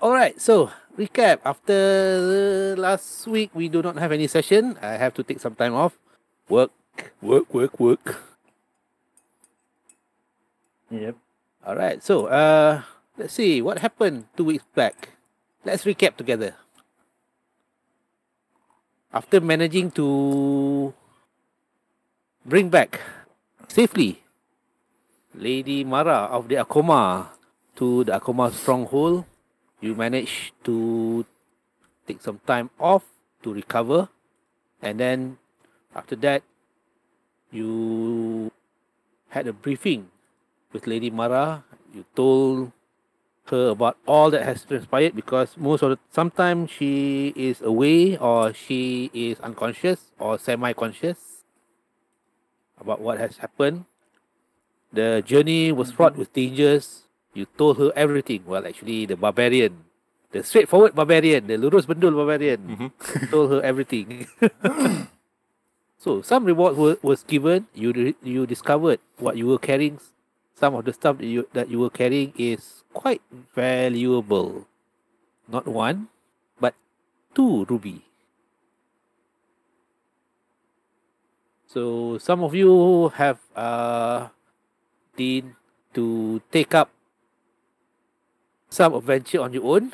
Alright, so recap. After last week, we do not have any session. I have to take some time off. Work. Yep. Alright, so let's see what happened 2 weeks back. Let's recap together. After managing to bring back safely Lady Mara of the Akoma to the Akoma Stronghold, you managed to take some time off to recover, and then after that you had a briefing with Lady Mara. You told her about all that has transpired, because most of the sometimes she is away, or she is unconscious or semi-conscious about what has happened. The journey was fraught with dangers. You told her everything. Well, actually, the barbarian, the straightforward barbarian, the lurus bendul barbarian, told her everything. So some reward was given. You discovered what you were carrying. Some of the stuff that you were carrying is quite valuable. Not one, but 2 ruby. So some of you have been to take up some adventure on your own.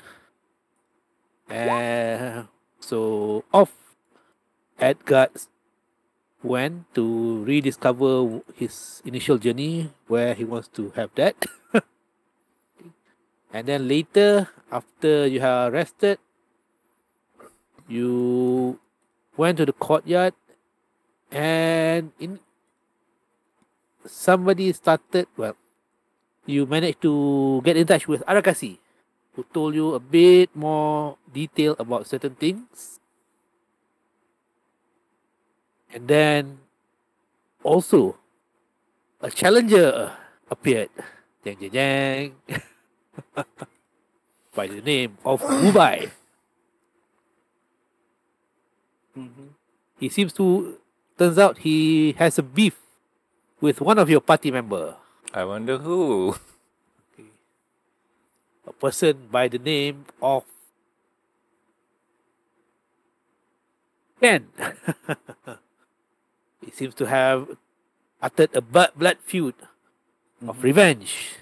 So off Edgard went to rediscover his initial journey, where he wants to have that. And then later, after you have rested, you went to the courtyard, and you managed to get in touch with Arakasi, who told you a bit more detail about certain things. And then also a challenger appeared, by the name of Wubai. He turns out he has a beef with one of your party member. I wonder who. Okay. A person by the name of Zen. He seems to have uttered a blood feud of revenge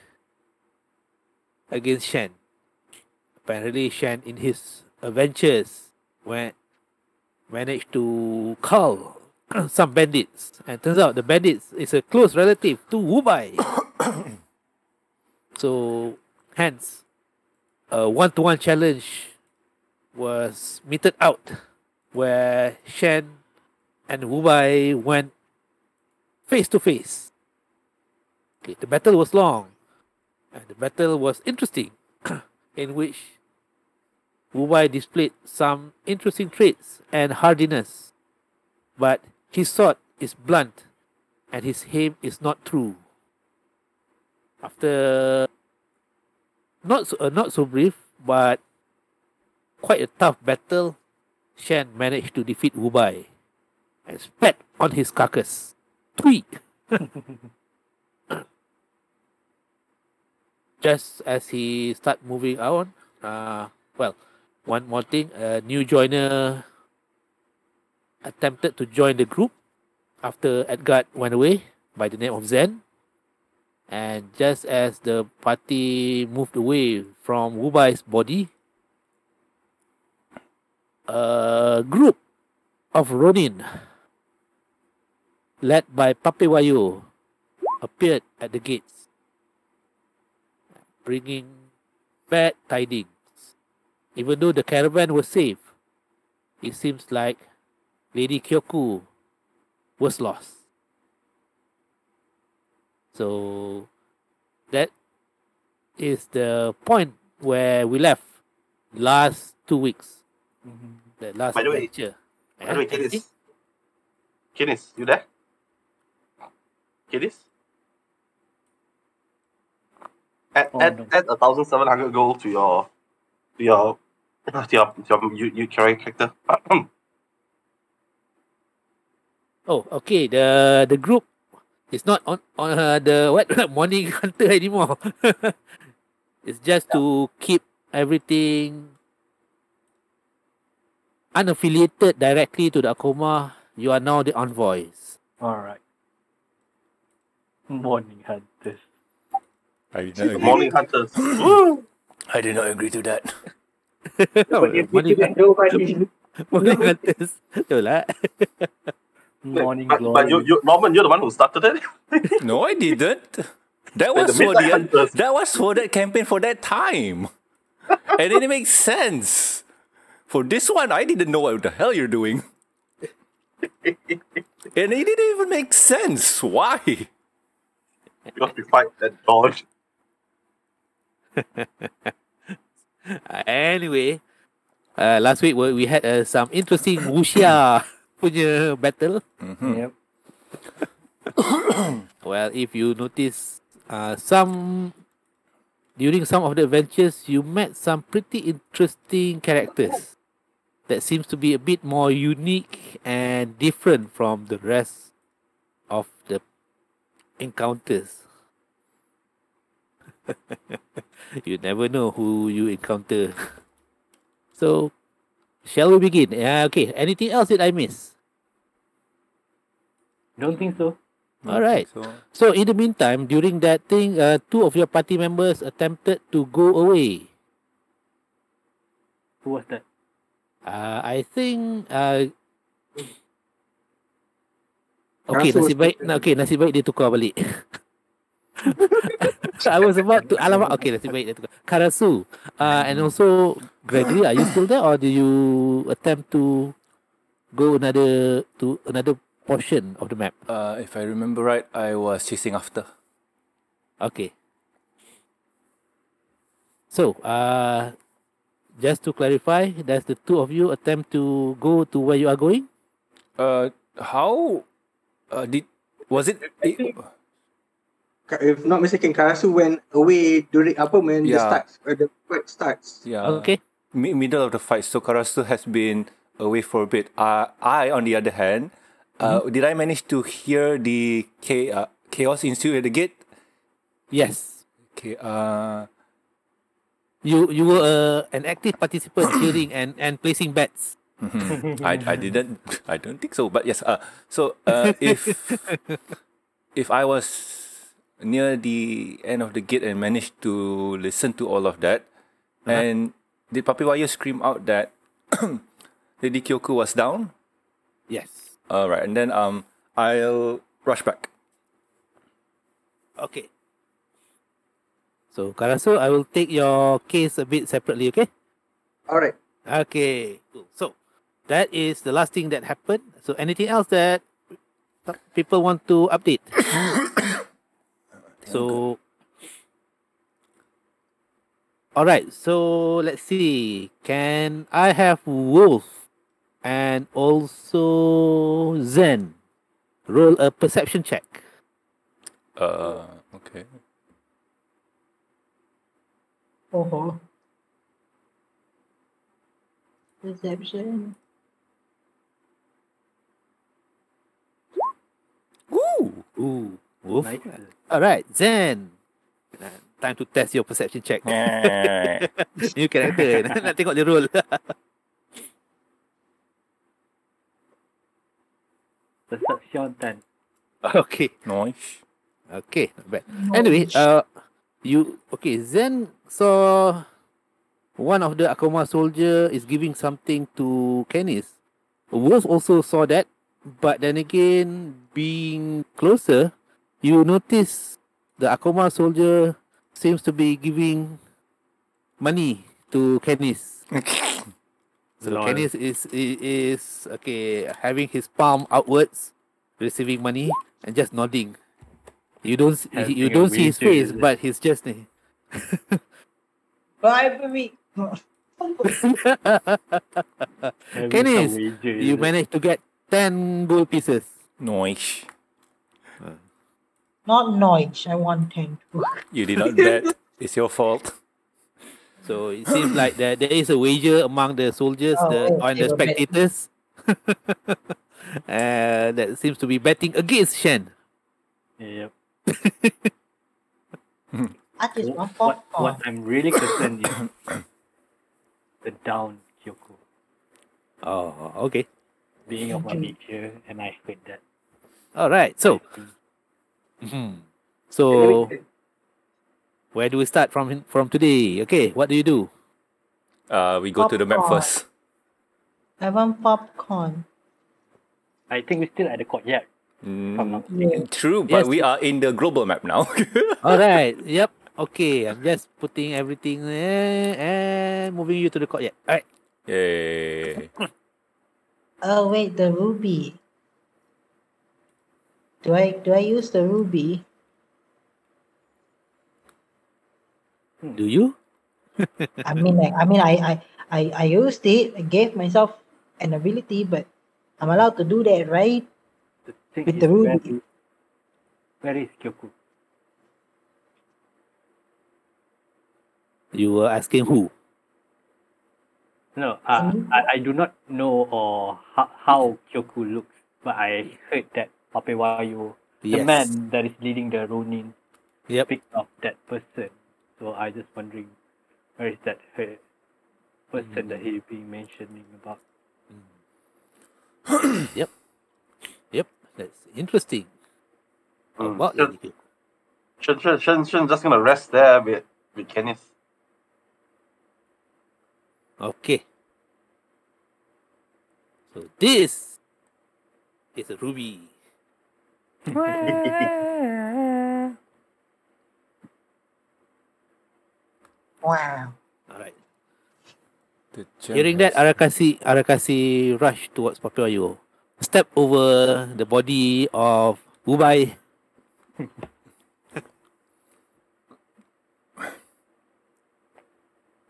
against Shen. Apparently, Shen, in his adventures, managed to cull some bandits. And turns out the bandits is a close relative to Wubai. So, hence, a one-to-one challenge was meted out, where Shen and Wubai went face to face. Okay, the battle was long, and the battle was interesting, in which Wubai displayed some interesting traits and hardiness, but his sword is blunt, and his aim is not true. After not so brief, but quite a tough battle, Shen managed to defeat Wubai and spat on his carcass. Tweak! Just as he started moving on, one more thing, a new joiner attempted to join the group after Edgard went away, by the name of Zen. And just as the party moved away from Wubai's body, a group of Ronin, led by Papewayo, appeared at the gates, bringing bad tidings. Even though the caravan was safe, it seems like Lady Kyoku was lost. So that is the point where we left last 2 weeks. The last adventure. By the way, Kennis, you there? Kennis? Add 1,700 gold to your character. Oh, okay. The group is not on the morning hunter anymore. It's just to keep everything unaffiliated directly to the Akoma, you are now the envoys. Alright. Morning Hunters. I did not agree. Morning Hunters. I did not agree to that. Morning Hunters. Morning Glory. But you, Norman, you're the one who started it? No, I didn't. That was, for that campaign for that time. And it makes sense. For this one, I didn't know what the hell you're doing. And it didn't even make sense. Why? Because we fight that dodge. Anyway, last week we had some interesting wuxia punya battle. Mm-hmm. Yep. Well, if you notice, during some of the adventures, you met some pretty interesting characters that seems to be a bit more unique and different from the rest of the encounters. You never know who you encounter. So, shall we begin? Okay, anything else that I missed? Don't think so. Alright, so in the meantime, during that thing, two of your party members attempted to go away. Who was that? I think... okay, nasib baik dia tukar balik. I was about to... Alamak, okay, nasib baik dia tukar. Karasu, and also Gregory, are you still there or do you attempt to go to another portion of the map? If I remember right, I was chasing after. Okay. So, just to clarify, does the two of you attempt to go to where you are going? How if not mistaken, Karasu went away during the fight starts. Yeah. Okay. Middle of the fight, so Karasu has been away for a bit. I, on the other hand, did I manage to hear the chaos ensue at the gate? Yes. Okay. You were an active participant hearing and placing bets. Mm-hmm. I didn't. I don't think so. But yes. So if I was near the end of the gate and managed to listen to all of that, and did Papewayo scream out that Lady Kyoku was down? Yes. Alright, and then I'll rush back. Okay. So, Karasu, I will take your case a bit separately, okay? Alright. Okay, cool. So, that is the last thing that happened. So, anything else that people want to update? So, alright, so let's see. Can I have Wolf and also Zen roll a perception check? Okay. Oh. Perception. Woo! Ooh. Oof. Nice. All right, Zen. Time to test your perception check. New character. Nak tengok dia roll. Perception 10. Okay. Nice. Okay, not bad. Anyway, Zen saw one of the Akoma soldier is giving something to Kennis. Wolf also saw that, but then again, being closer, you notice the Akoma soldier seems to be giving money to Kennis. So Kennis is having his palm outwards, receiving money and just nodding. You don't see his face, but he's just bye for me. Kennis, you managed to get 10 gold pieces. Noish. Not noish. I want 10. You did not bet. It's your fault. So it seems like there is a wager among the soldiers and the spectators that seems to be betting against Shen. Yep. What I'm really concerned is the down Kyoku. Oh, okay. Being of my nature, and I heard that. Alright, so... So, where do we start from today? Okay, what do you do? We go to the map first. I want popcorn. I think we're still at the courtyard. True, but yes, we are in the global map now. Alright, yep. Okay, I'm just putting everything there and moving you to the courtyard. Alright. Yay. Oh, wait, the ruby. Do I use the ruby? Do you? I mean, I used it. I gave myself an ability, but I'm allowed to do that, right? With the ruby. Where is Kyoku? You were asking who? No, I do not know how Kyoku looks, but I heard that Papewayo, the man that is leading the Ronin, picked up that person. So I just wondering, where is that person that he's been mentioning about? Yep, that's interesting. About Lady Kyoku. Shen's just gonna rest there with Kenneth. Okay. So this is a ruby. Wow. Alright. Hearing that, Arakasi rushed towards Papewayo. Step over the body of Wubai.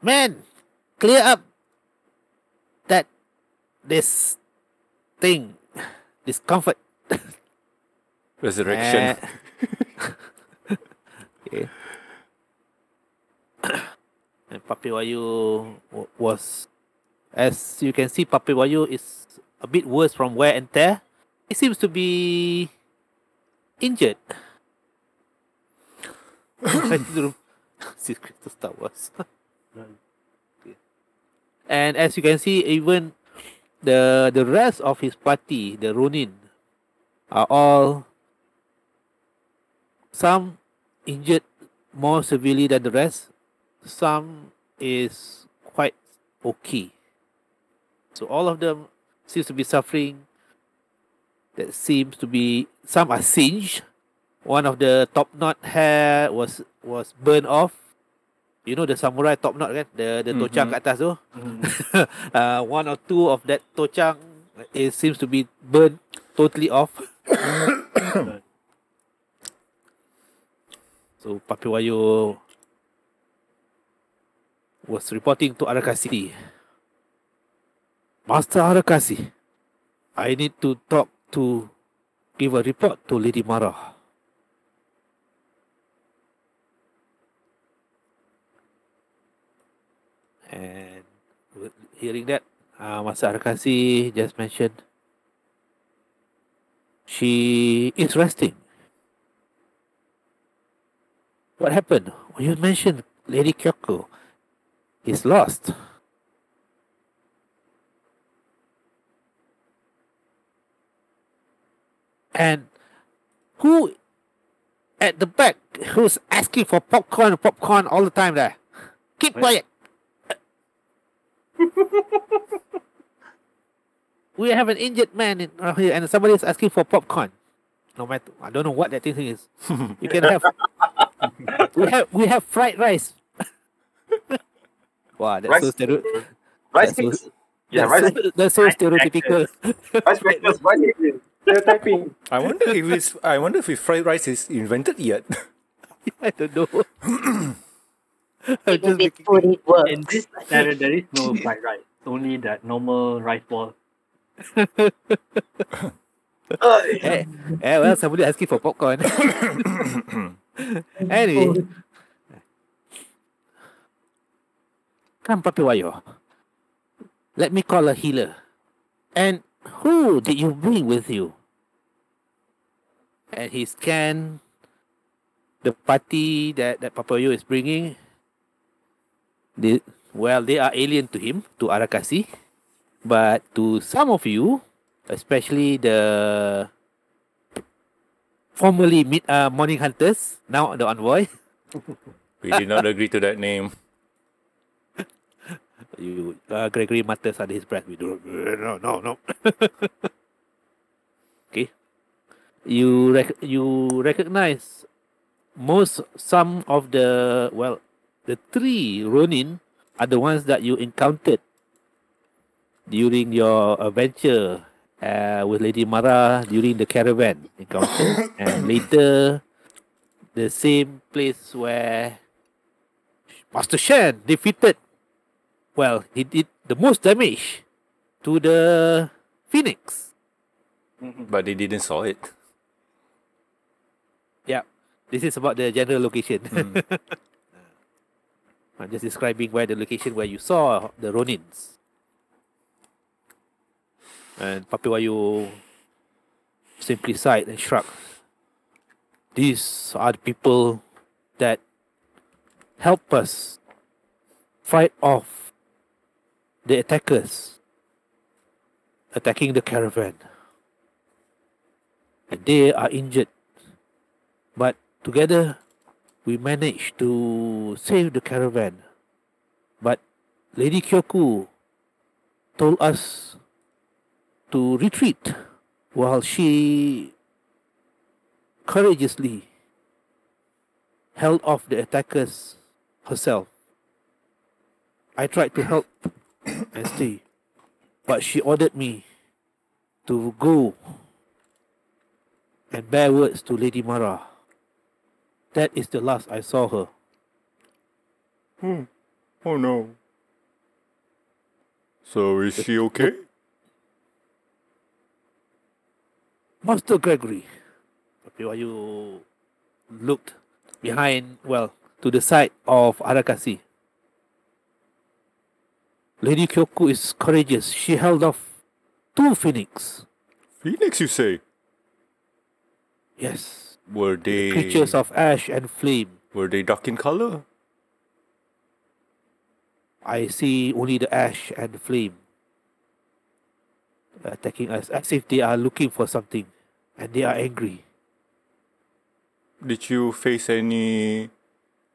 Man! Clear up this thing. Discomfort. Resurrection. Okay. And Papewayo was, as you can see, Papewayo is a bit worse from wear and tear. He seems to be injured. Star Wars. And as you can see, even the rest of his party, the Ronin, are all some injured more severely than the rest. Some is quite okay. So all of them seems to be suffering. That seems to be some are singed. One of the top knot hair was burned off. You know the samurai top knot, right? The tochang kat atas tu. One or two of that tochang, it seems to be burned totally off. So Papewayo was reporting to Arakasi. Master Arakasi, I need to talk to give a report to Lady Mara. And hearing that, Master Arakasi just mentioned she is resting. What happened? You mentioned Lady Kyoku is lost. And who at the back who's asking for popcorn all the time there? Keep quiet. We have an injured man around here, and somebody is asking for popcorn. No matter, I don't know what that thing is. You can have. We have fried rice. Wow, that's rice, so stereotypical. Rice cakes. Yeah, that's so stereotypical. Rice cakes. I wonder if fried rice is invented yet. I don't know. In this scenario, there is no fried rice. Only that normal rice ball. Well, somebody asking for popcorn. Anyway, come Papewayo. Let me call a healer. And who did you bring with you? And he scanned the party that Papewayo is bringing. well, they are alien to him, to Arakasi. But to some of you, especially the formerly Morning Hunters, now the Envoy. We did not agree to that name. You, Gregory mutters under his breath. We do no. Okay, you recognize some of the, well, the three Ronin are the ones that you encountered during your adventure with Lady Mara during the caravan encounter, and later the same place where Master Shen defeated. Well, he did the most damage to the Phoenix. But they didn't saw it. Yeah. This is about the general location. Mm. I'm just describing where the location where you saw the Ronins. And Papewayo simply sighed and shrugged. These are the people that help us fight off the attackers attacking the caravan, and they are injured, but together we managed to save the caravan. But Lady Kyoku told us to retreat while she courageously held off the attackers herself. I tried to help and stay, but she ordered me to go and bear words to Lady Mara. That is the last I saw her. Oh no. So is she okay? Master Gregory, you looked behind, well, to the side of Arakasi. Lady Kyoku is courageous. She held off two Phoenix. Phoenix, you say? Yes. Were they... creatures of ash and flame. Were they dark in color? I see only the ash and the flame attacking us, as if they are looking for something, and they are angry. Did you face any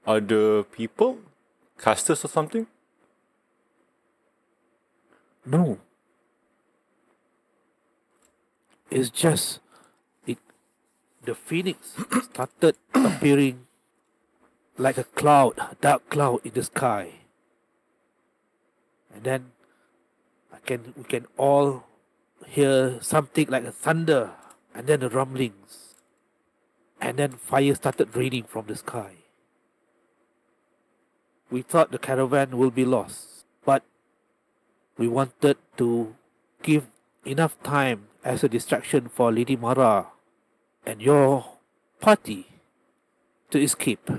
other people? Casters or something? No. It's just the Phoenix started appearing like a cloud, a dark cloud in the sky. And then we can all hear something like a thunder, and then the rumblings. And then fire started raining from the sky. We thought the caravan will be lost, but we wanted to give enough time as a distraction for Lady Mara and your party to escape.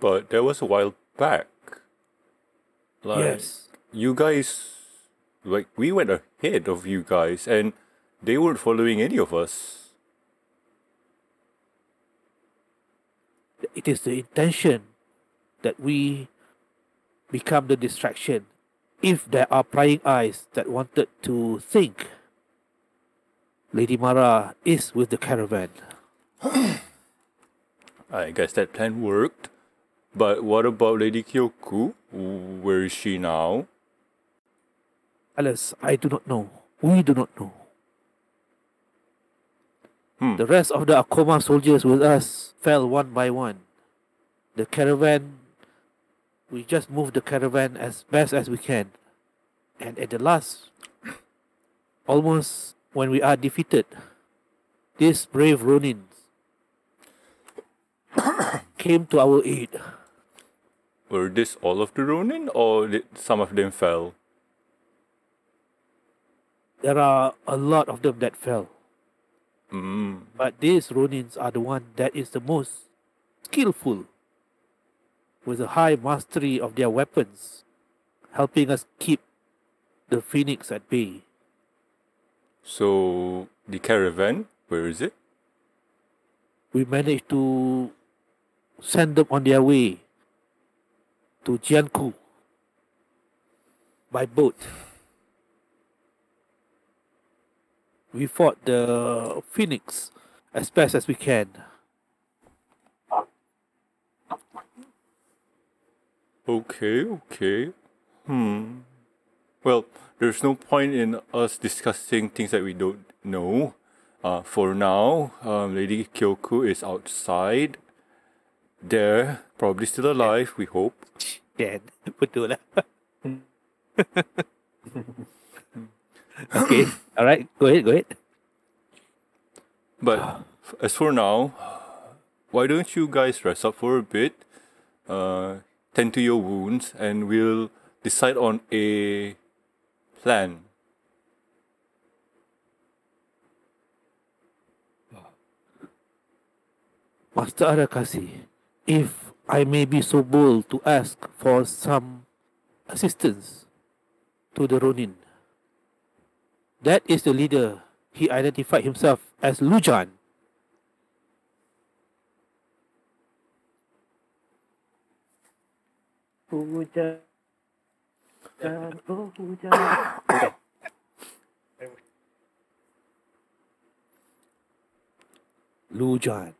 But that was a while back. Like, yes. You guys, like, we went ahead of you guys and they weren't following any of us. It is the intention that we become the distraction. If there are prying eyes that wanted to think Lady Mara is with the caravan. I guess that plan worked. But what about Lady Kyoku? Where is she now? Alice, I do not know. We do not know. The rest of the Akoma soldiers with us fell one by one. The caravan... we just move the caravan as best as we can. And at the last, almost when we are defeated, these brave Ronins came to our aid. Were this all of the Ronin, or did some of them fell? There are a lot of them that fell. But these Ronins are the one that is the most skillful, with a high mastery of their weapons, helping us keep the Phoenix at bay. So, the caravan, where is it? We managed to send them on their way to Jiangku. by boat. We fought the Phoenix as best as we can. Okay, okay. Well, there's no point in us discussing things that we don't know. For now, Lady Kyoku is outside. There, probably still alive, we hope. Dead. Betul lah. Okay, alright, go ahead, go ahead. But as for now, why don't you guys rest up for a bit, tend to your wounds, and we'll decide on a plan. Master Arakasi, if I may be so bold to ask for some assistance to the Ronin. That is the leader. He identified himself as Lujan. Lujan.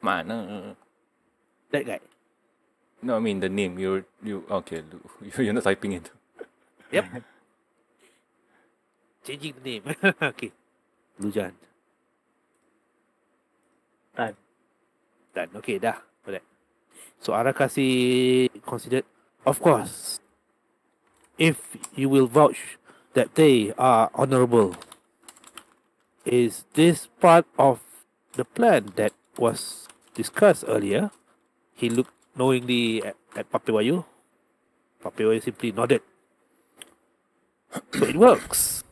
Mana? That guy. No, I mean the name. You okay? You're not typing it. Yep. Changing the name. Okay. Lujan. Done. Done. Okay, dah. Alright. So Arakasi considered, of course, if you will vouch that they are honourable. Is this part of the plan that was discussed earlier? He looked knowingly at Papewayo. Papewayo simply nodded. So it works.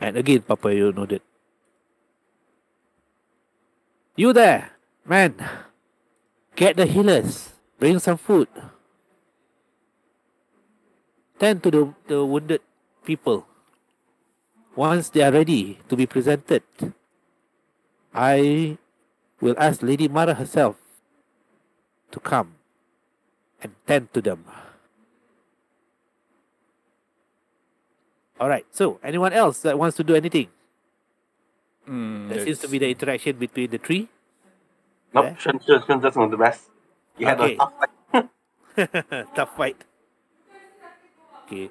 And again, Papewayo nodded. You there, man. Get the healers. Bring some food. Tend to the wounded people. Once they are ready to be presented, I will ask Lady Mara herself to come and tend to them. Alright, so anyone else that wants to do anything? That seems to be the interaction between the three. Nope, Shen Xue doesn't want the best. You had a tough fight. Tough fight. Okay.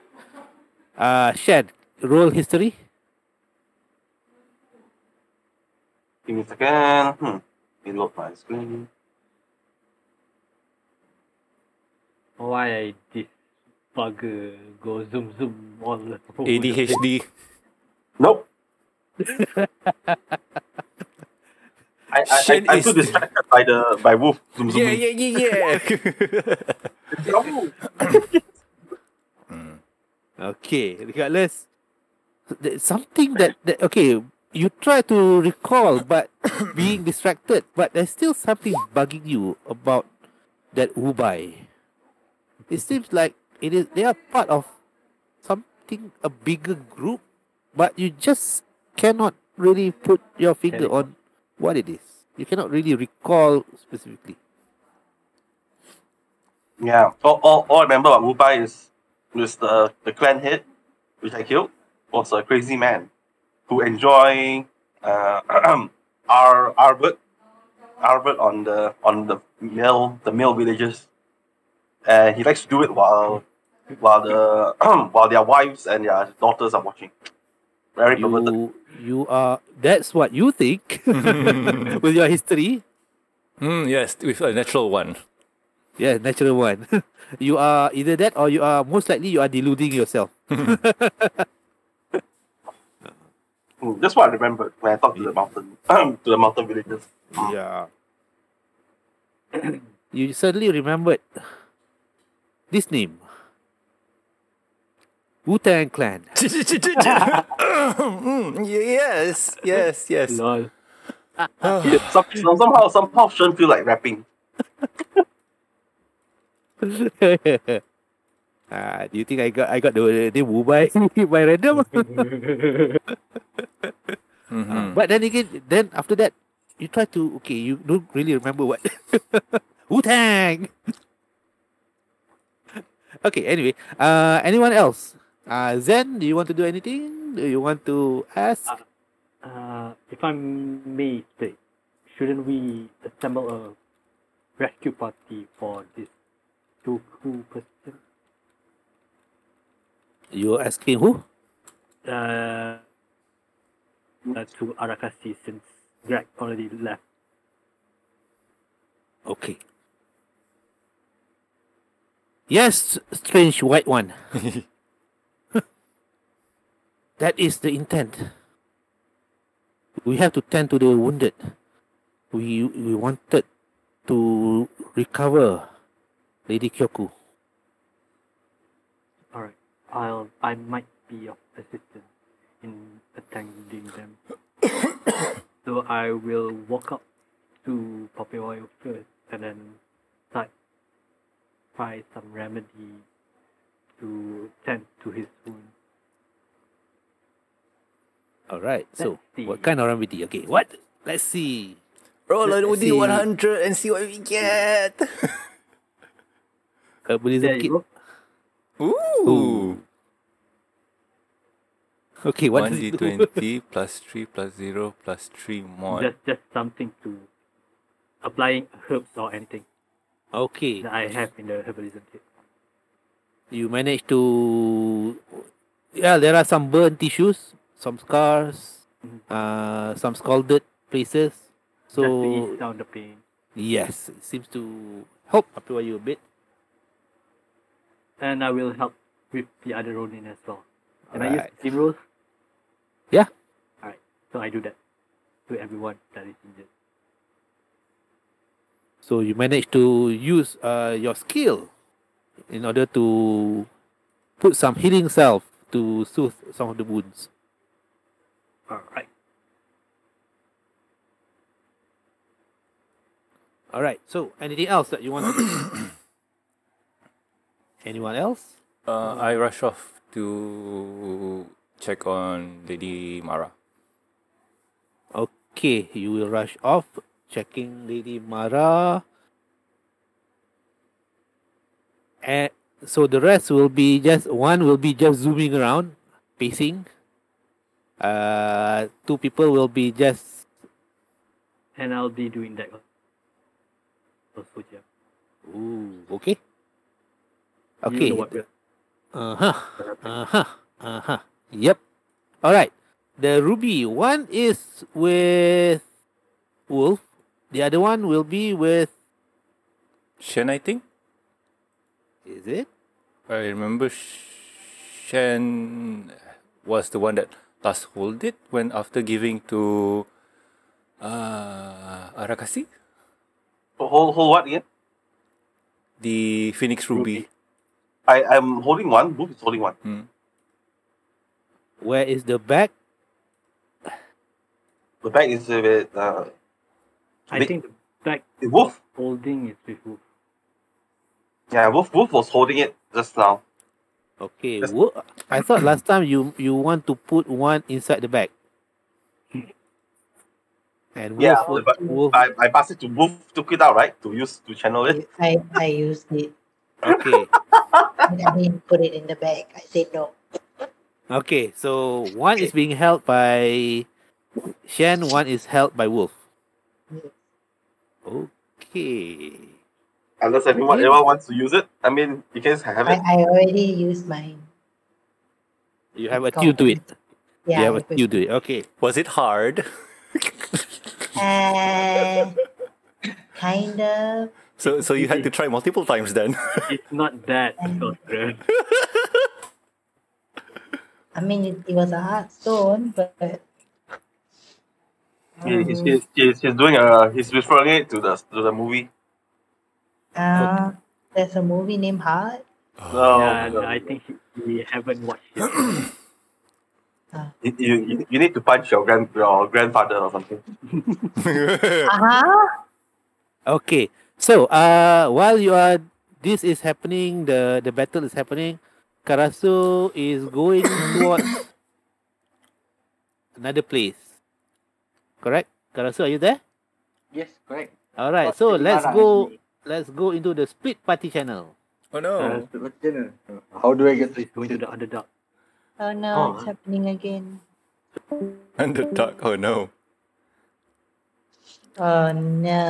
Shen, roll history. Give me a second. Reload my screen. Why this bugger go zoom zoom all the time? ADHD. Nope. I'm too distracted by Wolf. Zoom, zoom, Okay, regardless, something that okay, you try to recall but being distracted, but there's still something bugging you about that Wubai. It seems like it is. They are part of something, a bigger group, but you just cannot really put your finger on what it is. You cannot really recall specifically. Yeah, all I remember about Wubai is the clan head, which I killed, was a crazy man who enjoy our bird on the male villagers. And he likes to do it while their wives and their daughters are watching. Very perverted. You are. That's what you think with your history. Yes, with a natural one. Yeah, natural one. You are either that, or you are most likely you are deluding yourself. That's what I remembered when I talked to the mountain villagers. Yeah. You suddenly remembered this name. Wu Tang clan. Yes. No. somehow Shen feel like rapping. Do you think I got the name Wubai by random? But then again, after that, you try to, okay, you don't really remember what. Wu Tang! Okay, anyway, anyone else? Zen, do you want to do anything? Do you want to ask? If I may say, shouldn't we assemble a rescue party for this Kyoku person? You're asking who? To Arakasi, since Greg already left. Okay. Yes, strange white one. That is the intent. We have to tend to the wounded. We wanted to recover Lady Kyoku. Alright, I might be of assistance in attending them. So I will walk up to Papewayo first and then try some remedy to tend to his wound. Alright, so see. What kind of remedy? Okay, what? Let's see. Roll on OD 100 and see what we get. Herbalism kit. Ooh. Okay, what 1d20 plus 3 plus 0 plus 3 more. Just something to applying herbs or anything. Okay. That I have in the herbalism kit. You managed to... Yeah, there are some burnt tissues, some scars, some scalded places. So just to ease down the pain. Yes, it seems to help you a bit. And I will help with the other Ronin as well. Can I use team rules? Yeah. Alright, so I do that to everyone that is injured. So you manage to use your skill in order to put some healing salve to soothe some of the wounds. Alright. Alright, so anything else that you want to do? Anyone else? I rush off to check on Lady Mara. Okay, you will rush off. Checking Lady Mara. And so the rest will be just, one will be just zooming around, pacing. Two people will be just... And I'll be doing that. Ooh, okay. Okay. Yep. Alright. The Ruby, one is with Wolf. The other one will be with... Shen, I think? Is it? I remember Shen was the one that last hold it when after giving to Arakasi. Oh, hold what again? The Phoenix Ruby. I'm holding one. Blue is holding one. Hmm. Where is the bag? The bag is with... I think the bag Wolf holding it with Wolf. Yeah, Wolf was holding it just now. Okay, just... Wolf, I thought last time you want to put one inside the bag. And Wolf, yeah, but Wolf... I passed it to Wolf, took it out, right? To channel it. I used it. Okay. I didn't put it in the bag. I said no. Okay, so one is being held by Shen, one is held by Wolf. Okay. Unless anyone wants to use it, I mean, you guys have it. I already used mine. You have a cue to it. Yeah, you have a cue to it. Okay. Was it hard? Kind of. So you had to try multiple times then. It's not that. I mean, it was a hard stone, but. He's doing he's referring it to the movie. There's a movie named Hard. No, yeah, no. I think we haven't watched it. You need to punch your grandfather or something. Okay, so while you are, this is happening. The battle is happening. Karasu is going towards another place. Correct? Karasu, are you there? Yes, correct. All right, so let's go into the split party channel. Oh no! How do I get to go into the underdark? Oh no! Oh. It's happening again. Underdark. Oh no! Oh no!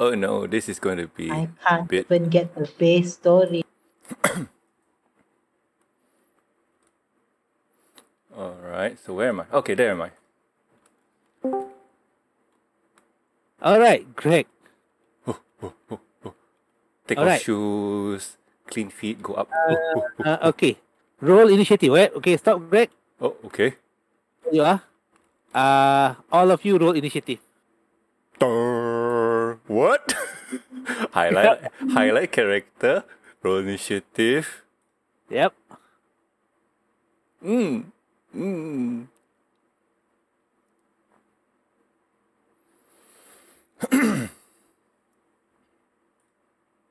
Oh no! This is going to be. I can't even get a base story. All right. So where am I? Okay, there am I. All right, Greg. Take off shoes, clean feet, go up. Okay, roll initiative. Right? Okay, stop, Greg. Oh, okay. There you are. All of you roll initiative. What? highlight character, roll initiative. Yep.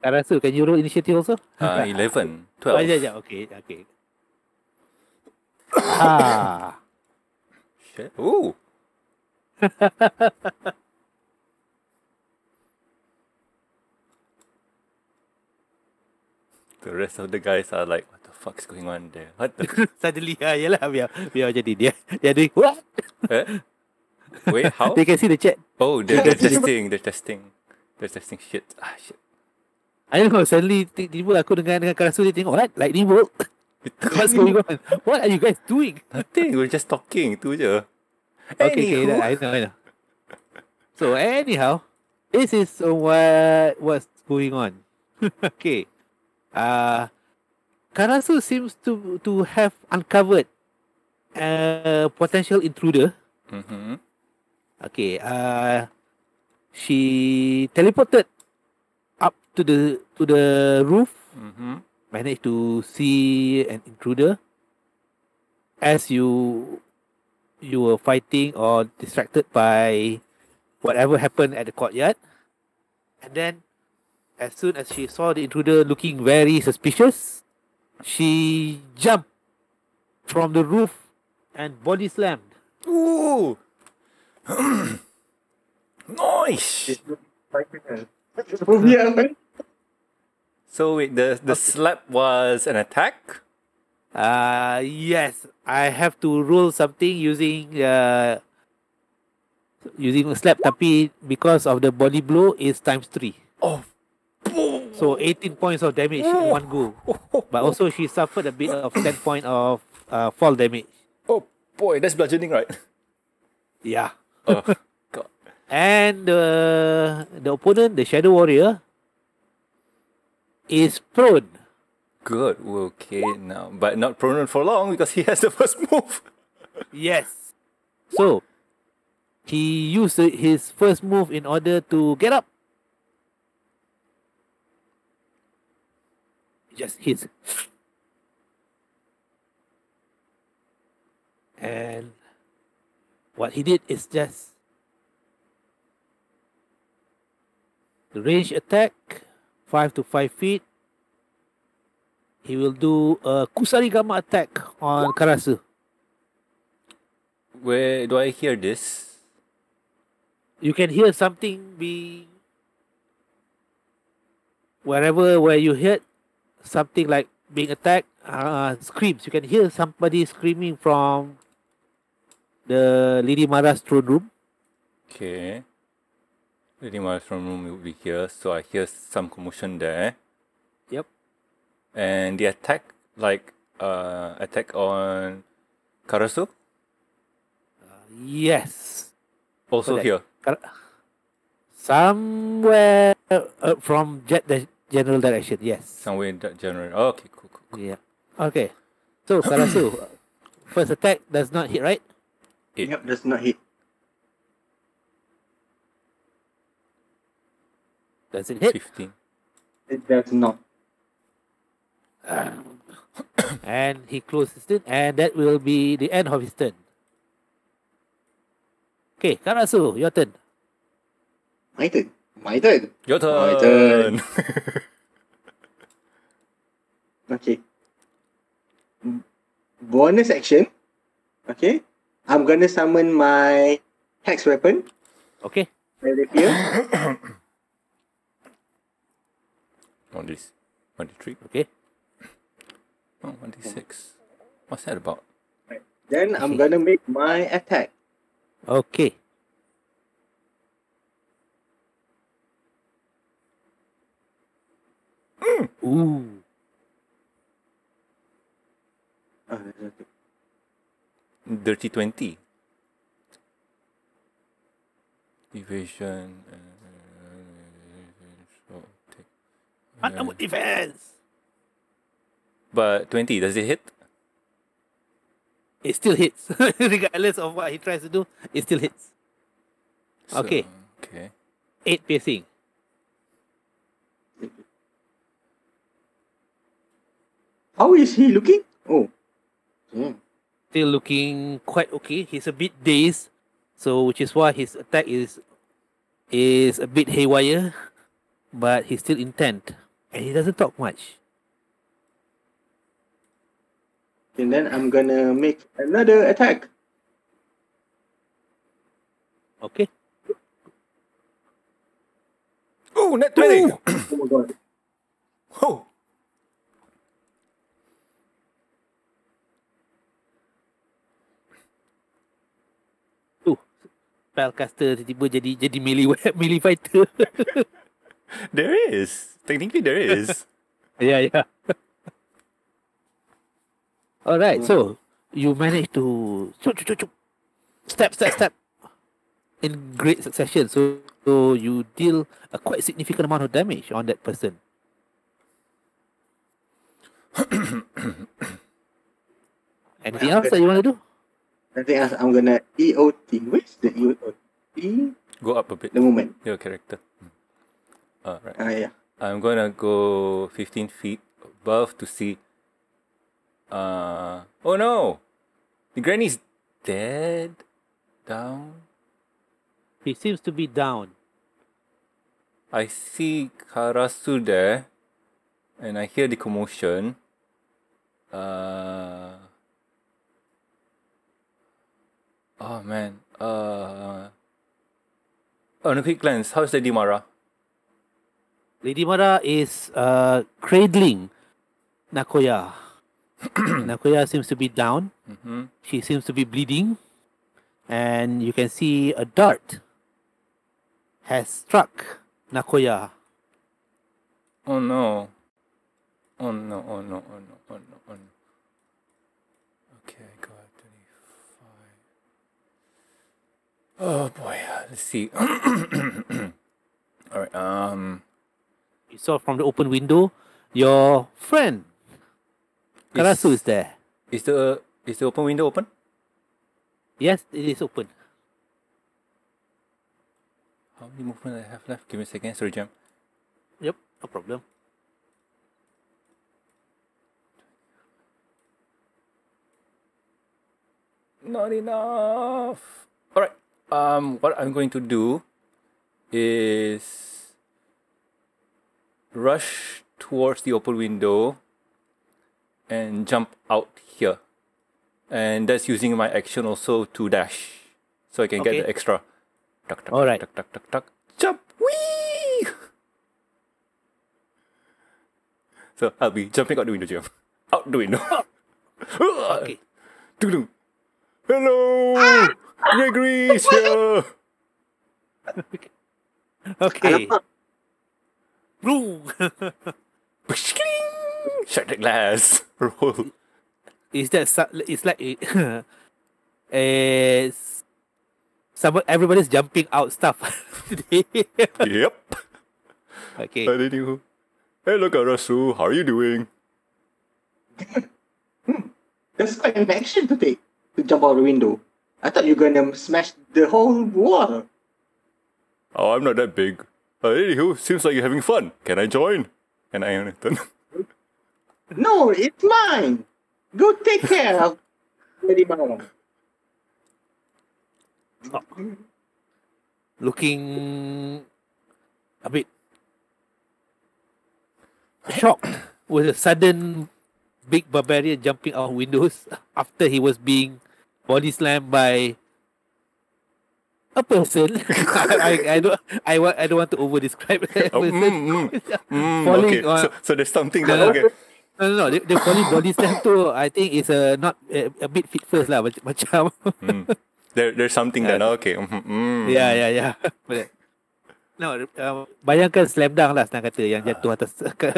Karasu, can you roll initiative also? 11, 12. Oh, yeah, okay. Shit. Ooh. The rest of the guys are like, what the fuck's going on there? What the? Suddenly, yeah, we are jadi dia. They are doing what? Wait, how? They can see the chat. Oh, they're testing shit. Shit. I don't know, suddenly tiba aku dengan Karasu, dia tengok, what? Lightning bolt? What's going on? What are you guys doing? Nothing, we're just talking, tu je. Okay, I know. So anyhow, this is what's going on. Okay. Karasu seems to have uncovered a potential intruder. Mm-hmm. Okay. She teleported up to the roof. Mm-hmm. Managed to see an intruder. As you were fighting or distracted by whatever happened at the courtyard, and then as soon as she saw the intruder looking very suspicious, she jumped from the roof and body slammed. Ooh! Nice! So wait, the slap was an attack? Yes. I have to roll something using a slap, tapi because of the body blow is ×3. Oh. So 18 points of damage in one go. But also she suffered a bit of 10 points of fall damage. Oh boy, that's bludgeoning, right? Yeah. Oh, God. And the opponent, the Shadow Warrior, is prone. Good, okay now. But not prone for long because he has the first move. Yes. So, he used his first move in order to get up. Just hits. And what he did is just the range attack, 5 to 5 feet. He will do a Kusarigama attack on Karasu. Where do I hear this? You can hear something being where you hear something like being attacked, screams. You can hear somebody screaming from the Lady Mara's throne room. Okay. Lady Mara's throne room will be here, so I hear some commotion there. Yep. And the attack, like, attack on Karasu? Yes. Also here? Somewhere from the general direction, yes. Somewhere in that general. Oh, okay, cool. Yeah. Okay. So, Karasu, first attack does not hit, right? Yep, does not hit. Does it hit? 15. It does not. And he closes it, and that will be the end of his turn. Okay, Karasu, your turn. My turn. Your turn. My turn. Okay. Bonus action. Okay. I'm gonna summon my hex weapon. Okay. review. On this 23, okay. Oh, 26. What's that about? Right. Then I'm gonna make my attack. Okay. Ooh. Dirty 20. Evasion. Defense. But 20, does it hit? It still hits. Regardless of what he tries to do, it still hits. So, okay. Okay. 8 piercing. How is he looking? Oh. Mm. Still looking quite okay. He's a bit dazed, so which is why his attack is a bit haywire, but he's still intent and he doesn't talk much. And then I'm gonna make another attack. Okay. Oh, net 20! Oh my god. Oh! Spellcaster tiba-tiba jadi melee fighter. There is. Technically there is. Yeah. Alright, so you manage to step in great succession. So you deal a quite significant amount of damage on that person. Anything else that you want to do? Nothing else. I'm gonna EOT. Where's the EOT? Go up a bit. The moment. Your character. Right. Yeah. I'm gonna go 15 feet above to see. Oh no! The granny's dead? Down? He seems to be down. I see Karasu there. And I hear the commotion. Oh man, on a quick glance, how's Lady Mara? Lady Mara is cradling Nakoya. Nakoya seems to be down. Mm-hmm. She seems to be bleeding. And you can see a dart has struck Nakoya. Oh no. Oh no, oh no, oh no, oh no, oh no. Okay, go. Oh boy, let's see. Alright, you saw from the open window, your friend Karasu is there. Is the open window open? Yes, it is open. How many movements I have left? Give me a second, sorry Jam. Yep, no problem. Not enough. Alright. What I'm going to do is rush towards the open window and jump out here. And that's using my action also to dash. So I can get the extra. Alright. Jump! Whee! So I'll be jumping out the window, Jeff. Out the window. Okay. Hello! Ah! Gregory is here! Okay. Shut the glass. Roll. Is that... It's like... everybody's jumping out stuff today. Yep. Okay. Hello, Karasu. How are you doing? That's quite an action to take. To jump out the window. I thought you were gonna smash the whole wall. Oh, I'm not that big. Anywho, seems like you're having fun. Can I join? And I own it. No, it's mine. Go take care of Lady Mara. Looking a bit shocked with a sudden big barbarian jumping out of windows after he was being body slammed by a person. I don't want to over describe a person. Falling, okay. So there's something that okay. No. The falling body slam too. I think it's not a bit fit first lah. Macam. There's something that okay. Yeah. No, bayangkan slam dunk lah, senang kata, yang jatuh atas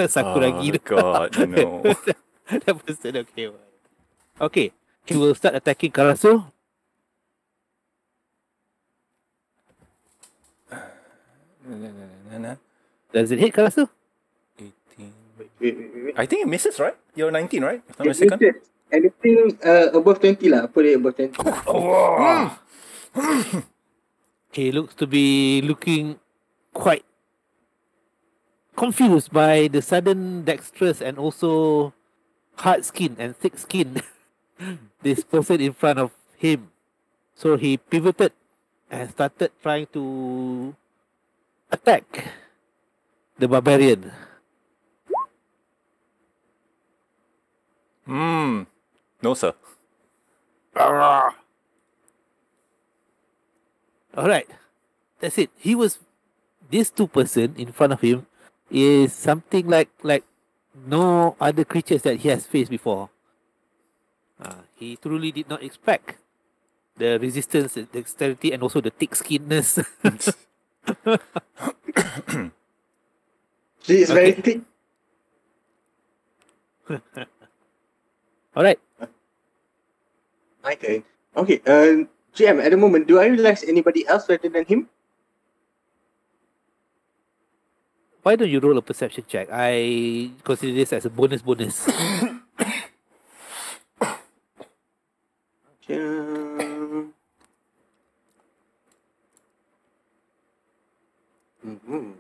Sakuragi. Oh god, no. That person, okay. Okay, he will start attacking Karasu. Does it hit Karasu? 18. I think it misses, right? You're 19, right? If not mistaken. Anything above 20 lah, put it above 20. Oh. He looks to be looking quite confused by the sudden dexterous and also hard skin and thick skin this person in front of him. So he pivoted and started trying to attack the barbarian. No, sir. Alright. That's it. He was... These two person in front of him is something like no other creatures that he has faced before. He truly did not expect the resistance, the dexterity, and also the thick-skinness. She is very thick. Alright. My turn. Okay, GM, at the moment, do I realize anybody else rather than him? Why don't you roll a perception check? I consider this as a bonus. Mm-hmm.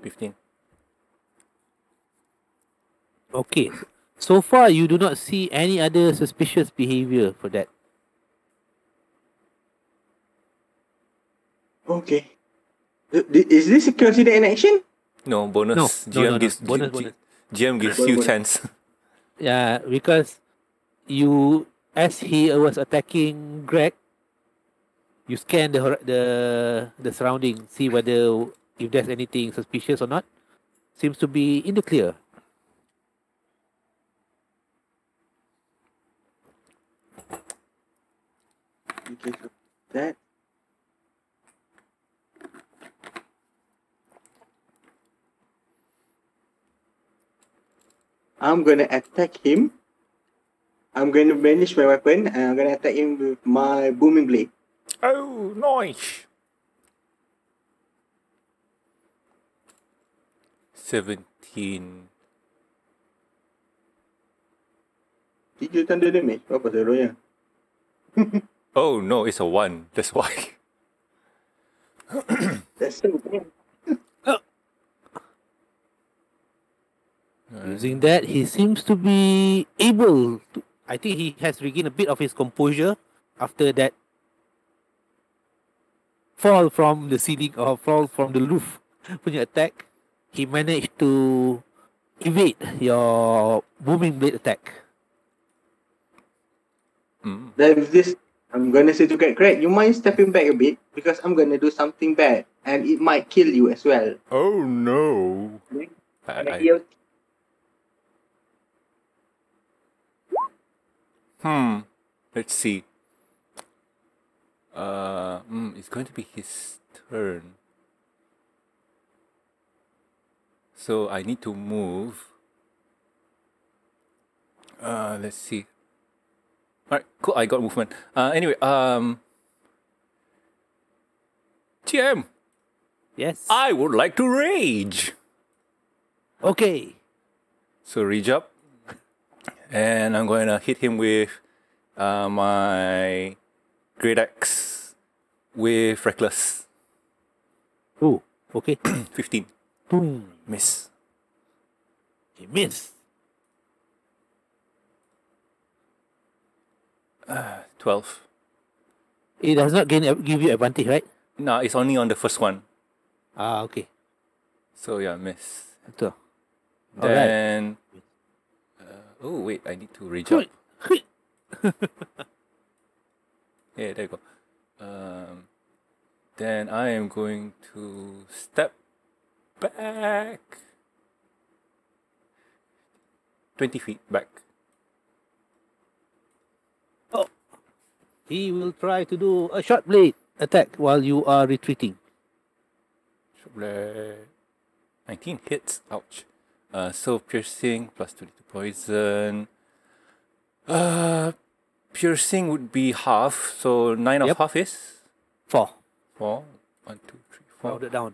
15. Okay. So far, you do not see any other suspicious behavior for that. Okay. Is this considered an action? No, bonus. No, GM gives, no. Bonus. GM gives you chance. Yeah, because you, as he was attacking Greg, you scan the surrounding, see whether if there's anything suspicious or not. Seems to be in the clear. Okay, so that. I'm going to attack him. I'm going to vanish my weapon and I'm going to attack him with my booming blade. Oh, nice. 17. Did you thunder damage? What was the roll? Oh, no, it's a 1. That's why. That's so bad. Using that, he seems to be able to... I think he has regained a bit of his composure after that fall from the ceiling or fall from the roof. When you attack, he managed to evade your booming blade attack. Then with this, I'm going to say to Greg, you mind stepping back a bit because I'm going to do something bad and it might kill you as well. Oh no. Let's see. It's going to be his turn. So I need to move. Let's see. Alright, cool. I got movement. Anyway, TM. Yes. I would like to rage. Okay. So rage up. And I'm going to hit him with my Great Axe with Reckless. Oh, okay. 15. Boom. Miss. He missed. 12. It does not give you advantage, right? No, it's only on the first one. Ah, okay. So yeah, miss. So, then... Right. Oh, wait, I need to reach up. Yeah, there you go. Then I am going to step back 20 feet back. Oh. He will try to do a short blade attack while you are retreating. Short blade. 19 hits. Ouch. So piercing plus 22 poison. Piercing would be half, so 9 of half is? 4. 4. 1, 2, 3, 4. Round it down.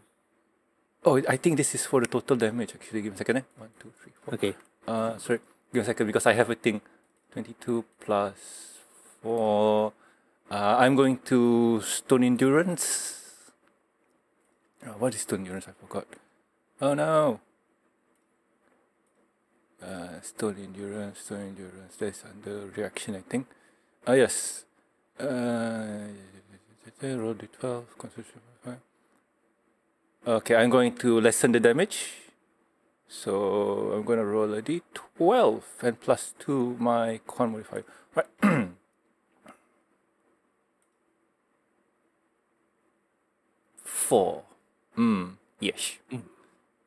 Oh, I think this is for the total damage actually. Give me a second. 1, 2, 3, 4. Okay. Sorry. Give me a second because I have a thing. 22 plus 4. I'm going to Stone Endurance. Oh, what is Stone Endurance? I forgot. Oh no! Stone Endurance, that's under reaction I think. Ah yes! Roll the 12, concentration 5. Okay, I'm going to lessen the damage. So I'm going to roll a d12 and plus 2 my con modifier. Right. Four. Yes.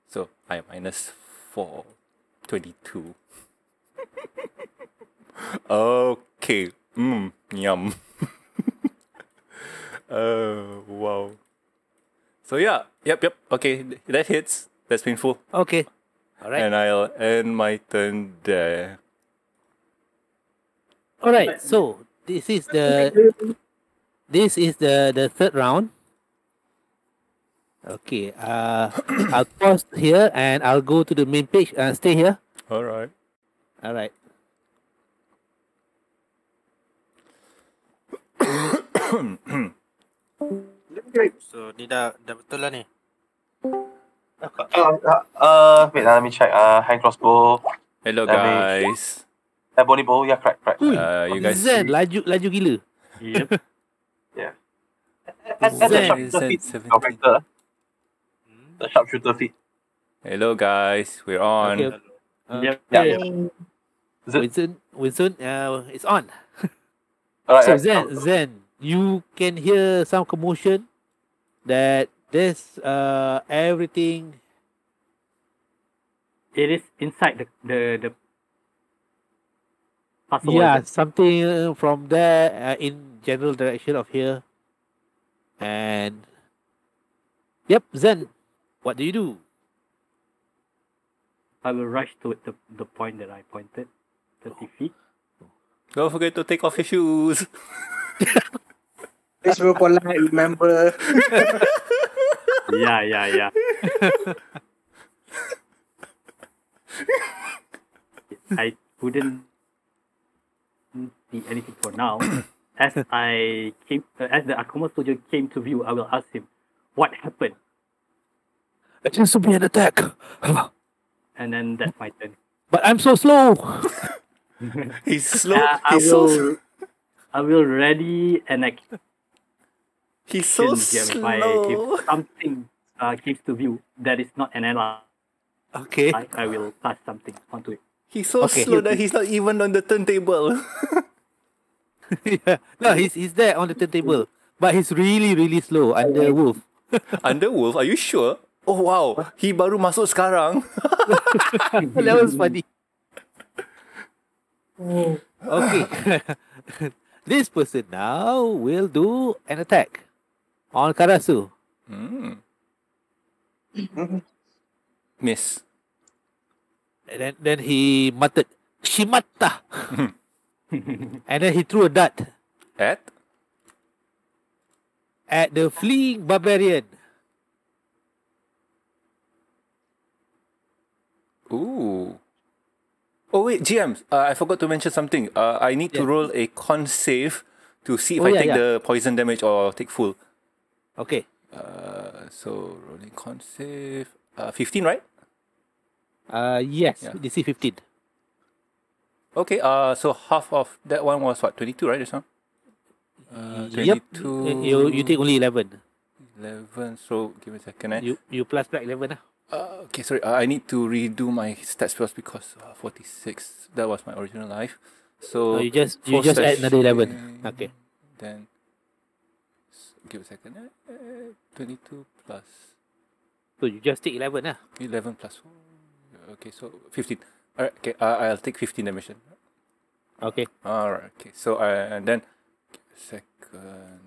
So I minus 4. 22. Okay. Yum. Wow. So yeah. Yep. Okay. That hits. That's painful. Okay. Alright. And I'll end my turn there. Alright. So this is the third round. Okay, I'll pause here and I'll go to the main page. Stay here. Alright. Alright. So, dah betul lah ni. Wait, let me check. High crossbow. Hello guys. Bony bow, yeah, correct. You guys. Zen, laju gila. Yep. Yeah. Zen, the sharpshooter feet. Hello guys, we're on. Okay. Winston, it's on. Right, so Zen, you can hear some commotion that there's everything. It is inside the puzzle. Yeah, something from there in general direction of here. And yep, Zen. What do you do? I will rush to the point that I pointed, 30 feet. Don't forget to take off your shoes. Please be polite, remember. Yeah. I wouldn't see anything for now. As the Akuma soldier came to view, I will ask him, what happened? It seems to be an attack. And then that's my turn. But I'm so slow. He's slow. I will ready an action. He's so slow. If something comes to view that is not an ally, okay, I will pass something onto it. He's so slow that he's not even on the turntable. Yeah. No, he's there on the turntable, but he's really slow. Under Wolf. Under Wolf? Are you sure? Oh wow, he baru masuk sekarang. That was funny. Okay. This person now will do an attack on Karasu. Miss. And then he muttered, Shimata! And then he threw a dart. At? At the fleeing barbarian. Ooh. Oh wait, GMs, I forgot to mention something. I need to roll a con save to see if I take the poison damage or take full. Okay. So rolling con save. 15, right? Yes, DC 15. Okay, so half of that one was what, 22, right? This one? 22. Yep. You take only 11. 11, so give me a second. You plus back 11 . Okay, sorry. I need to redo my stats first because 46. That was my original life. So you just add another 11. Okay. Then Give a second. 22 plus. So you just take 11 lah. 11 plus 4. Okay, so 15. Alright, okay, I'll take 15 dimension. Okay. Alright, okay. So, and then, give a second.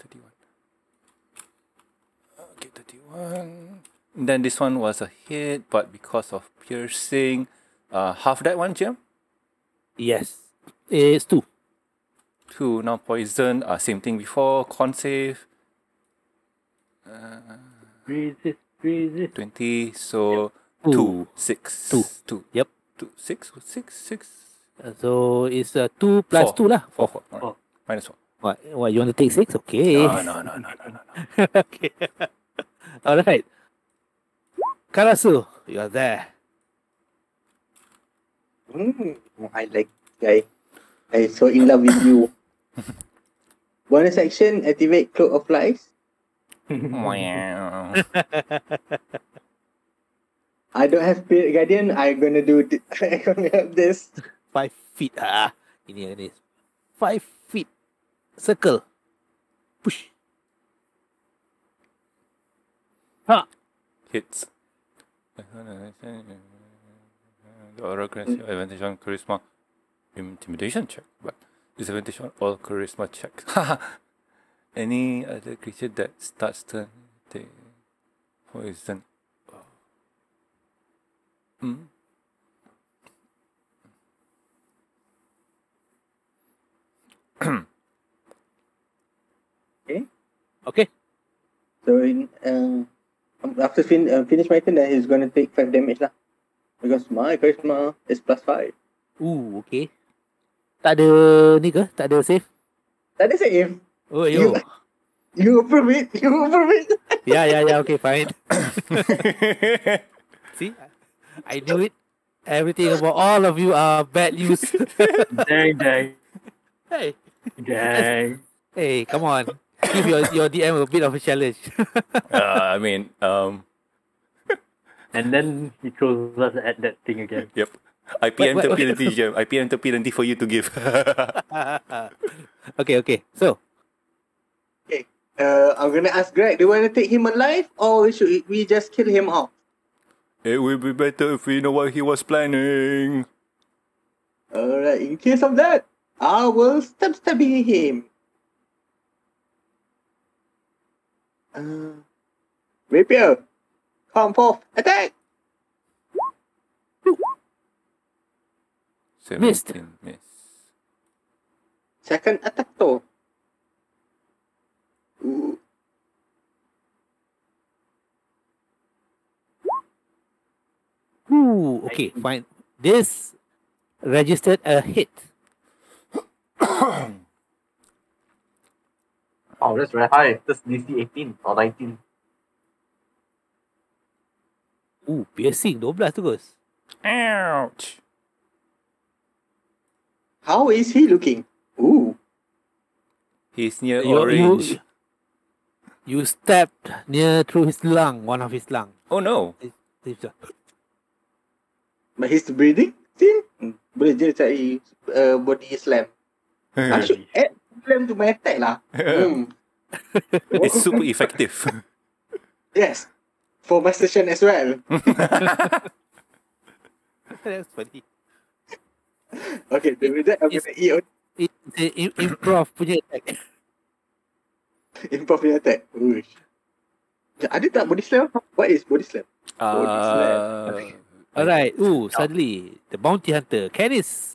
31. Okay, 31. Then this one was a hit, but because of piercing, half that one, Jim? Yes. It's 2. 2. Now poison, same thing before. Con save. Resist. 20. So, yep. 2. 6. 2. Yep. 6. So, it's 2 plus four. 2 lah. 4. All right. Minus 4. What, you want to take 6? Okay. No. Okay. Alright. Karasu, you're there. I like guy. I'm so in love with you. Bonus action, activate Cloak of Lies. I don't have Spirit Guardian. I'm gonna do I'm gonna have this. 5 feet. Ini ada ni. 5 feet. Circle. Push. Ha. Hits. The oral advantage on charisma intimidation check, but disadvantage on all charisma checks. Any other creature that starts to take poison. Mm. Okay. So in after finish my turn, then he's gonna take 5 damage lah. Because my charisma is plus 5. Ooh, okay. Tak ada ni ke? Tak ada save? Tak ada save. Oh, yo. You approve it? You approve it? Yeah. Okay, fine. See? I knew it. Everything about all of you are bad news. Dang. Hey. Dang. Hey, come on. Give your DM a bit of a challenge. And then he throws us at that thing again. Yep. I PM'd the penalty, Jim. I PM'd the penalty for you to give. Okay. So. Okay. I'm going to ask Greg, do you want to take him alive or should we just kill him off? It will be better if we know what he was planning. Alright, in case of that, I will stab-stabbing him. Rapier, come forth, attack! Missed. Miss. Second attack though. Ooh. Ooh, okay, fine. This registered a hit. Oh, that's very high. That's DC 18 or 19. Ooh, piercing 12 tu, guys. Ouch. How is he looking? Ooh. He's near orange. You stabbed near through his lung, one of his lungs. Oh no. But he's breathing still? Boleh je cari body slam. I should add slam to my attack lah. It's super effective. Yes. For my session as well. That's funny. Okay, so with that, I'm going to eat on... It's improv punya attack. Improv punya attack. Ooh. Ada tak body slam? What is body slam? Body slam. Alright. Ooh, suddenly, the bounty hunter, Kennis,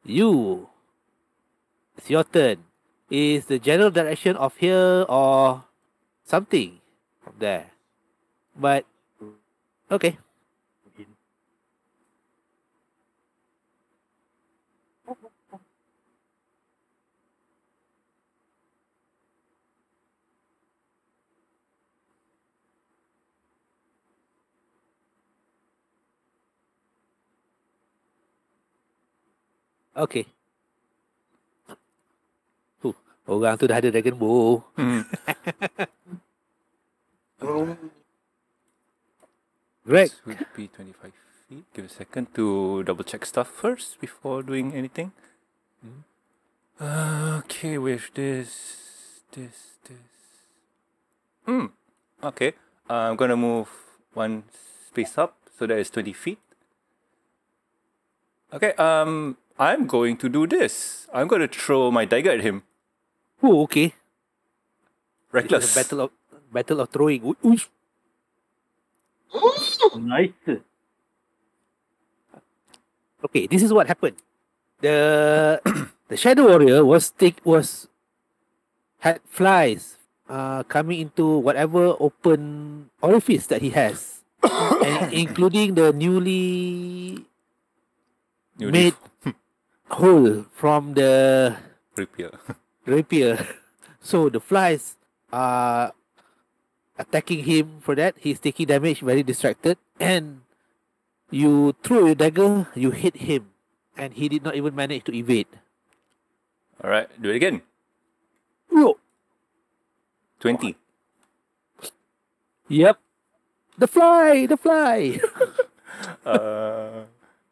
you, it's your turn. Is the general direction of here or something from there? But, okay. Okay. Orang tu dah ada Dragon Ball. Greg. This would be 25 feet. Give a second to double check stuff first before doing anything. Okay, with this. Okay. I'm gonna move one space up, so that is 20 feet. Okay, I'm going to do this. I'm gonna throw my dagger at him. Oh, okay. Reckless. Battle of throwing. Oof. Nice. Okay, this is what happened. The Shadow Warrior had flies coming into whatever open orifice that he has, and including the newly made hole from the rapier. So the flies are attacking him for that. He's taking damage, very distracted, and you threw your dagger, you hit him, and he did not even manage to evade. Alright, do it again. No. 20. Yep. The fly!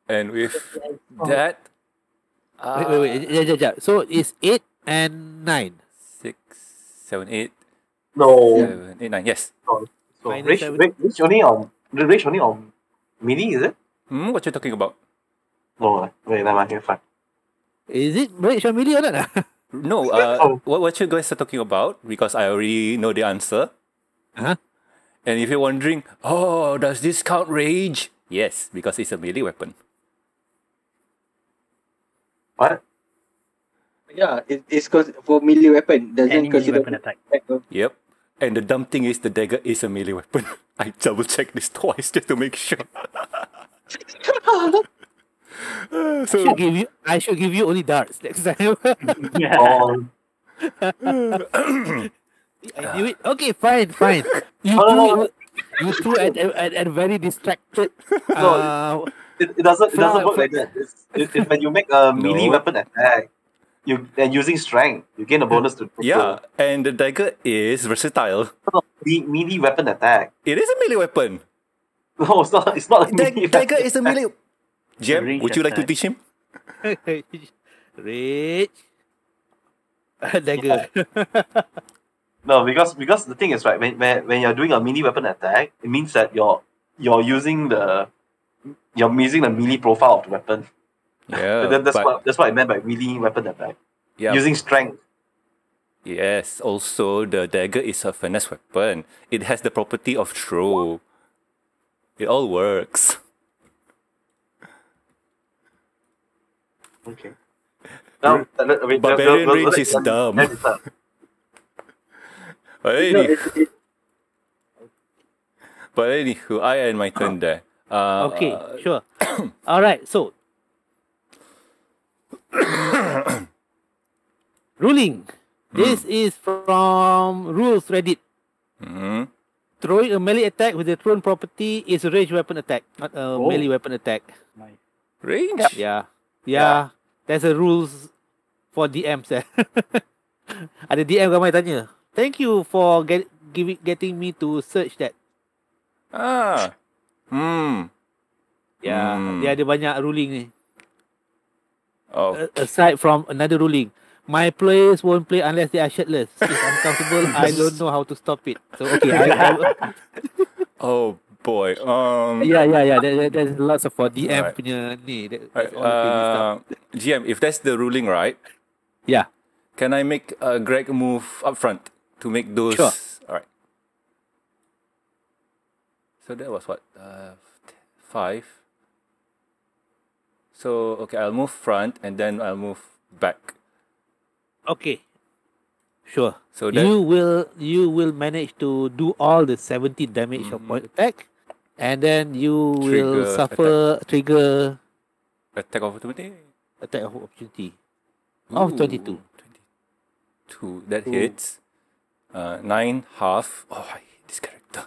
And with that... Wait. So it's 8 and 9. 6, 7, 8. No. 7, 8, 9, yes. No. So rage only on mini, is it? What you talking about? No, wait, I'm here, fine. Is it rage on melee or not? No, what you guys are talking about, because I already know the answer. Huh? And if you're wondering, does this count rage? Yes, because it's a melee weapon. What? Yeah, it's because for melee weapon, doesn't consider weapon attack. Yep. And the dumb thing is the dagger is a melee weapon. I double-checked this twice just to make sure. So I should give you only darts next time. I knew it. Okay, fine. You two at very distracted. No, it doesn't work like that. It's when you make a melee weapon attack, and using strength, you gain a bonus to. Yeah, and the dagger is versatile. Melee weapon attack. It is a melee weapon. No, it's not. It's not a melee. Dagger is a melee. Jem, would you like to teach him? Rage. Dagger. No, because the thing is, right, when you're doing a melee weapon attack, it means that you're using the melee profile of the weapon. Yeah. that's what I meant by melee weapon attack. Yeah. Using strength. Yes, also the dagger is a finesse weapon. It has the property of throw. It all works. Okay. Now, barbarian range is dumb. But anywho, I end my turn there. Okay, sure. Alright, so. Ruling. This is from Rules Reddit. Throwing a melee attack with the thrown property is a ranged weapon attack, not a melee weapon attack. Nice. Range? Yeah, there's a rules for DMs there. Ada DM ramai tanya. Thank you for getting me to search that. Dia ada banyak ruling ni. Aside from another ruling, my players won't play unless they are shirtless. If uncomfortable, I don't know how to stop it. So okay. Boy, yeah. There's lots of for DM punya ni. GM, if that's the ruling, right? Yeah. Can I make Greg move up front to make those? Sure. All right. So that was what 5. So okay, I'll move front and then I'll move back. Okay. Sure. So that you will manage to do all the 70 damage of point attack. And then you will suffer trigger attack of opportunity. Attack of opportunity. Of 22. 22. That hits. 9 half. Oh, I hate this character.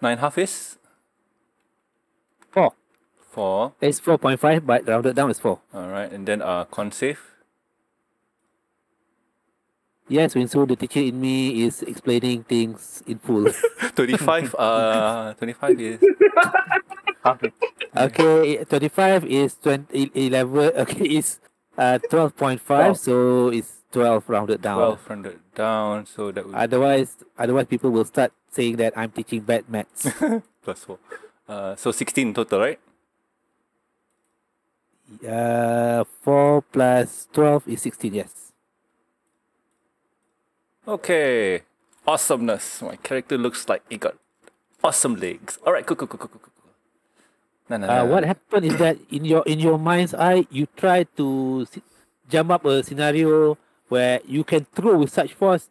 9 half is 4. 4. It's 4.5, but rounded down is 4. Alright, and then con save. Yes, Winsor, the teacher in me is explaining things in full. 25, 25 is... Okay, 25 is 11, okay, is 12.5, so it's 12 rounded down. 12 rounded down, so that would... Otherwise people will start saying that I'm teaching bad maths. Plus 4. So 16 total, right? 4 plus 12 is 16, yes. Okay. Awesomeness. My character looks like it got awesome legs. Alright, cool. What happened is that in your mind's eye, you try to jump up a scenario where you can throw with such force,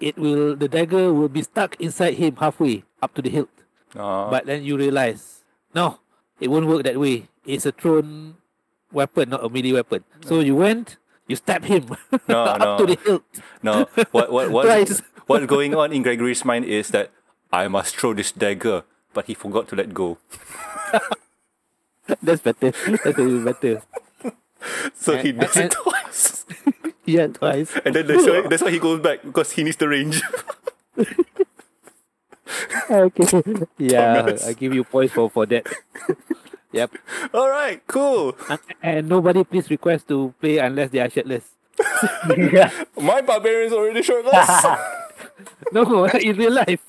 the dagger will be stuck inside him halfway up to the hilt. But then you realize, no, it won't work that way. It's a thrown weapon, not a melee weapon. So you went, you stabbed him up to the hilt. No, what's going on in Gregory's mind is that I must throw this dagger, but he forgot to let go. That's better. That's even better. So he does it twice. Yeah, twice. And then that's why he goes back, because he needs the range. Okay. Yeah, Thomas. I give you points for that. Yep. All right. Cool. And nobody, please request to play unless they are shirtless. Yeah. My barbarian's already shirtless. No, in real life.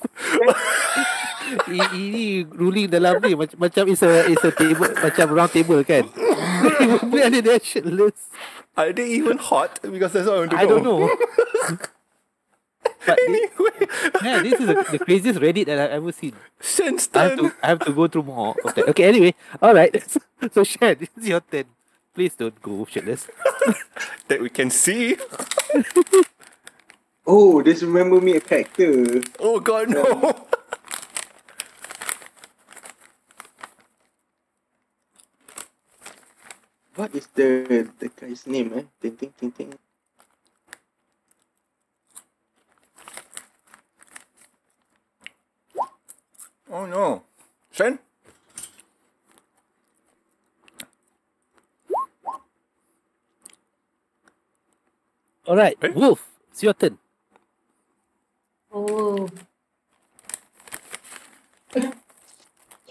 Ini ruling dalam ni macam it's a table, macam round table kan. They are shirtless. Are they even hot? Because that's what I want to know. I don't know. But anyway, this is the craziest Reddit that I've ever seen. Shen's turn. I have to go through more of that. Okay, anyway, all right. So Shen, this is your turn. Please don't go shirtless. That we can see. Oh, this remember me a character. Oh God, no. What is the guy's name? Ting. Oh no, Shen. All right, hey? Wolf, it's your turn. Oh.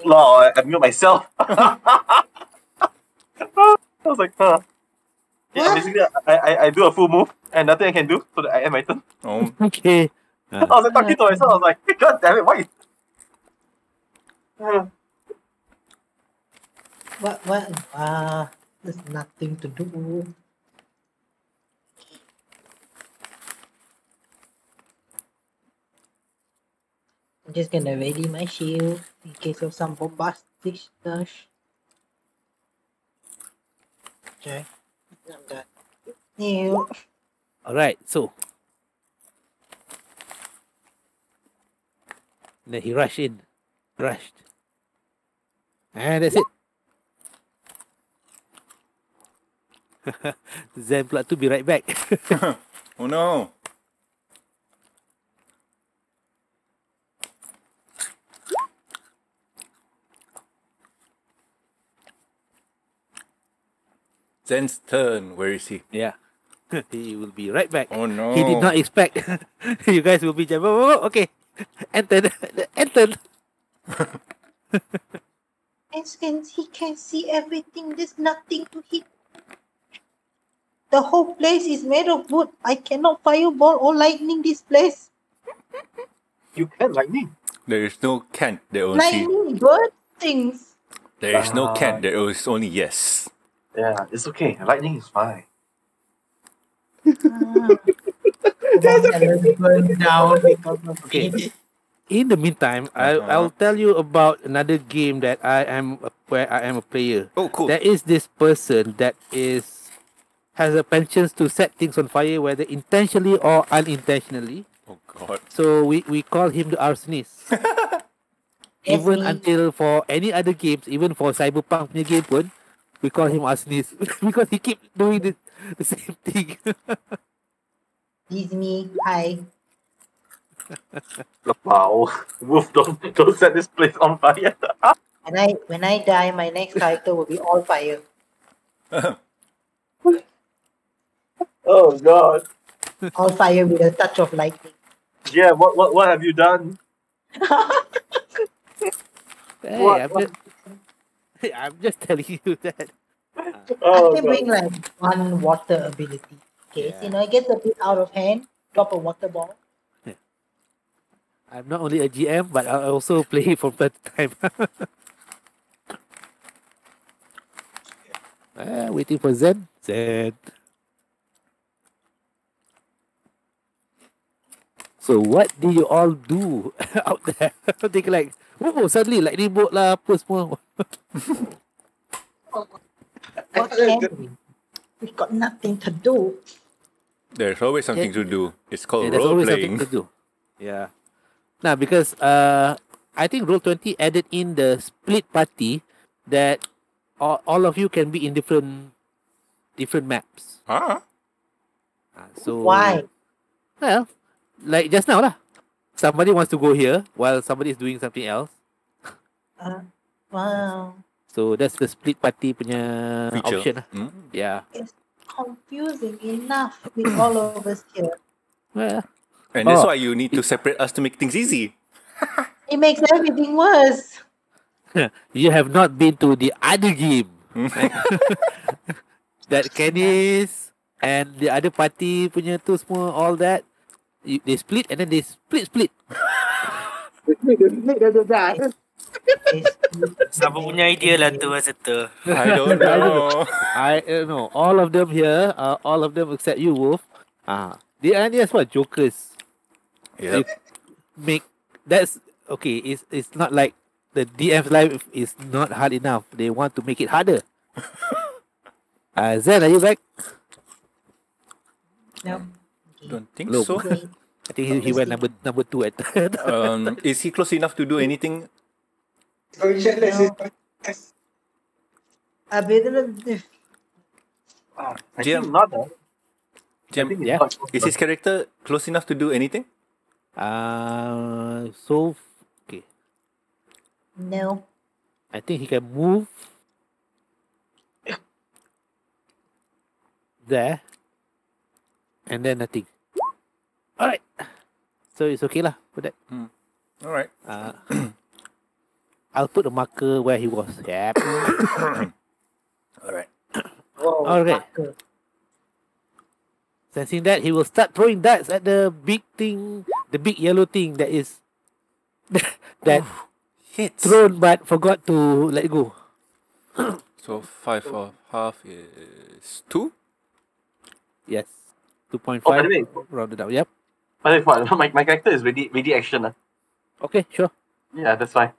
Wow, I mute myself. I was like, huh. Yeah, basically, I do a full move and nothing I can do, so that I end my turn. Oh. Okay. I was like talking to myself, I was like, hey, God damn it, why? What, there's nothing to do. I'm just gonna ready my shield in case of some bombastic stuff. Okay, I'm done. Yeah. Alright, so then he rushed. And that's it. Zen plot to be right back. Oh no. Zen's turn. Where is he? Yeah. He will be right back. Oh no. He did not expect you guys will be jumping. Oh, okay. Entered. And since he can see everything, there's nothing to hit. The whole place is made of wood. I cannot fireball or lightning this place. You can lightning. There is no can't. There only lightning good things. There is no can't. There is only yes. Yeah, it's okay. Lightning is fine. Okay. In the meantime, I'll tell you about another game that where I am a player. Oh, cool! There is this person that has a penchant to set things on fire, whether intentionally or unintentionally. Oh God! So we call him the arsonist. Even until for any other games, even for Cyberpunk game pun, we call him arsonist because he keep doing the same thing. Disney, hi. Wow, Wolf, don't set this place on fire. And when I die, my next character will be all fire. Oh God! All fire with a touch of lightning. Yeah, what have you done? Hey, I'm just telling you that. I can bring like one water ability. Okay, yeah. You know, it gets a bit out of hand. Drop a water ball. I'm not only a GM, but I also play from time to time. Waiting for Zen. Zen. So what do you all do out there? I think like, oh, suddenly like remote lah, post more. What can we? We got nothing to do. There's always something to do. It's called role playing. Something to do. Yeah. Now because I think Roll 20 added in the split party that all of you can be in different maps. Ah. So why? Well. Like just now lah. Somebody wants to go here while somebody is doing something else. Wow. So that's the split party punya feature. Option lah. Mm. Yeah. It's confusing enough with all of us here. Yeah. And that's why you need to separate us to make things easy. It makes everything worse. You have not been to the other game. That Kennis and the other party punya tu semua, all that. They split and then they split. Siapa punya idea lah tu masa tu? I don't know. All of them here, all of them except you, Wolf. They are just what jokers. Yep. Okay. It's not like the DM's life is not hard enough. They want to make it harder. Zen, are you back? No. Don't think Look. So. I think he went number two at that. Is he close enough to do anything? No. A bit of diff. Jim, is his character close enough to do anything? Okay. No. I think he can move there, and then nothing. Alright. So it's okay lah for that. Mm. Alright. I'll put a marker where he was. Yep. Alright. Okay. Marker. Sensing that, he will start throwing darts at the big thing, the big yellow thing that is hits. Thrown but forgot to let go. So 5 for half is 2? Yes. 2.5 rounded up. Yep. By the way, my character is ready action. Okay, sure. Yeah, that's fine.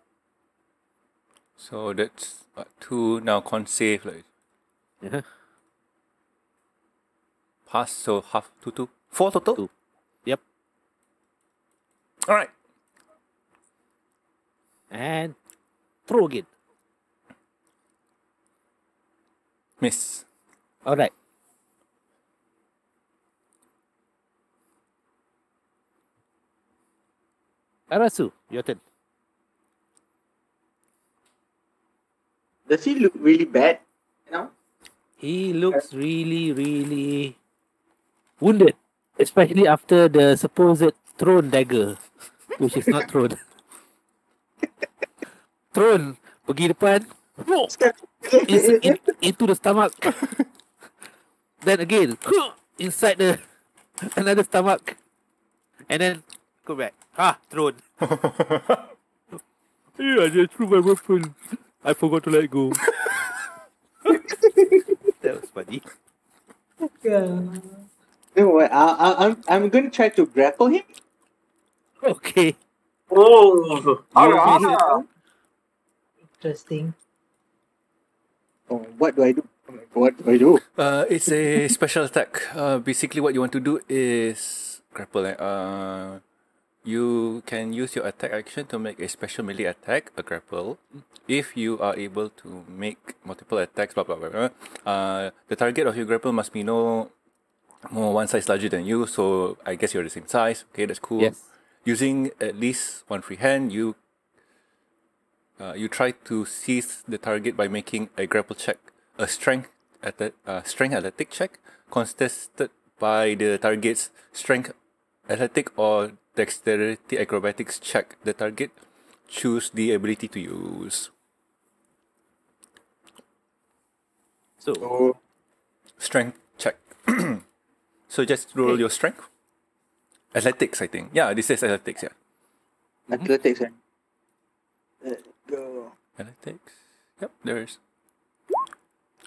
So that's 2 now, con save like. Yeah. Pass, so half 2 4 total. 2. Yep. All right. And throw again. Miss. All right. Karasu, your turn. Does he look really bad now? He looks really, really wounded. Especially after the supposed thrown dagger, which is not thrown. Thrown, pergi depan, into the stomach. Then again, inside another stomach. And then, go back. Thrown. I just threw my weapon. I forgot to let go. That was funny. Okay. Anyway, I'm going to try to grapple him. Okay. Oh. Interesting. What do I do? It's a special attack. Basically, what you want to do is grapple. You can use your attack action to make a special melee attack, a grapple. If you are able to make multiple attacks, blah, blah, blah, blah. The target of your grapple must be one size larger than you, so I guess you're the same size. Okay, that's cool. Yes. Using at least one free hand, you try to seize the target by making a grapple check, a strength athletic check, contested by the target's strength athletic or dexterity acrobatics check. The target choose the ability to use. So strength check. So just roll your strength. Athletics, I think. Yeah, this says athletics. Yeah. Athletics. Mm-hmm. Let's go. Athletics. Yep, there is.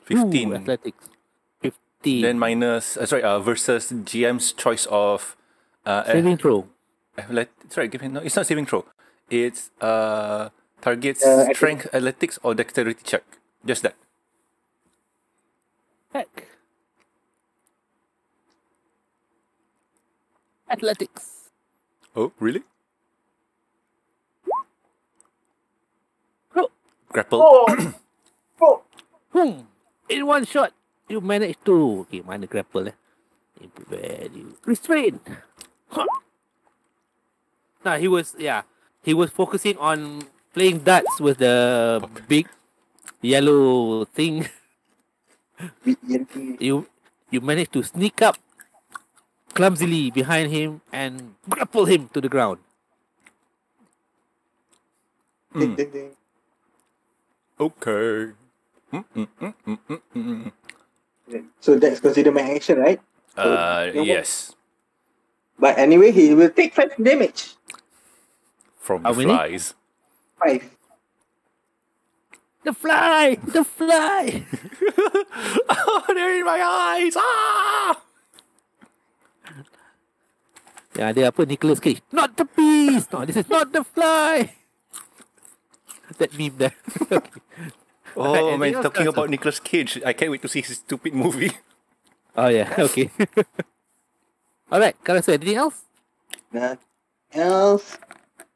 15. Ooh, athletics. 15. Then minus. Versus GM's choice of. Saving throw. It's not saving throw. It's targets strength, athletics, or dexterity check. Just that. Heck. Athletics. Oh, really? Oh. Grapple. Oh. In one shot, you managed to. Okay, minor grapple. Restrain. Huh. Nah, he was focusing on playing darts with the big yellow thing. You managed to sneak up clumsily behind him and grapple him to the ground. Mm. Okay. So that's considered my action, right? Yes. But anyway, he will take 5 damage. From the flies. 5. The fly! Oh, they're in my eyes! Ah! Yeah, they are put Nicolas Cage. Not the beast! No, this is not the fly! That meme there. Okay. Oh, right, man, talking about Nicolas Cage, I can't wait to see his stupid movie. Oh, yeah, okay. Alright, Karasu, anything else? Nothing else.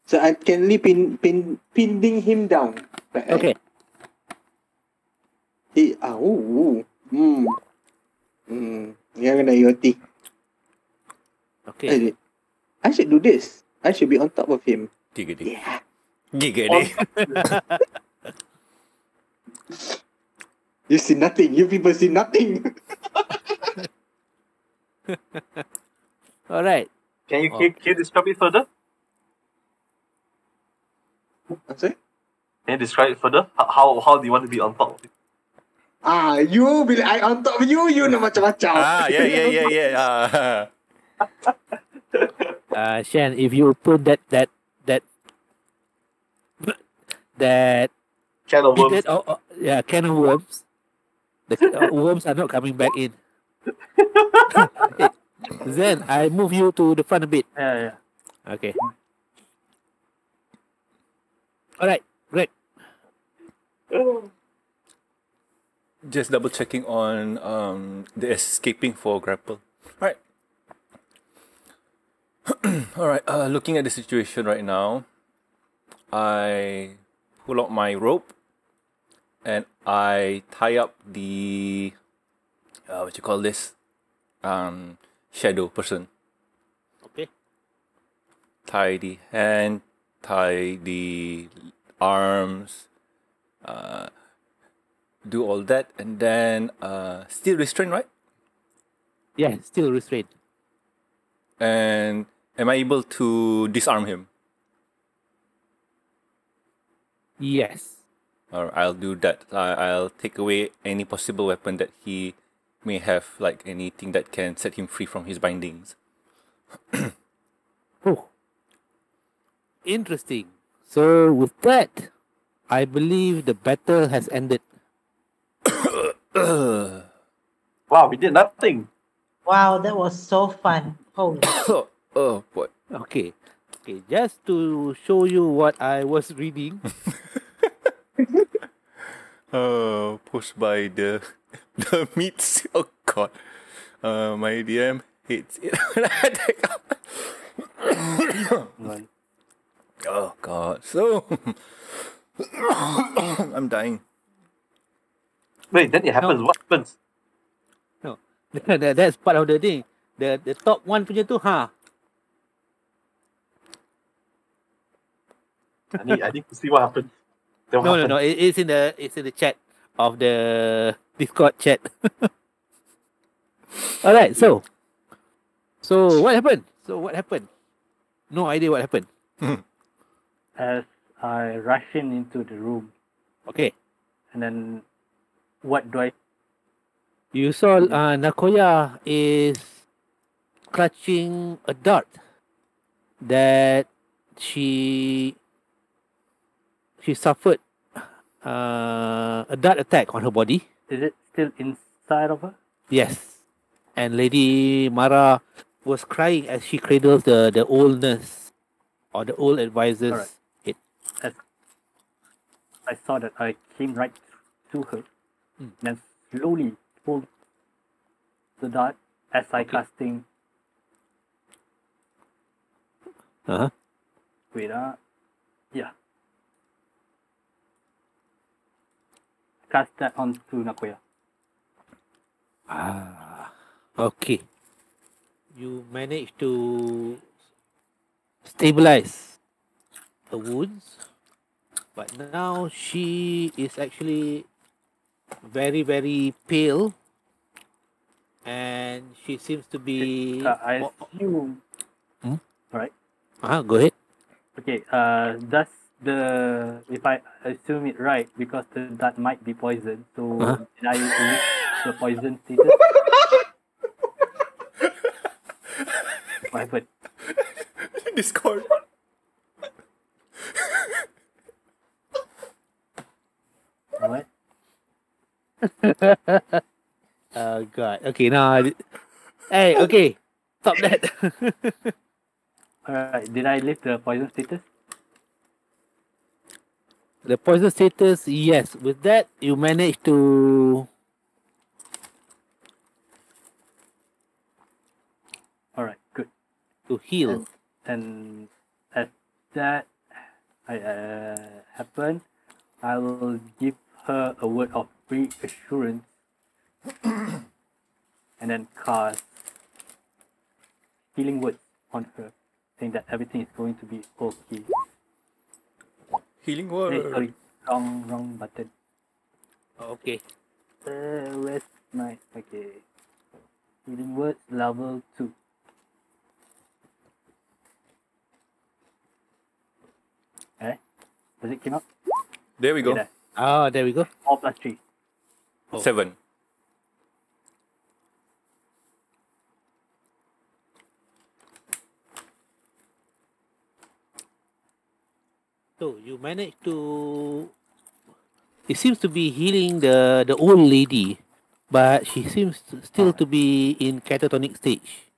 So I can pinning him down. Right? Okay. You're gonna yoti. Okay. I should do this. I should be on top of him. Giggity. Yeah. Giggity. You see nothing. You people see nothing. Alright. Can you keep describe it further? I'm sorry? Can you describe it further? How do you want to be on top of it? Ah, you be like, I on top of you, you know, macam-macam. Ah, yeah. Shen, if you put that can of worms. Can of worms. The worms are not coming back in. Zen, I move you to the front a bit. Yeah. Okay. Alright, great. Just double checking on the escaping for grapple. Alright. Alright, looking at the situation right now, I pull out my rope and I tie up the shadow person. Okay. Tie the hand, tie the arms, do all that, and then still restrain, right? Yeah, still restrain. And am I able to disarm him? Yes. Or I'll do that. I'll take away any possible weapon that he may have, like anything that can set him free from his bindings. Oh. Interesting. So with that, I believe the battle has ended. Wow, we did nothing. Wow, that was so fun. Oh boy. Okay, just to show you what I was reading. Oh, pushed by the meats. Oh god. My DM hates it. Oh god. So I'm dying. Wait, then it happens. No. What happens? No. That's part of the thing. The top one punya tu, huh? I need to see what happened. No. It's in the chat of the Discord chat. All right, so what happened? No idea what happened. As I rush into the room, okay, and then what do I You saw Nakoya is clutching a dart that she suffered a dart attack on her body. Is it still inside of her? Yes. And Lady Mara was crying as she cradles the old nurse or the old advisor's head. As I saw that, I came right to her and then slowly pulled the dart as I casting. Wait, yeah. Cast that onto Nakoya. Ah, okay. You managed to stabilize the wounds, but now she is actually very, very pale, and she seems to be. I assume. Right. Go ahead. Okay. Does the if I assume it right, because the dart might be poisoned, so did I use the poison status? What happened? Discord. What? Oh god. Okay, now. Hey, okay. Stop that. Alright, did I lift the poison status? The poison status, yes. With that, you managed to. To heal, and as that happened, I will give her a word of reassurance, and then cast healing words on her, saying that everything is going to be okay. Healing word. Hey, sorry, wrong button. Oh, okay. Where's my okay? Healing word level 2. Does it come up? There we go. There. Ah, there we go. 4 + 3. Oh. 7. So you managed to. It seems to be healing the old lady, but she seems to, still to be in catatonic stage.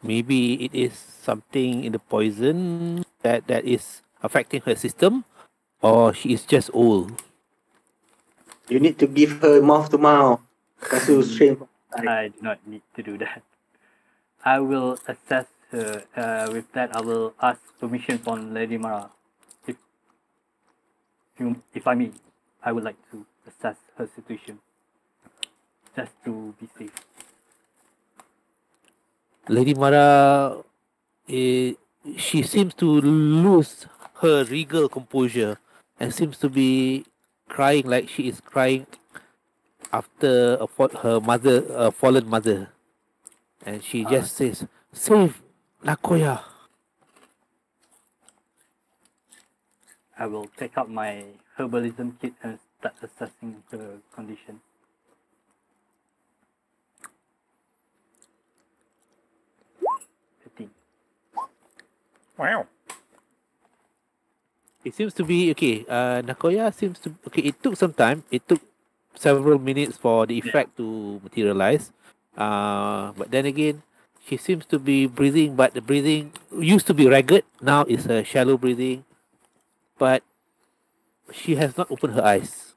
Maybe it is something in the poison that is affecting her system. Or she is just old. You need to give her mouth to mouth. I do not need to do that. I will assess her. With that, I will ask permission from Lady Mara. If I may, I would like to assess her situation. Just to be safe. Lady Mara, she seems to lose her regal composure and seems to be crying like she is crying after her fallen mother, and she just says, "Save Nakoya." I will take out my herbalism kit and start assessing her condition. Wow. It seems to be okay. Nakoya seems to It took some time. It took several minutes for the effect to materialize. But then again, she seems to be breathing. But the breathing used to be ragged. Now it's a shallow breathing. But she has not opened her eyes.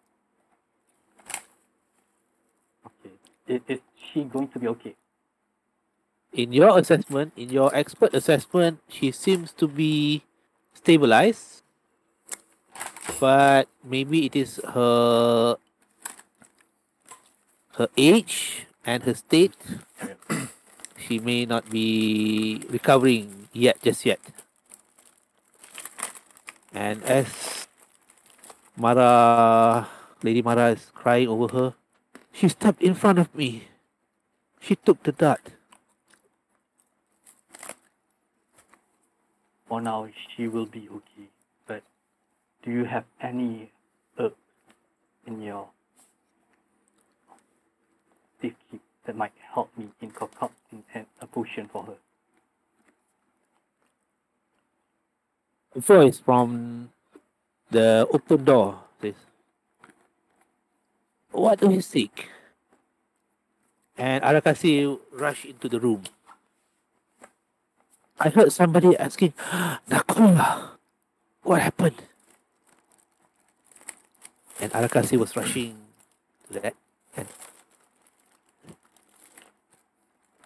Okay. Is she going to be okay? In your assessment, in your expert assessment, she seems to be stabilized. But maybe it is her age and her state. She may not be recovering just yet. And as Lady Mara is crying over her, she stepped in front of me. She took the dart. For now, she will be okay. Do you have any herb in your thief keep that might help me in concocting a potion for her. The floor is from the open door, please. What do you seek? And Arakasi rushed into the room. I heard somebody asking, Nakoya, what happened? And Arakasi was rushing to that.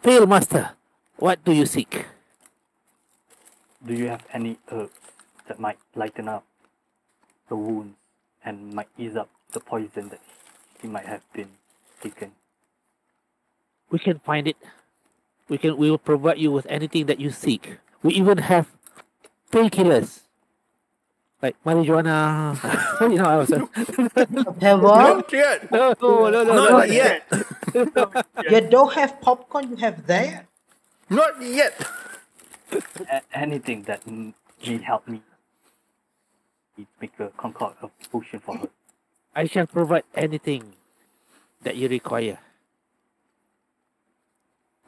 Pale Master, what do you seek? Do you have any herbs that might lighten up the wounds and might ease up the poison that he might have been taken? We can find it. We will provide you with anything that you seek. We even have painkillers. Like marijuana. You know, I was have what? Not yet. No, not yet. You don't have popcorn, you have that? Not yet. Anything that may help me make a concoct of potion for her. I shall provide anything that you require.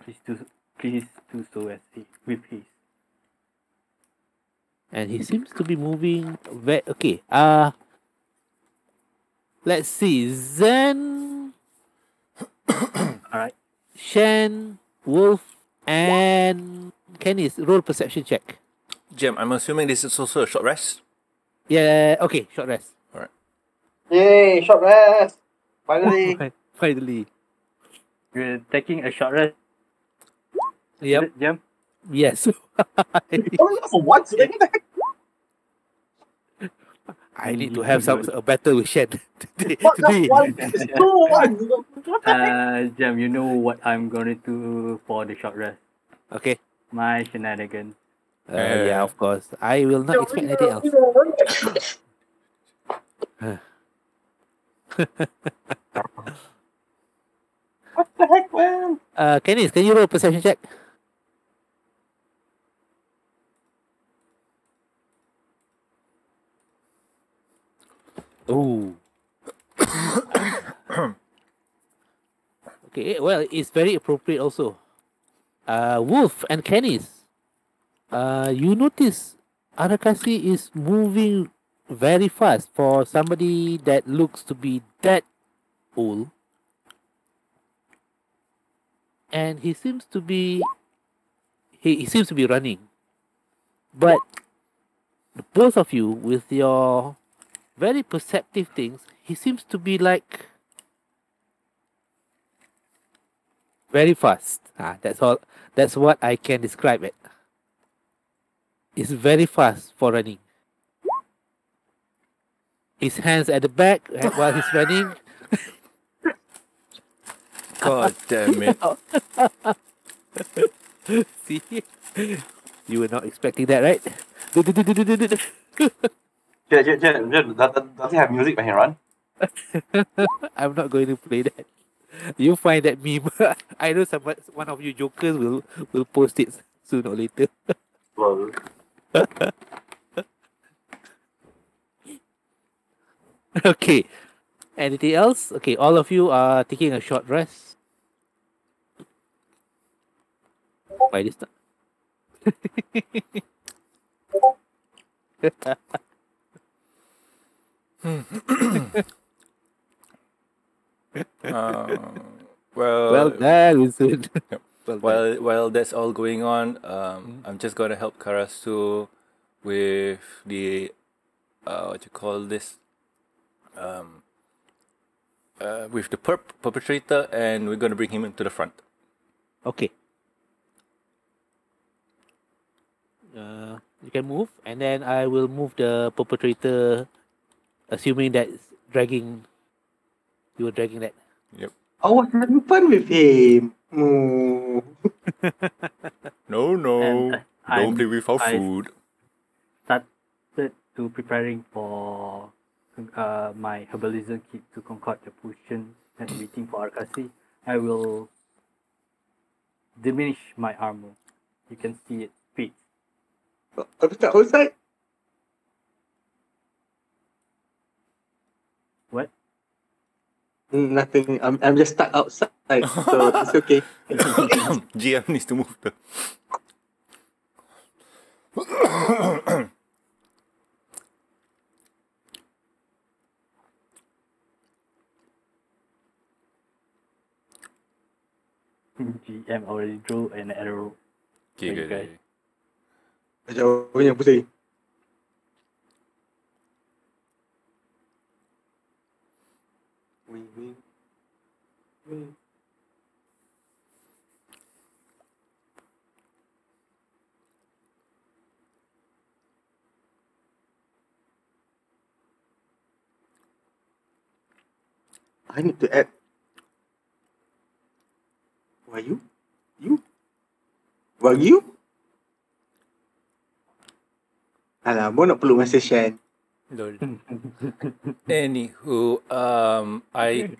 Please do so as with peace. And he seems to be moving very okay. Let's see. Zen, alright. Shen, Wolf, and Kennis, roll perception check. Jim, I'm assuming this is also a short rest. Yeah. Okay, short rest. Alright. Yay, short rest! Finally. Finally. You're taking a short rest. Yep. Jim? Yes. For what? I need to have a battle with Shen today. Jam, you know what I'm gonna do for the short rest. Okay. My shenanigans. Yeah, of course. I will not expect anything else. What the heck, man? Kennis, can you roll a perception check? Oh. Okay, well, it's very appropriate also. Wolf and Kennis, you notice Arakasi is moving very fast for somebody that looks to be that old. And he seems to be he seems to be running. But both of you with your very perceptive things, he seems to be like very fast. That's all. That's what I can describe it. It's very fast for running. His hands at the back while he's running. God damn it! See, you were not expecting that, right? Does he have music when he run? I'm not going to play that. You find that meme. I know one of you jokers will post it soon or later. Well. Okay. Anything else? Okay, all of you are taking a short rest. By this time. Well, that is it. Yep. While that's all going on, I'm just gonna help Karasu with the what you call this, with the perpetrator, and we're gonna bring him into the front. Okay. You can move, and then I will move the perpetrator. Assuming that dragging, you were dragging that. Yep. Oh, what happened with him? No, no. Don't play with our food. Started to preparing for my herbalism kit to concoct the potion and waiting for Arakasi. I will diminish my armor. You can see it fades. Who's that? What? Nothing. I'm just stuck outside Alright, so it's okay. GM needs to move the... GM already drew an arrow. Okay, good. Okay. Jawabannya pusing. Wing. I need to add. Why you? Why you? Alah, nak perlu message Shen. Lol. Anywho, I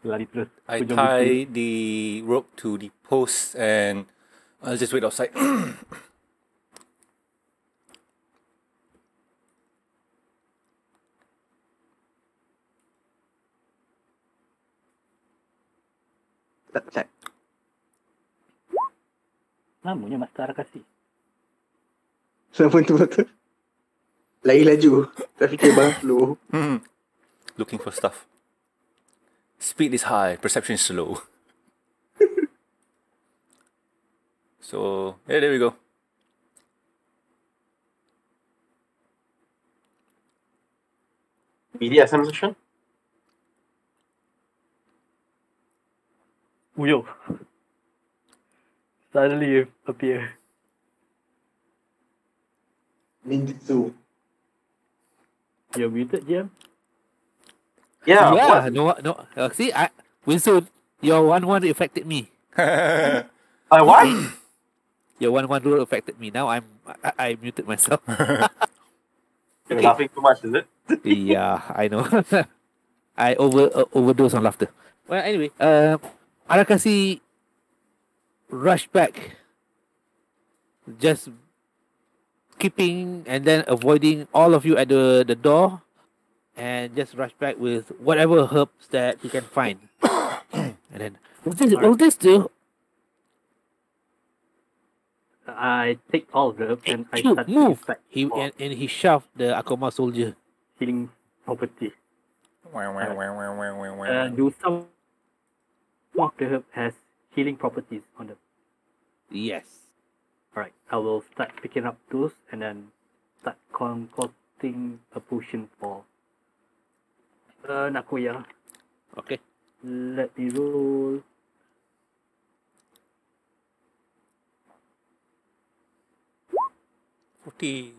tie the rope to the post and I'll just wait outside. Tak. Namanya Mas Arakasi. Siapa itu betul? Lagi laju. Tapi kebang slow. Looking for stuff. Speed is high. Perception is slow. So, yeah, there we go. Media sensation? Uyo. Suddenly you appear. Ninjutsu. You're muted, Jim? Yeah. No. See, Winston, your 1-1 affected me. I what? Your 1-1 rule affected me. Now I muted myself. You're laughing too much, is it? Yeah, I know. I overdose on laughter. Well, anyway, Arakasi rushed back, just keeping and then avoiding all of you at the door, and just rush back with whatever herbs that he can find. And then, will this do? I take all the herbs and I start move. He shoved the Akoma soldier. Healing property. Do some of the herb has healing properties on them? Yes. Alright, I will start picking up those and then start concocting a potion for Nakoya. Okay. Let me roll. Forty.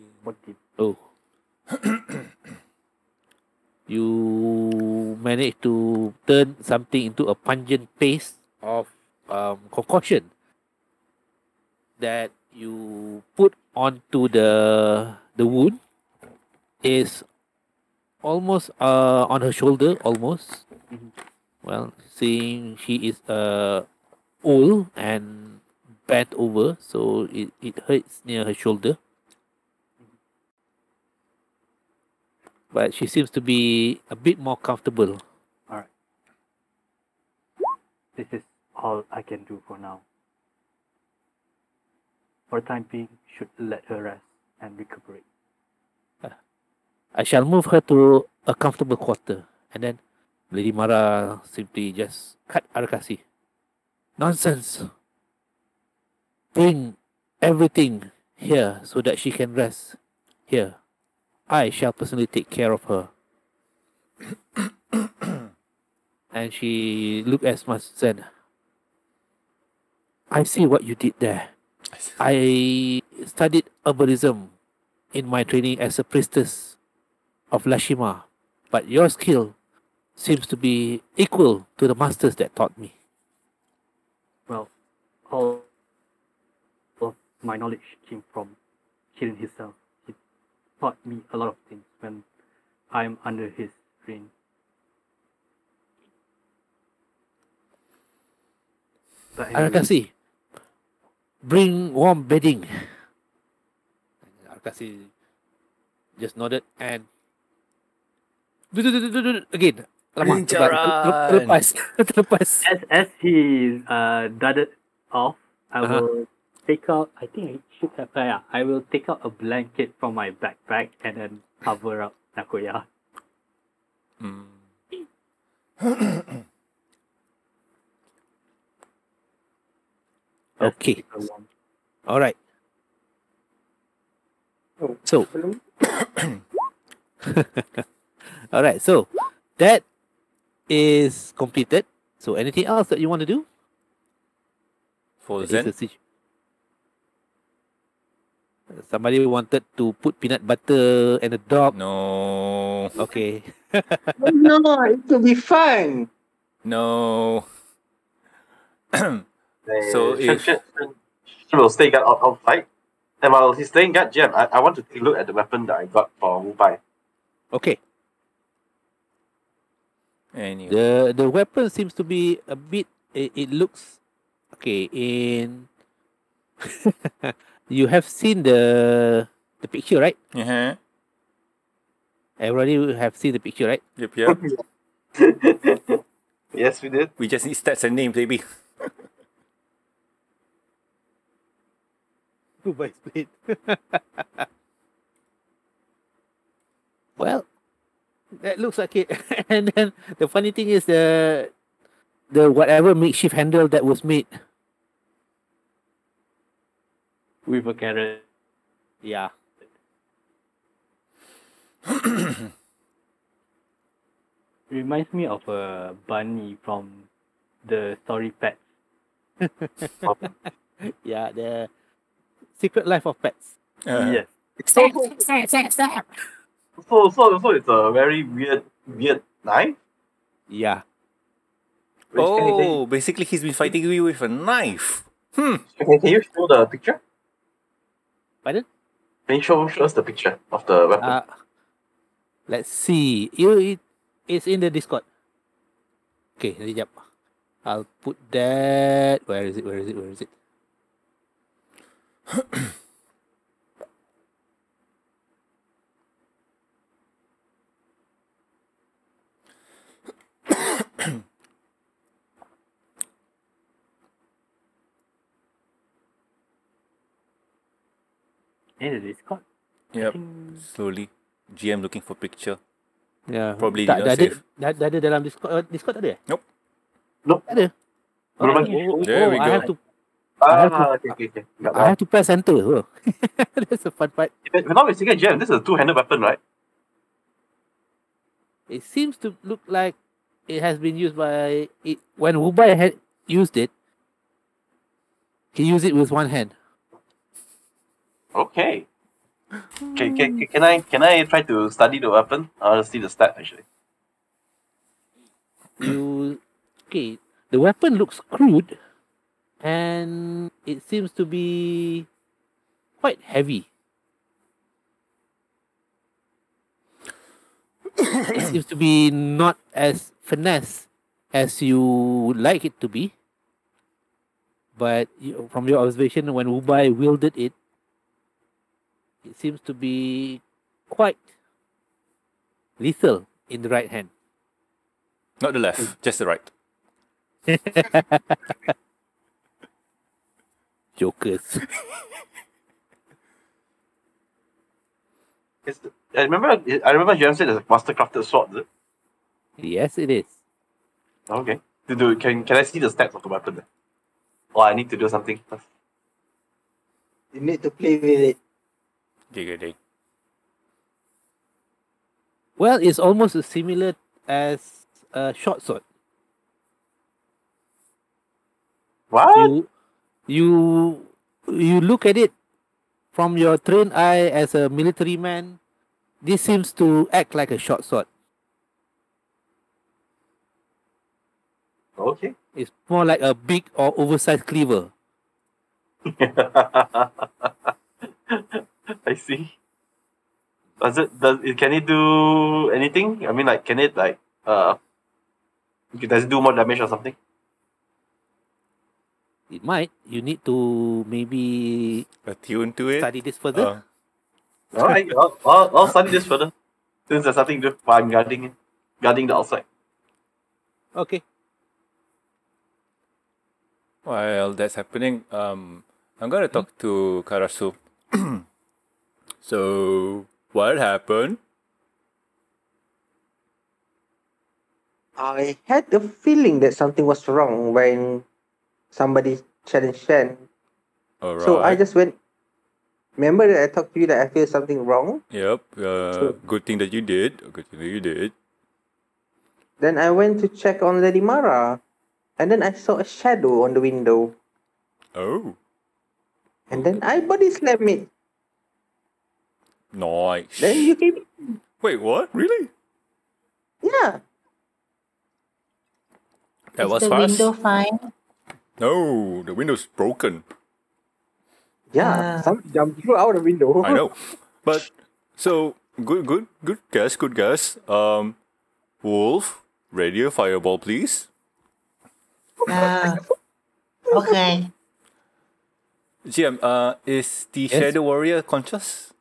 Oh. You managed to turn something into a pungent paste of concoction that you put onto the wound. Is almost on her shoulder, almost. Well, seeing she is old and bent over, so it hurts near her shoulder. But she seems to be a bit more comfortable. Alright. This is all I can do for now. For the time being, should let her rest and recuperate. I shall move her to a comfortable quarter, and then Lady Mara simply just cut Arakasi. Nonsense! Bring everything here so that she can rest here. I shall personally take care of her. And she looked at Zen. I see what you did there. I studied herbalism in my training as a priestess of Lashima, but your skill seems to be equal to the masters that taught me. Well, all of my knowledge came from Kirin himself. He taught me a lot of things when I'm under his reign. Arakasi, bring warm bedding. Arakasi just nodded and again, Terlepas. As he darted off, I will take out, I think I should have, I will take out a blanket from my backpack and then cover up Nakoya. Mm. Okay. Alright. Oh, so, alright, so that is completed. So, anything else that you want to do? For Zen? Somebody wanted to put peanut butter and a dog. No. Okay. No, it will be fun. No. So, she will stay guard outside. And while he's staying guard, Jim, I want to take a look at the weapon that I got for Wubai. Okay. Anyway. The weapon seems to be a bit. It looks okay. In you have seen the picture, right? Uh-huh. Everybody have seen the picture, right? Yep. Yes, we did. We just need stats and names, baby. By split. Well, that looks like it. And then the funny thing is the whatever makeshift handle that was made with a carrot. Yeah. Reminds me of a bunny from the story Pets. Yeah, the Secret Life of Pets. Yes. Stop. So it's a very weird knife? Yeah. Oh, basically he's been fighting you with a knife. Can you show the picture? Pardon? Can you show us the picture of the weapon? Let's see. It's in the Discord. Okay, I'll put that. Where is it? In the Discord? Yep. Slowly. GM looking for picture. Yeah. Probably not safe. Dah ada dalam Discord ada? Nope. Ada. There we go. I have to press enter. Oh. That's a fun part. If I'm not mistaken, Jam, this is a two-handed weapon, right? It seems to look like it has been used by... When Wubai had used it, he used it with one hand. Okay. Can I try to study the weapon? I'll see the stat, actually. Okay. The weapon looks crude. And it seems to be quite heavy. It seems to be not as finesse as you would like it to be. But from your observation, when Wubai wielded it, it seems to be quite lethal in the right hand. Not the left, just the right. Jokers. I remember Jam said it's a master crafted sword, is it? Yes, it is. Okay. Can I see the stats of the weapon then? Oh, I need to do something first. You need to play with it. Dig. Well, it's almost as similar as a short sword. What? You look at it from your trained eye as a military man. This seems to act like a short sword. Okay. It's more like a big or oversized cleaver. I see. Can it do anything? I mean, like, can it like does it do more damage or something? It might. You need to maybe attune to it. Study this further. Alright, I'll study this further. Since there's nothing to do, I'm guarding the outside. Okay. While that's happening, I'm gonna talk to Karasu. So, what happened? I had a feeling that something was wrong when somebody challenged Shen. All right. So I just went. Remember that I talked to you that I feel something wrong? Yep. So, good thing that you did. Good thing that you did. Then I went to check on Lady Mara, and then I saw a shadow on the window. Oh. And then I body slammed it. Nice. Then you came in. Wait, what? Really? Yeah. That was fast. Is the window fine? No, the window's broken. Yeah, some jumped through out the window. I know, but so good guess, good guess. Wolf, ready a fireball, please. Okay. GM, is the Shadow Warrior conscious?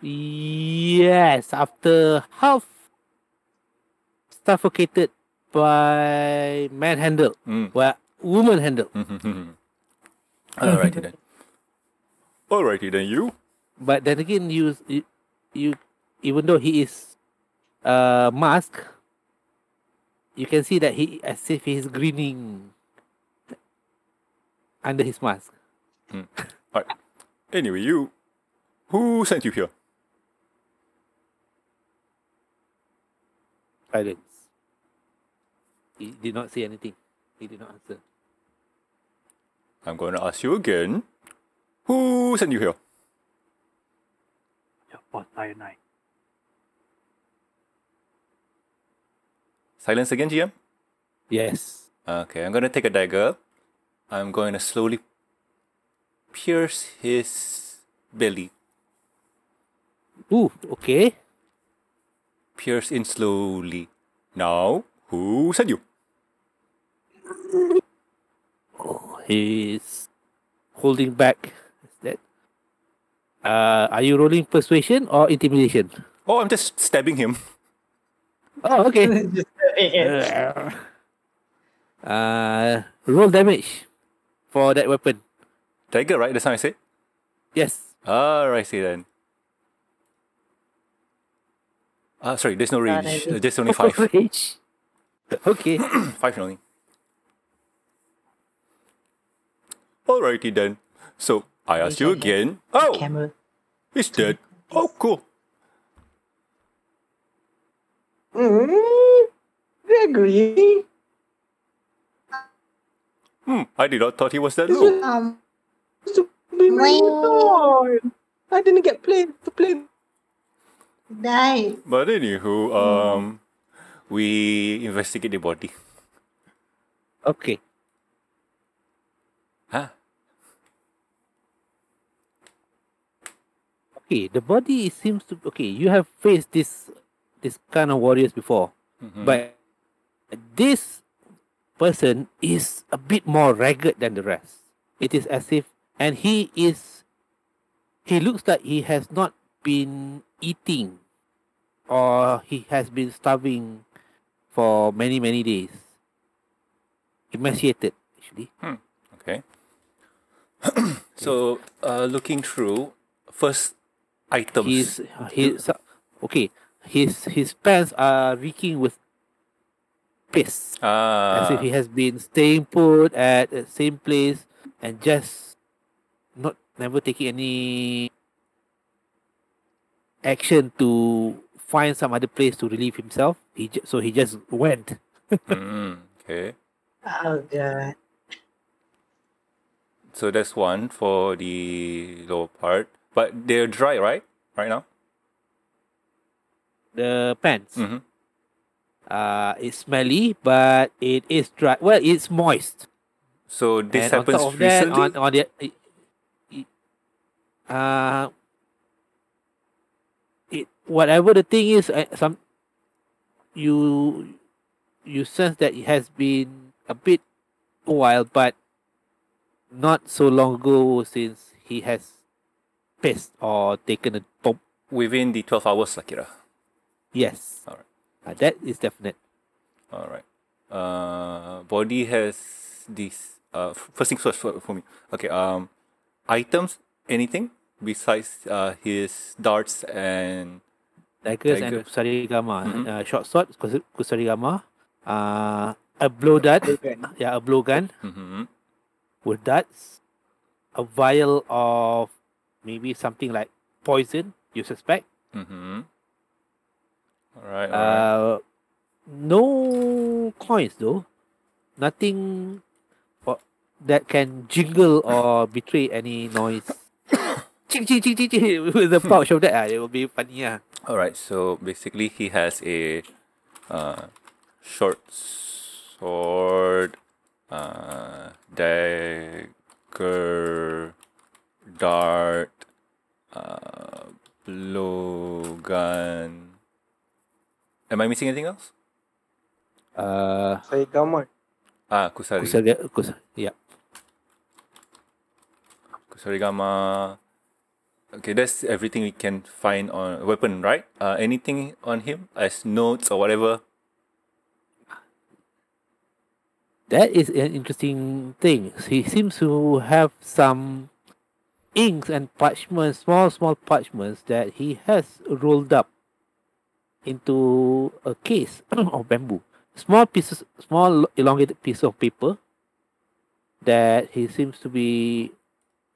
Yes, after half suffocated by man handle, well, woman handle. Alrighty then. Alrighty then, you. But then again, you even though he is masked, you can see that he as if he is grinning under his mask. Alright. Anyway, you. Who sent you here? Silence. He did not say anything. He did not answer. I'm going to ask you again. Who sent you here? Your boss, Cyanide. Silence again, GM? Yes. Okay, I'm going to take a dagger. I'm going to slowly pierce his belly. Ooh, okay. Pierce in slowly. Now, who sent you? Oh, he's holding back. Is that? Are you rolling persuasion or intimidation? Oh, I'm just stabbing him. Oh, okay. Just stabbing him. Roll damage for that weapon. Dagger, right? That's how I said? Yes. Alright, see then. Sorry, there's no range. There's only 5. Okay. 5 only. Alrighty then. So, I asked you again. Oh! Camera. He's dead. Oh, cool. Gregory? I did not thought he was that low. I didn't get to play. Nice. But anywho, we investigate the body. Okay. Huh? Okay, the body seems to... Okay, you have faced this kind of warriors before. But this person is a bit more ragged than the rest. It is as if... And he is... He looks like he has not been eating, or he has been starving for many, many days. Emaciated, actually. Okay. So, looking through, first items. His pants are reeking with piss. As if he has been staying put at the same place and just never taking any action to find some other place to relieve himself. So he just went. Okay. Oh god. So that's one for the lower part. But they're dry, right? Right now? The pants. It's smelly, but it is dry. Well, it's moist. So this happens recently? Whatever the thing is, you sense that it has been a bit a while, but not so long ago since he has pissed or taken a dump. Within the 12 hours, Lakira. Yes. All right. That is definite. All right. Body has this. First things first for me. Okay. Items, anything besides his darts and daggers and kusarigama. Short sword, kusarigama. A blow dart. Yeah, a blowgun. With darts. A vial of maybe something like poison, you suspect. All right. No coins though. Nothing that can jingle or betray any noise. With the pouch of that, it will be funny. All right. So basically, he has a short sword, dagger, dart, blowgun. Am I missing anything else? Kusarigama. Yeah. Kusarigama. Okay, that's everything we can find on weapon, right? Anything on him as notes or whatever? That is an interesting thing. He seems to have some inks and parchments, small parchments that he has rolled up into a case of bamboo. Small elongated piece of paper that he seems to be...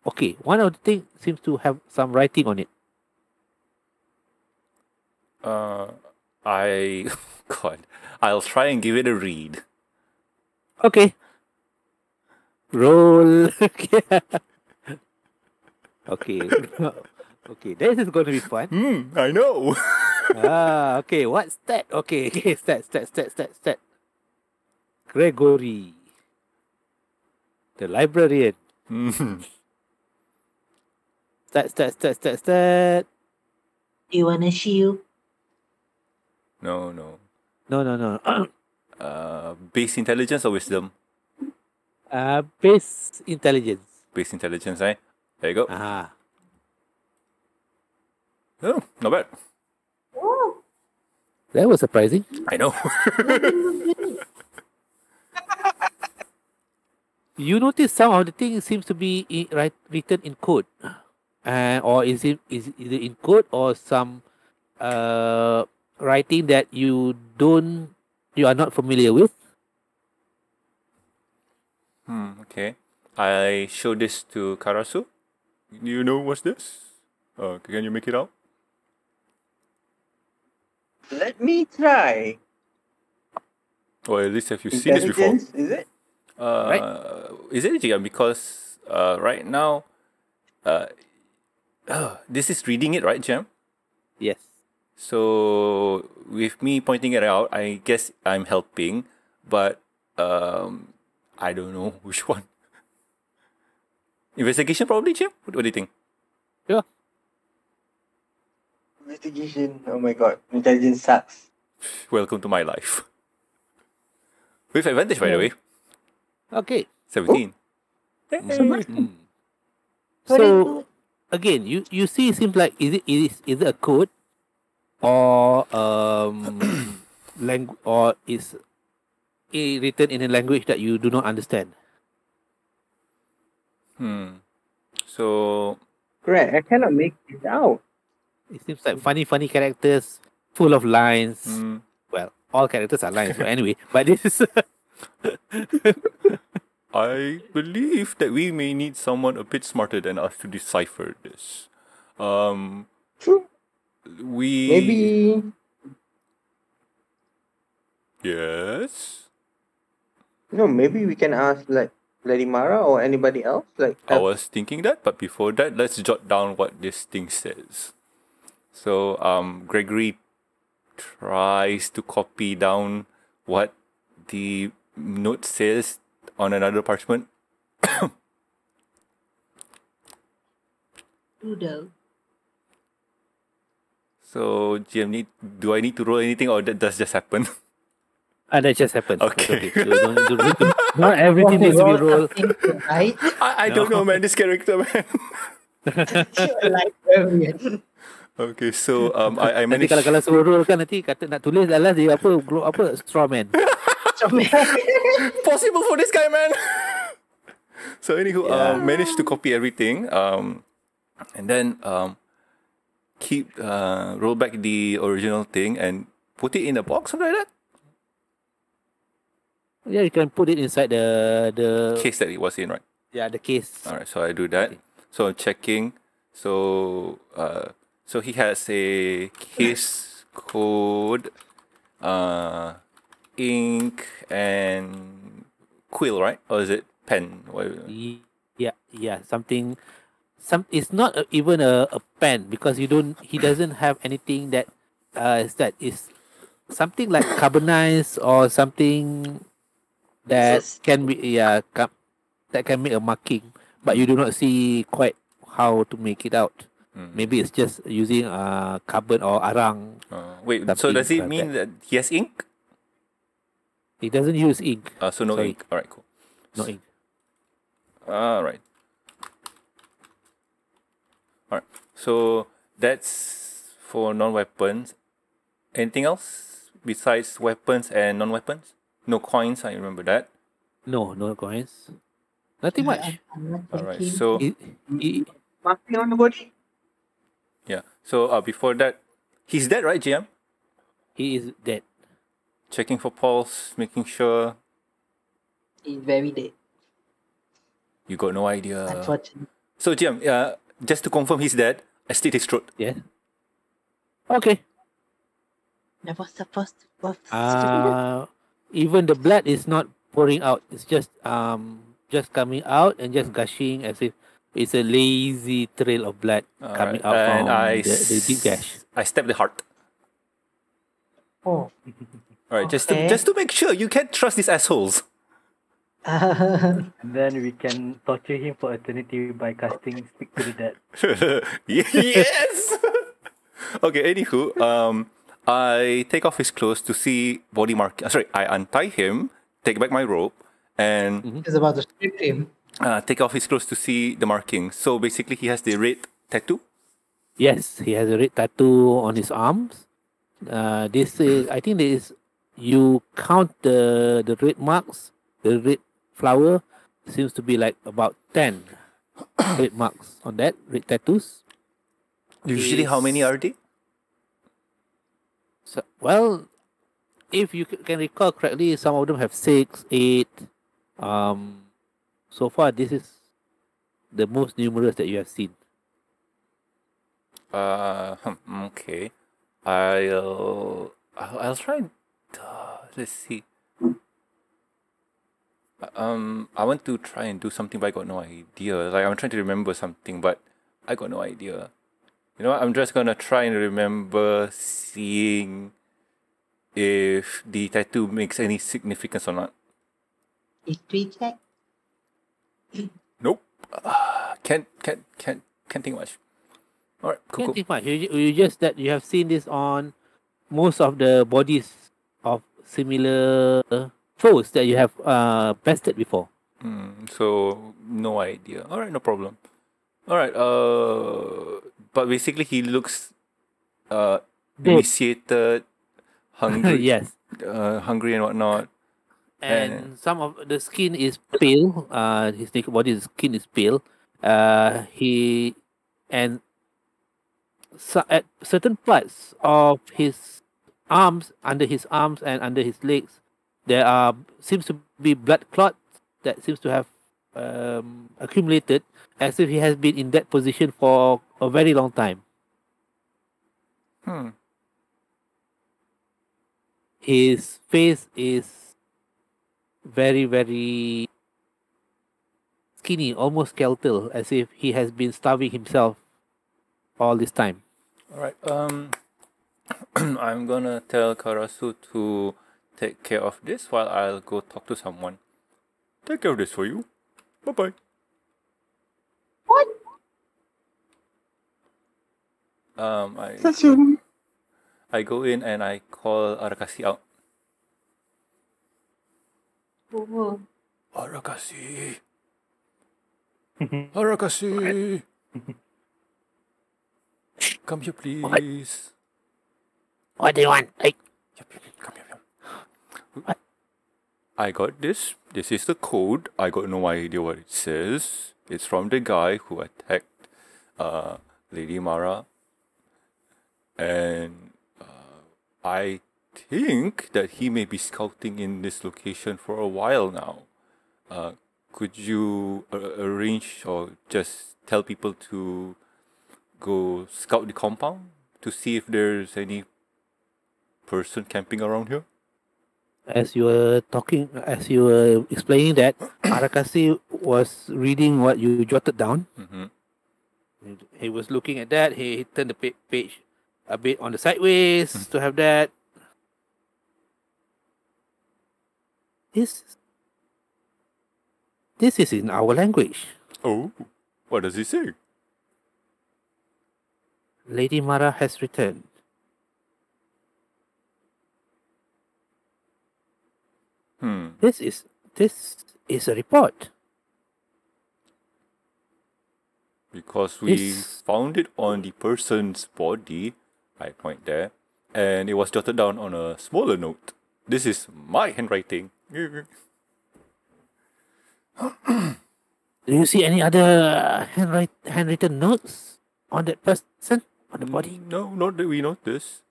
Okay, one of the things seems to have some writing on it. God, I'll try and give it a read. Okay. Roll. Okay. Okay, this is going to be fun. I know. Okay, what's that? Okay, stat. Gregory, the librarian. Stat. Do you want a shield? No. Base intelligence or wisdom? Base intelligence. Base intelligence, eh? There you go. Oh, not bad. Oh. That was surprising. I know. You notice some of the things seems to be written in code. Or is it either in code or some writing that you are not familiar with? Okay. I show this to Karasu. Do you know what's this? Can you make it out? Let me try. Or at least have you seen this before? Is it? Right? Is it Jigan? Because right now, this is reading it, right, Jam? Yes. So with me pointing it out, I guess I'm helping, but I don't know which one. Investigation probably, Jim? What do you think? Yeah. Investigation. Oh my god. Intelligence sucks. Welcome to my life. With advantage, by the way. Okay. 17. Hey. So again, you see it seems like is it a code or language, or is it written in a language that you do not understand? So correct, I cannot make it out. It seems like funny characters, full of lines. Well, all characters are lines, but anyway. But this is I believe that we may need someone a bit smarter than us to decipher this. True. Maybe. Yes. No, maybe we can ask like Lady Mara or anybody else. Like I was thinking that, but before that, let's jot down what this thing says. So, Gregory tries to copy down what the note says on another parchment. Doodle. So, do I need to roll anything, or that does just happen? That just happens. Okay. So don't, not everything needs to be rolled. Right? I don't know, man. This character, man. Okay, so I managed. Kalau suruh roll kan nanti kata nak tulis, alas dia apa, straw man. possible for this guy, man. So anywho, managed to copy everything, and then keep roll back the original thing and put it in a box, something like that. Yeah, you can put it inside the case that it was in, right? Yeah, the case. All right, so I do that. Okay. So I'm checking. So so he has a case code, ink and quill, right? Or is it pen? Yeah, yeah, something. It's not even a pen, because you don't. He doesn't have anything that is something like carbonized or something that can be that can make a marking, but you do not see quite how to make it out. Mm. Maybe it's just using carbon or arang. Wait, so does it mean that he has ink? He doesn't use ink. So no ink. All right, cool. No ink. All right. All right. So that's for non-weapons. Anything else besides weapons and non-weapons? No coins. I remember that. No coins. Nothing much. All right. So marking on the body. Yeah. So before that, he's dead, right, GM? He is dead. Checking for pulse, making sure. He's very dead. You got no idea. Unfortunately. So GM, just to confirm he's dead, I slit his throat. Yeah. Okay. Never supposed to. Even the blood is not pouring out. It's just coming out and just gushing as if it's a lazy trail of blood coming out from the deep gash. I stabbed the heart. Oh. All right, okay. just to make sure you can't trust these assholes. And then we can torture him for eternity by casting Speak to the Dead. Yes. Okay. Anywho, I take off his clothes to see body mark. Sorry, I untie him, take back my rope, and he's about to strip him. Take off his clothes to see the marking. So basically, he has the red tattoo. Yes, he has a red tattoo on his arms. This is, I think, this is. You count the red marks. The red flower seems to be like about 10 red marks on that, red tattoos. Usually, how many are they? So, well, if you can recall correctly, some of them have 6, 8. So far, this is the most numerous that you have seen. Okay. I'll try. Let's see. I want to try and do something, but I got no idea. Like, I'm trying to remember something, but I got no idea. You know what? I'm just gonna try and remember, seeing if the tattoo makes any significance or not. History check. Nope. Can't think much. All right, cool. Can't think much. You just that you have seen this on most of the bodies of similar foes that you have bested before. So no idea. All right, no problem. All right. But basically he looks emaciated, hungry. Yes. Hungry and whatnot. And some of the skin is pale. His naked body's skin is pale. At certain parts of his arms, under his arms and under his legs, there seems to be blood clots that seems to have accumulated, as if he has been in that position for a very long time. His face is very, very skinny, almost skeletal, as if he has been starving himself all this time. All right. I'm gonna tell Karasu to take care of this while I'll go talk to someone. Take care of this for you. Bye-bye. What? I go in and I call Arakasi out. Whoa. Arakasi. Arakasi. Come here, please. What do you want? Hey. Come here. I got this. This is the code. I got no idea what it says. It's from the guy who attacked Lady Mara. And I think that he may be scouting in this location for a while now. Could you arrange or just tell people to go scout the compound to see if there's any person camping around here? As you were talking, as you were explaining that, Arakasi was reading what you jotted down. Mm-hmm. He was looking at that. He turned the page a bit on the sideways to have that. This is in our language. Oh, what does he say? Lady Mara has returned. This is a report. Because we found it on the person's body, I point there, and it was jotted down on a smaller note. This is my handwriting. Do you see any other handwritten notes on that person, on the body? No, not that we noticed.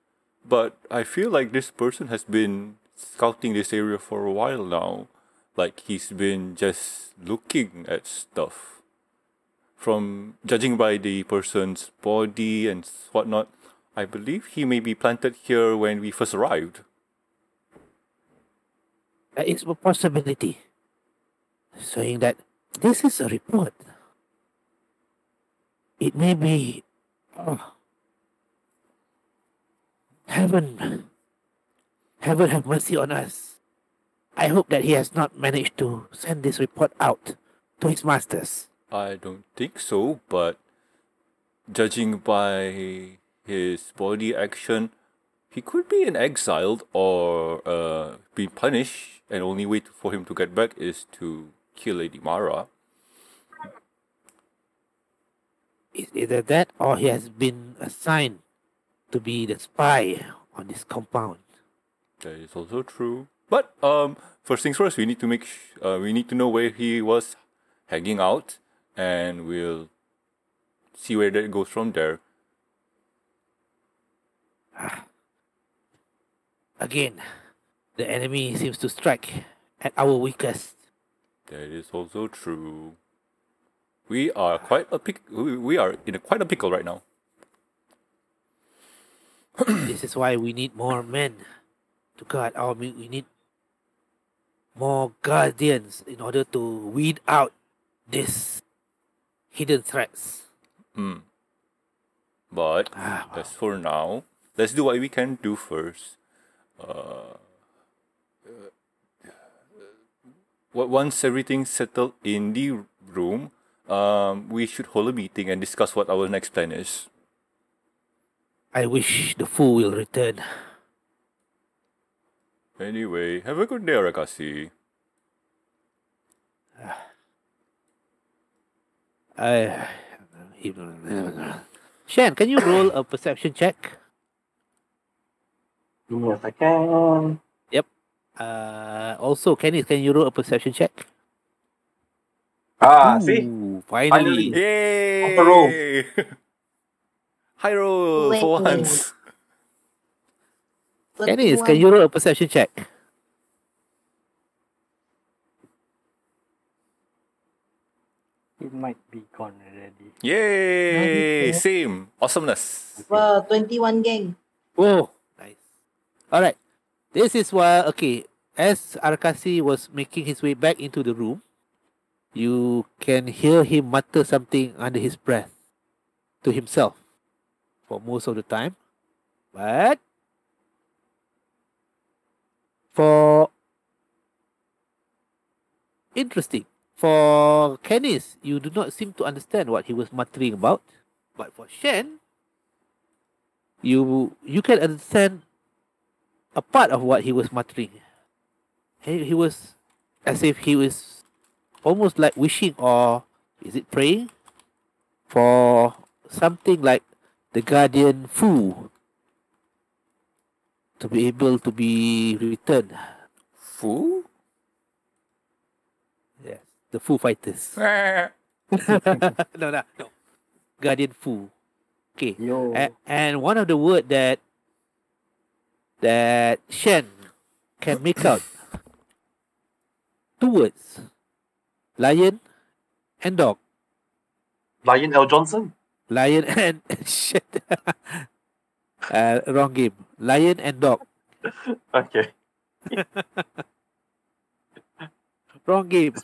But I feel like this person has been scouting this area for a while now. Like, he's been just looking at stuff. From judging by the person's body and whatnot, I believe he may be planted here when we first arrived. That is a possibility. Saying that this is a report. It may be Heaven have mercy on us. I hope that he has not managed to send this report out to his masters. I don't think so, but judging by his body action, he could be an exiled or be punished, and only way for him to get back is to kill Lady Mara. It's either that or he has been assigned to be the spy on this compound. That is also true. But first things first, we need to know where he was hanging out, and we'll see where that goes from there. Again, the enemy seems to strike at our weakest. That is also true. We are in quite a pickle right now. This is why we need more men. To guard our meat, we need more guardians in order to weed out these hidden threats. But that's for now. Let's do what we can do first. Once everything's settled in the room, we should hold a meeting and discuss what our next plan is. I wish the fool will return. Anyway, have a good day, Arakasi. Shen, can you roll a perception check? Yes, I can. Yep. Also, Kennis, can you roll a perception check? Ah, see? Finally. Yay! High roll for once. Kennis, can you roll a perception check? It might be gone already. Yay! Same. Awesomeness. Wow, 21 gang. Whoa. Nice. Alright. This is why, okay, as Arakasi was making his way back into the room, you can hear him mutter something under his breath to himself for most of the time. But for Kennis, you do not seem to understand what he was muttering about. But for Shen, you can understand a part of what he was muttering. He was as if he was almost like wishing, or is it praying, for something like the guardian fool to be able to be returned. Fu? The Foo Fighters. No. Guardian Foo. Okay. And one of the word that Shen can make out. 2 words. Lion and dog. Lion L. Johnson? Lion and... Shit. Wrong game. Lion and dog. Okay. Wrong game.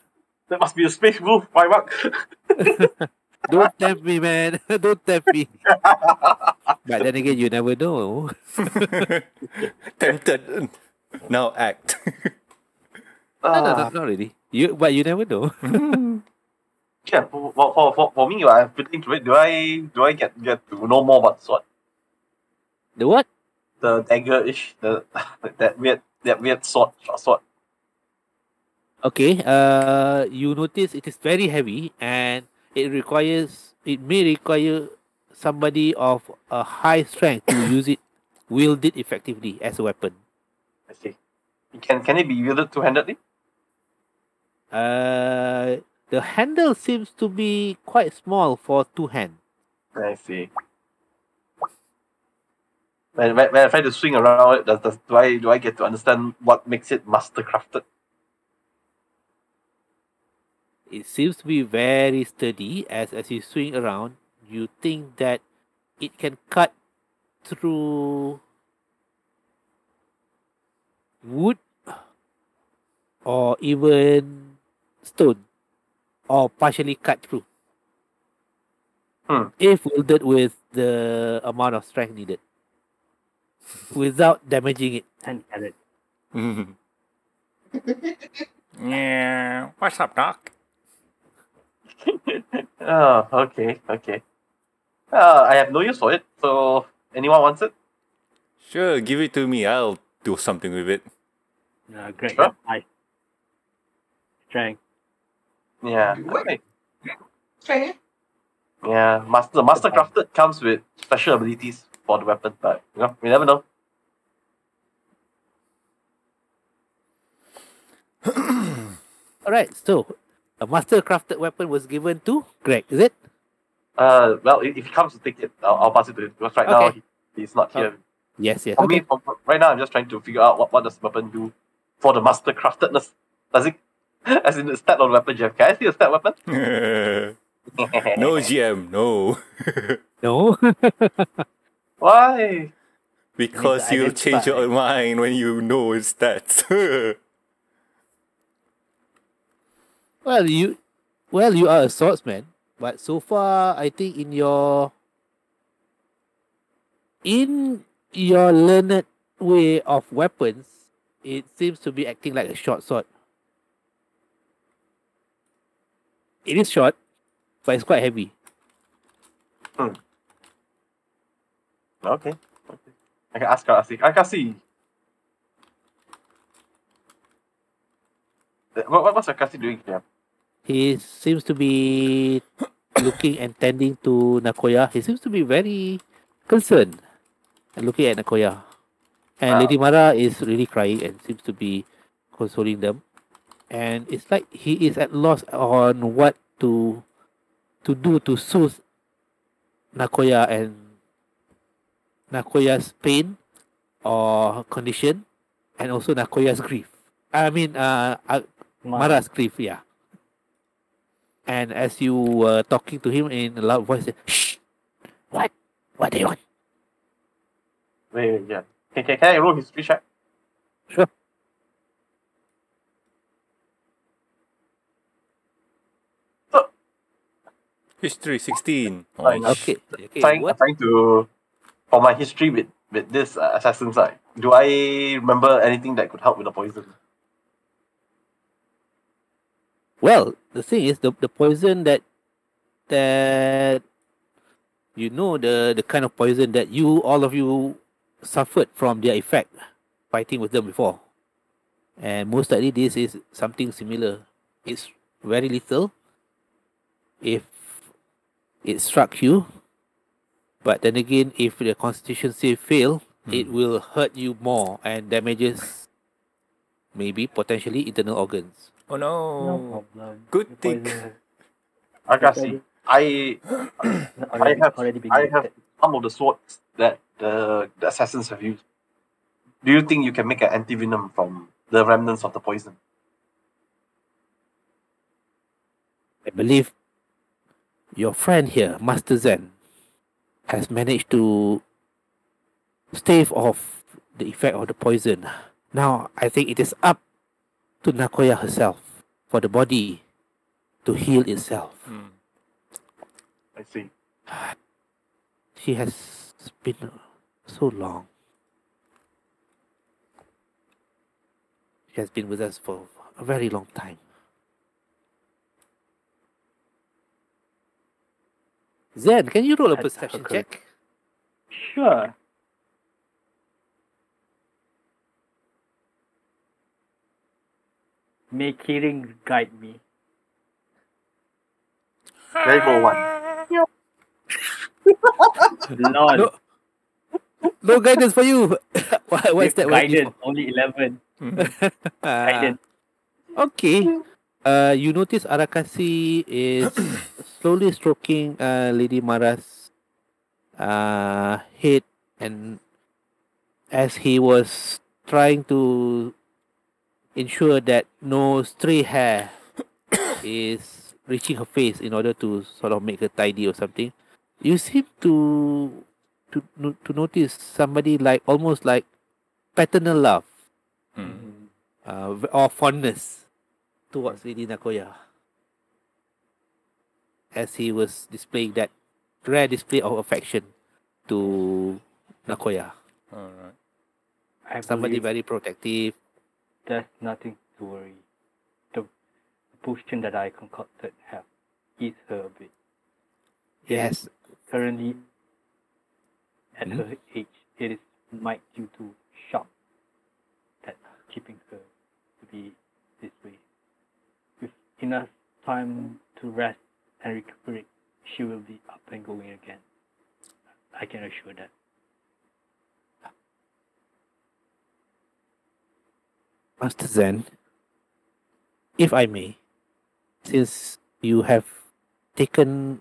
That must be a space wolf, my work. Don't tempt me, man. Don't tempt me. But then again, you never know. Tempted. Now act. No, not really. But you never know. Yeah, for me, I'm putting to it. Do I get to know more about the sword? The what? The dagger-ish, that weird short sword. Okay. You notice it is very heavy, and it may require somebody of a high strength to use it, wield it effectively as a weapon. I see. Can it be wielded two-handedly? The handle seems to be quite small for 2 hands. I see. When I try to swing around it, do I get to understand what makes it mastercrafted? It seems to be very sturdy. As you swing around, you think that it can cut through wood or even stone, or partially cut through. If wielded with the amount of strength needed, without damaging it. Yeah, what's up, Doc? Oh, okay. I have no use for it, so anyone wants it? Sure, give it to me. I'll do something with it. Great. Sure. Hi. Strength. Yeah. Okay. Strength. Yeah, mastercrafted comes with special abilities for the weapon, but we never know. Alright, so a mastercrafted weapon was given to Greg, is it? Well, if he comes to take it, I'll pass it to him, because right now he's not here. Yes. For me, right now I'm just trying to figure out what does the weapon do for the mastercraftedness. Does it, as in the stat on weapon, GM? Can I see a stat weapon? No, GM, no. No? Why? Because you'll change your mind when you know his stats. Well, you are a swordsman, but so far I think in your learned way of weapons, it seems to be acting like a short sword. It is short, but it's quite heavy. Okay. I can ask Karasu. Arakasi! What's Arakasi doing here? He seems to be looking and tending to Nakoya. He seems to be very concerned and looking at Nakoya. And Lady Mara is really crying and seems to be consoling them. And it's like he is at loss on what to do to soothe Nakoya and Nakoya's pain or condition, and also Nakoya's grief. Mara's grief, yeah. And as you were talking to him in a loud voice, shh! What? What do you want? Wait, yeah. Can I roll history check? Sure. History 16. Okay. Trying to... For my history with this assassin side, do I remember anything that could help with the poison? Well, the thing is, the poison that you know, the kind of poison that all of you suffered from their effect fighting with them before, and most likely this is something similar. It's very little if it struck you. But then again, if the constitution save fail, it will hurt you more and damages maybe potentially internal organs. Oh no. No good thing. Arakasi, I have some of the swords that the assassins have used. Do you think you can make an antivenom from the remnants of the poison? I believe your friend here, Master Zen, has managed to stave off the effect of the poison. Now, I think it is up to Nakoya herself for the body to heal itself. Mm. I see. She has been so long. She has been with us for a very long time. Zen, can you roll a perception check? Sure. May Kirin guide me. Level 1. Lol. No, no guidance for you. What's that? Guidance, only 11. Guidance. Okay. You notice Arakasi is slowly stroking Lady Mara's head, and as he was trying to ensure that no stray hair is reaching her face in order to sort of make her tidy or something, you seem to notice somebody like almost like paternal love or fondness towards Lady Nakoya, as he was displaying that rare display of affection to Nakoya. All right. Somebody very protective. There's nothing to worry. The potion that I concocted have eats her a bit. Yes. Currently, at her age, it is my due to shock that keeping her to be this way. With enough time to rest and recuperate, she will be up and going again. I can assure that. Master Zen, if I may, since you have taken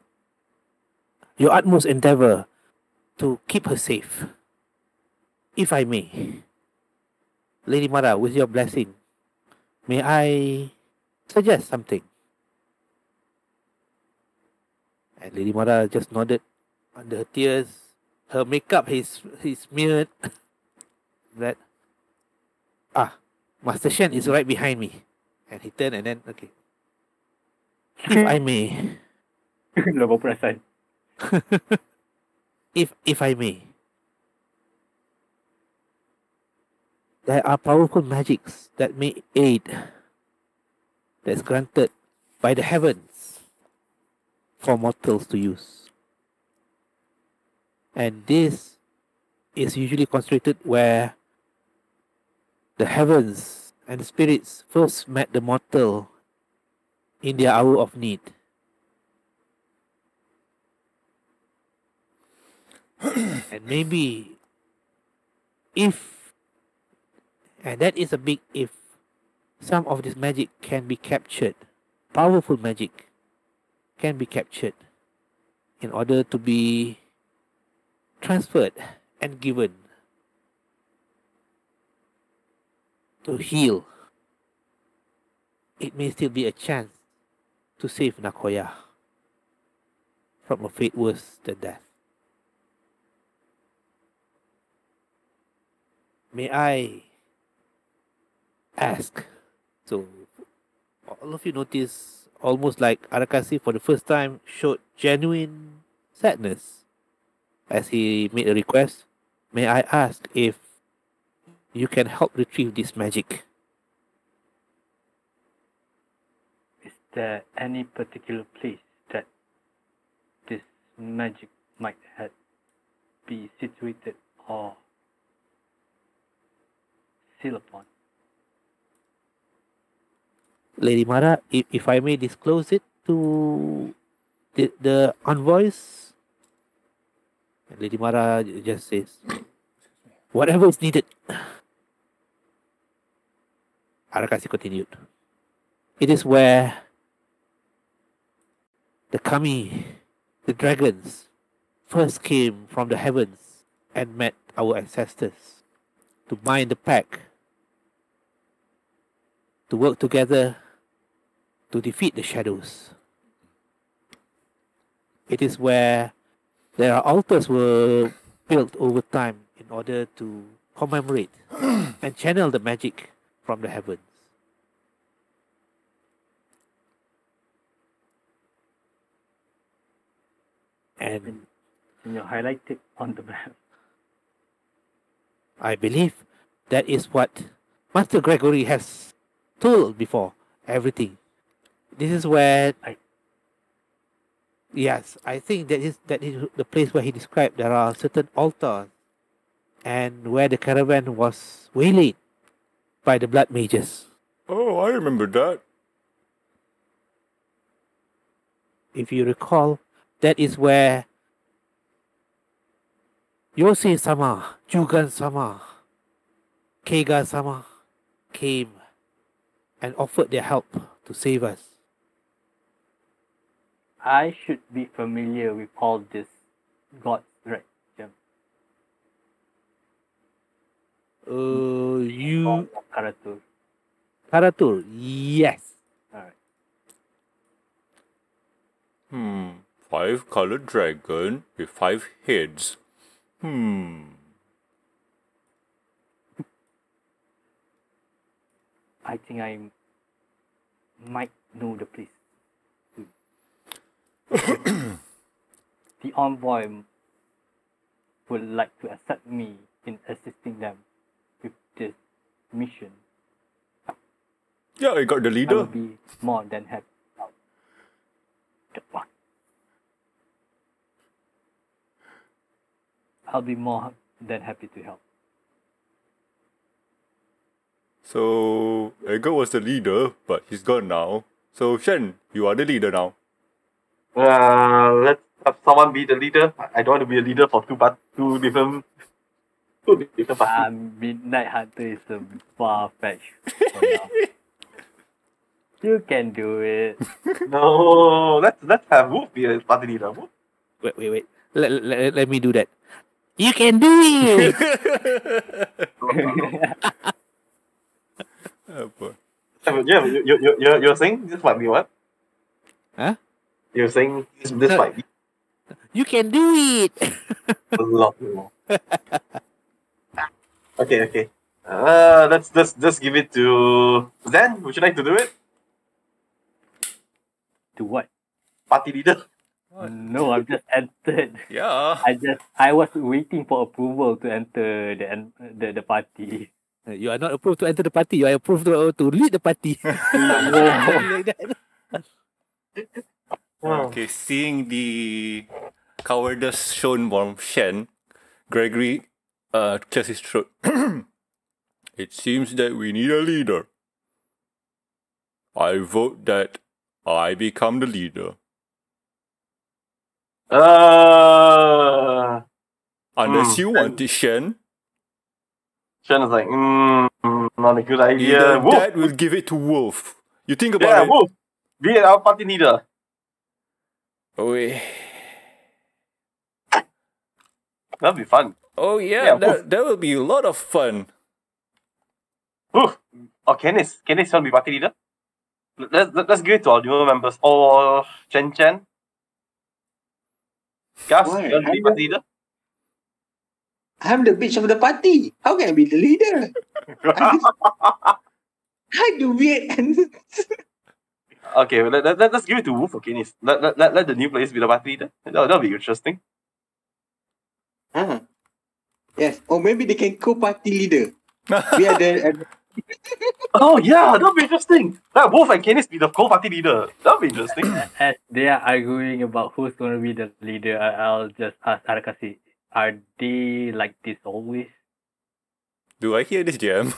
your utmost endeavour to keep her safe, if I may, Lady Mara, with your blessing, may I suggest something? And Lady Mara just nodded under her tears. Her makeup is smeared. That Master Shen is right behind me. And he turned and then, okay. If I may. If I may. There are powerful magics that may aid that's granted by the heavens for mortals to use. And this is usually concentrated where the heavens and the spirits first met the mortal in their hour of need. And maybe if, and that is a big if, some of this magic can be captured, powerful magic can be captured in order to be transferred and given to heal, it may still be a chance to save Nakoya from a fate worse than death. May I ask? So, all of you notice, almost like Arakasi for the first time showed genuine sadness as he made a request. May I ask if you can help retrieve this magic? Is there any particular place that this magic might have be situated or sealed upon? Lady Mara, if I may disclose it to the envoys, Lady Mara just says, whatever is needed. Arakasi continued. It is where the Kami, the dragons, first came from the heavens and met our ancestors to bind the pack, to work together to defeat the shadows. It is where their altars were built over time in order to commemorate and channel the magic from the heavens. And you highlighted on the map. I believe that is what Master Gregory has told before, everything. This is where... Yes, I think that is the place where he described there are certain altars and where the caravan was waylaid by the blood mages. Oh, I remember that. If you recall, that is where Yosei sama, Jugan sama, Keiga sama came and offered their help to save us. I should be familiar with all this gods, right? Yeah. You... Karatur. Karatur, yes. Alright. Five-colored dragon with 5 heads. I think I might know the place. The envoy would like to accept me in assisting them with this mission. Yeah, I got the leader. I will be more than happy. I'll be more than happy to help. So, Edgar was the leader, but he's gone now. So, Shen, you are the leader now. Let's have someone be the leader. I don't want to be a leader for two different parties. Midnight Hunter is a far-fetched for now. You can do it. No, let's have Wolf be a party leader. Wolf? Wait. Let me do that. You can do it! Oh, boy. Yeah, you're saying this might be what? Huh? You're saying this might be. You can do it. A lot more. Okay. Let's give it to Zen. Would you like to do it? To what? Party leader. What? No, I've just entered. Yeah. I was waiting for approval to enter the party. You are not approved to enter the party. You are approved to lead the party. Like that. Wow. Okay, seeing the cowardice shown from Shen, Gregory clears his throat. It seems that we need a leader. I vote that I become the leader. Unless you want it, Shen. Shen is like, not a good idea. Either that will give it to Wolf. You think about it. Yeah, Wolf. Be our party leader. Oh, yeah. That'll be fun. Oh, yeah, that will be a lot of fun. Oof. Oh, Kennis will be party leader. Let's give it to our duo members. Oh, Chen. Gus, you want to be party leader? I'm the bitch of the party. How can I be the leader? I do it and... Okay, let's give it to Wolf or Kennis. Let the new players be the party leader. That'll be interesting. Yes, or maybe they can co-party leader. We are there. Oh yeah, that'll be interesting. Let Wolf and Kennis be the co-party leader. That'll be interesting. As they are arguing about who's going to be the leader, I'll just ask Arakasi, are they like this always? Do I hear this jam?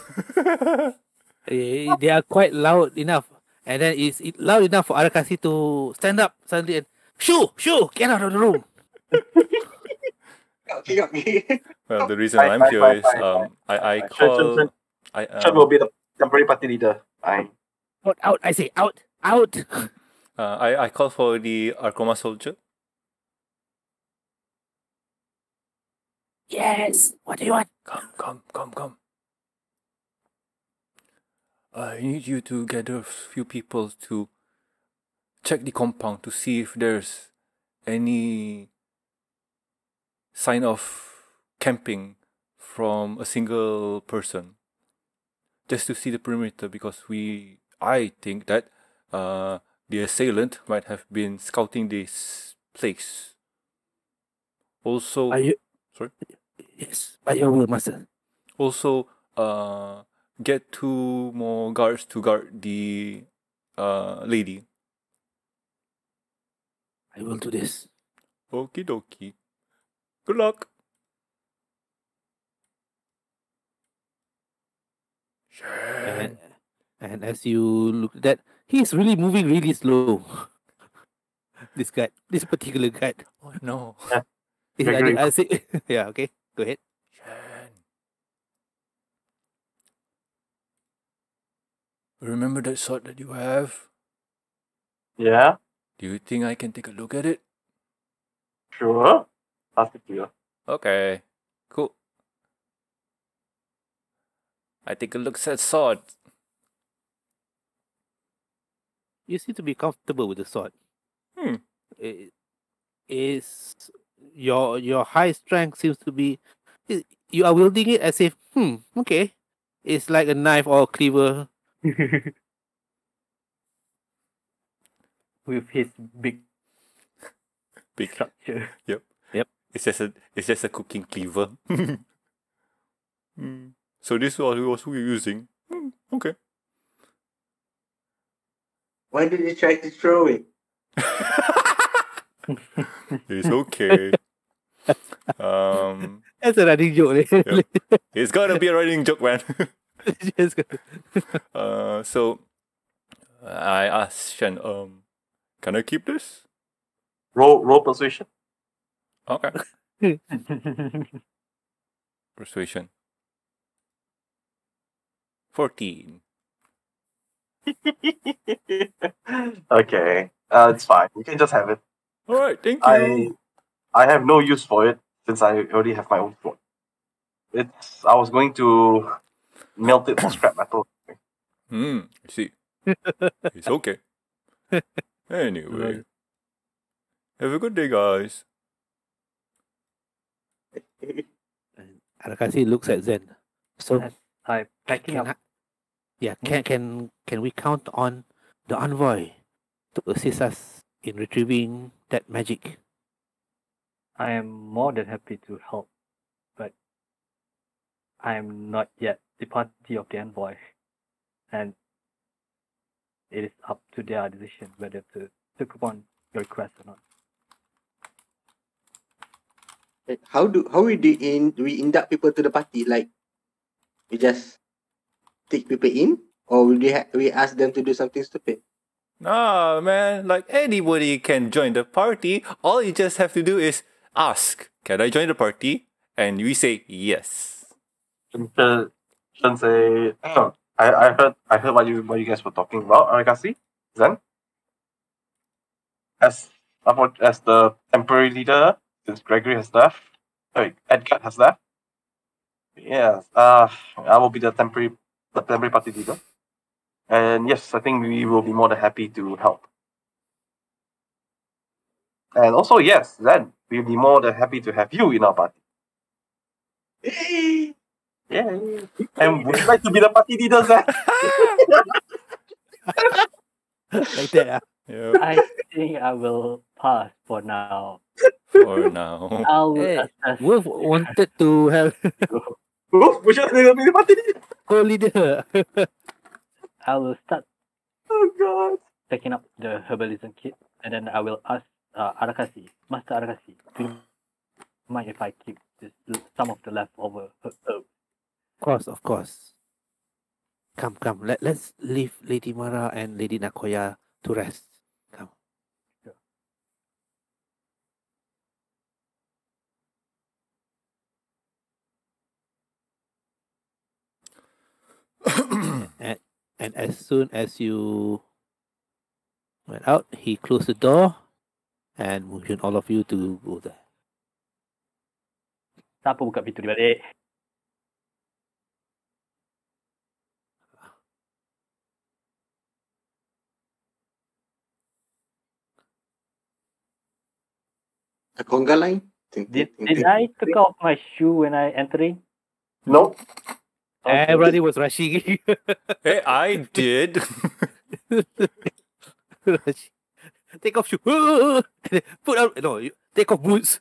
They are quite loud enough. And then it's loud enough for Arakasi to stand up suddenly and shoo, get out of the room. Okay. Well, the reason I'm here is I call. Shen will be the temporary party leader. Fine. Out, I say, out, out. I call for the Akoma soldier. Yes, what do you want? Come. I need you to gather a few people to check the compound to see if there's any sign of camping from a single person. Just to see the perimeter, because I think that the assailant might have been scouting this place. Also, sorry? Yes, by your will, master. Also, get 2 more guards to guard the lady. I will do this. Okie dokie. Good luck. Sure. And as you look at that, he's really moving really slow. This guy, this particular guy. Oh no. I say, yeah, okay, go ahead. Shen. Remember that sword that you have? Yeah. Do you think I can take a look at it? Sure. Pass it to you. Okay, cool. I take a look at that sword. You seem to be comfortable with the sword. Hmm. It's... Your high strength seems to be... You are wielding it as if, okay. It's like a knife or a cleaver. With his big structure. Yep. It's just a cooking cleaver. So this was who you're using. Okay. Why did you try to throw it? It's okay. That's a running joke. Yep. It's gotta be a running joke, man. So I asked Shen, can I keep this? Roll persuasion. Okay. Persuasion. 14. Okay. It's fine. You can just have it. Alright, thank you. I have no use for it since I already have my own sword. I was going to melt it for scrap metal. I see. It's okay. Anyway. Have a good day, guys. Arakasi looks at Zen. So I'm packing up. Yeah, can we count on the envoy to assist us in retrieving that magic? I am more than happy to help, but I am not yet the party of the envoy, and it is up to their decision whether to take upon your request or not. How do we induct people to the party? Like, we just take people in, or we ask them to do something stupid? Nah, man, like anybody can join the party. All you just have to do is ask, can I join the party? And we say yes. Shen say, oh, I heard what you guys were talking about, Arakasi, Zen. As the temporary leader, since Gregory has left, Edgard has left. Yes, I will be the temporary party leader. And yes, I think we will be more than happy to help. And also, yes, then we'll be more than happy to have you in our party. Yay! Yay! And would you like to be the party leader, Zan? Like that, yeah. I think I will pass for now. For now. Wolf wanted to have... Wolf, would you like to be the party leader? Co-leader. I will start picking up the herbalism kit, and then I will ask Arakasi, Master Arakasi, do you mind if I keep some of the leftover herbs? Of course. Come. Let's leave Lady Mara and Lady Nakoya to rest. Come. Sure. And as soon as you went out, he closed the door and motioned all of you to go there. Siapa buka pintu di balik? A conga line? Did I take off my shoe when I entering? No. Okay. Everybody was rushing. Hey, I did. Take off shoe. Put out. No, take off boots.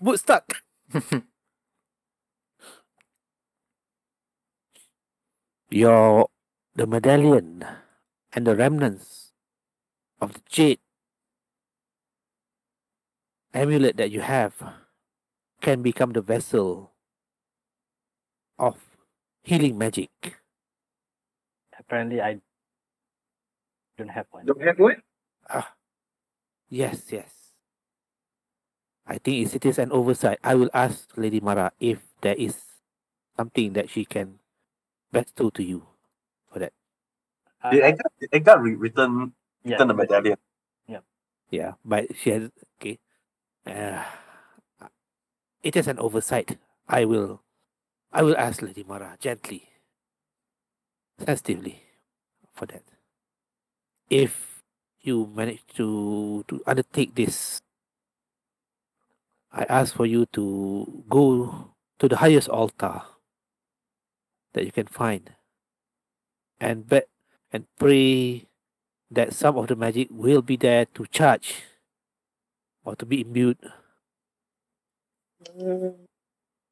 Boots stuck. The medallion and the remnants of the jade amulet that you have can become the vessel of healing magic. Apparently, I don't have one. Don't have one? Yes, yes. I think it is an oversight. I will ask Lady Mara if there is something that she can bestow to you for that. Did Edgard return the medallion? Yeah. Yeah, but she has... Okay. It is an oversight. I will ask Lady Mara gently, sensitively, for that. If you manage to undertake this, I ask for you to go to the highest altar that you can find and pray that some of the magic will be there to charge or to be imbued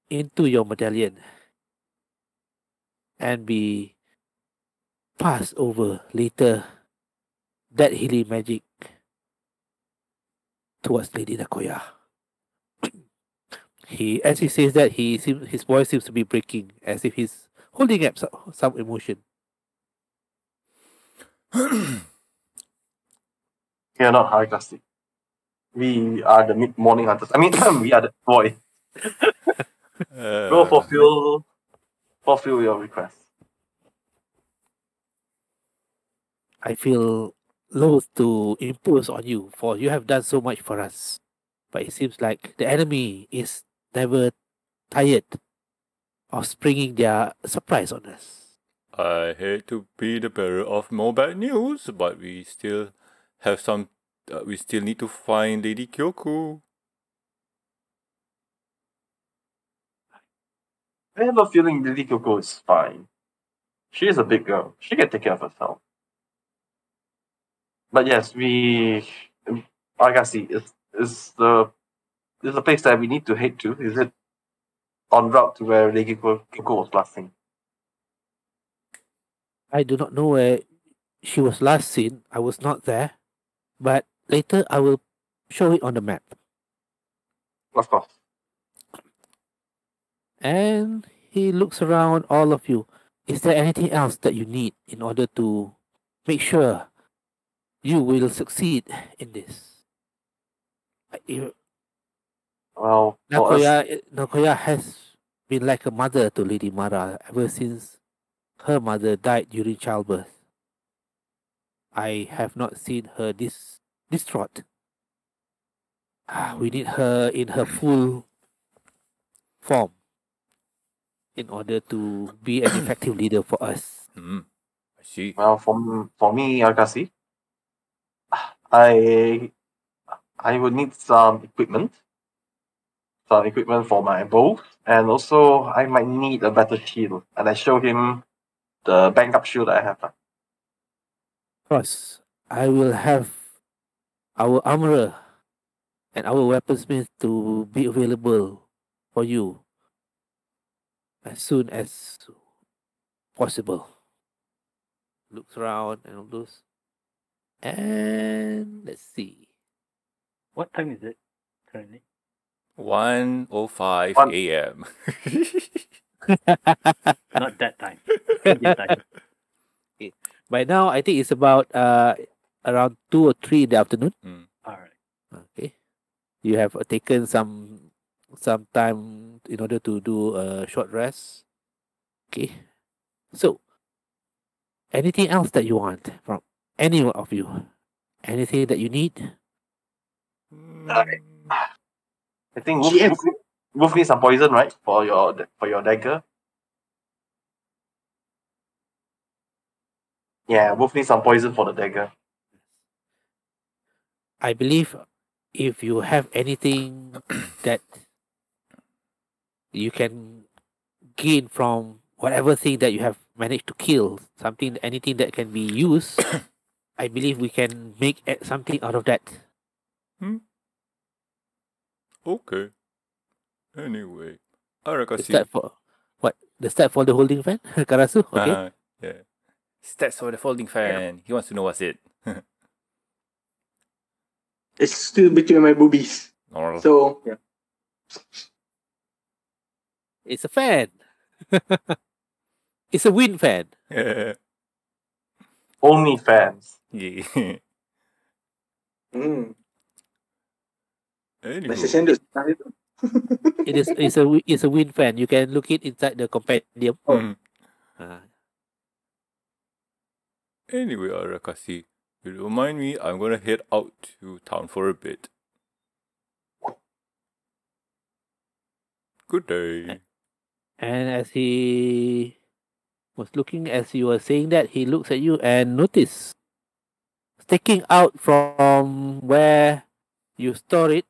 into your medallion and be passed over later that healing magic towards Lady Nakoya. As he says that, his voice seems to be breaking, as if he's holding up some emotion. We are not Arakasi. We are the morning hunters. I mean, we are the boy. Go fulfill your request. I feel loath to impose on you, for you have done so much for us. But it seems like the enemy is never tired of springing their surprise on us. I hate to be the bearer of more bad news, but we still have some. We still need to find Lady Kyoku. I have a feeling Lady Kyoku is fine. She is a big girl. She can take care of herself. But yes, Arakasi is the place that we need to head to. Is it en route to where Lady Kyoku was last seen? I do not know where she was last seen. I was not there. But later I will show it on the map. Of course. And he looks around all of you. Is there anything else that you need in order to make sure you will succeed in this? Well, Nakoya has been like a mother to Lady Mara ever since her mother died during childbirth. I have not seen her this distraught. We need her in her full form in order to be an effective leader for us. I see. Well, for me, Arakasi, I would need some equipment for my bow, and also I might need a better shield. And I show him the backup shield that I have. Of course, I will have our armorer and our weaponsmith to be available for you as soon as possible. Looks around and all those. And let's see. What time is it currently? 1:05 a.m. Not that time. Okay. By now, I think it's about around 2 or 3 in the afternoon. All right. Okay. You have taken some time in order to do a short rest. Okay. So, Anything else that you want from any of you? Anything that you need? I think Wolf needs some poison, right? For your dagger. Yeah, Wolf needs some poison for the dagger. I believe if you have anything that you can gain from whatever thing that you have managed to kill, something, anything that can be used, I believe we can make something out of that. Okay. Anyway, Arakasi. The stat for the holding fan? Karasu? Okay. Yeah. Stats for the folding fan. Yeah. He wants to know what's it. It's still between my boobies. Normal. So, yeah. It's a fan. It's a wind fan. Yeah. Only fans. Yeah. Anyway. It's a wind fan. You can look it inside the compendium. Anyway, Arakasi, if you don't mind me, I'm gonna head out to town for a bit. Good day. And as he was looking, as you were saying that, he looks at you and notice sticking out from where you store it,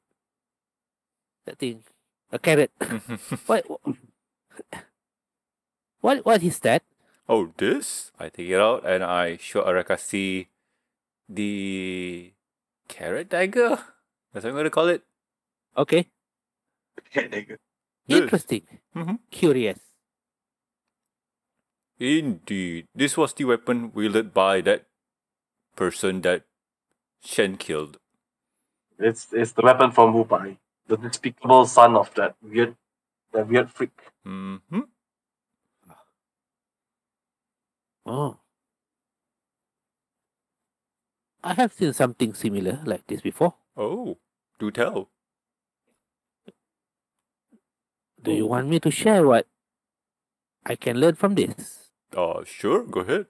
that thing, a carrot. What is that? Oh, this? I take it out and I show Arakasi the carrot dagger. That's what I'm gonna call it. Okay. Carrot dagger. Interesting. Curious. Indeed. This was the weapon wielded by that person that Shen killed. It's the weapon from Wubai, the despicable son of that weird freak. Oh. I have seen something similar like this before. Oh, do tell. Do you want me to share what I can learn from this? Sure, go ahead.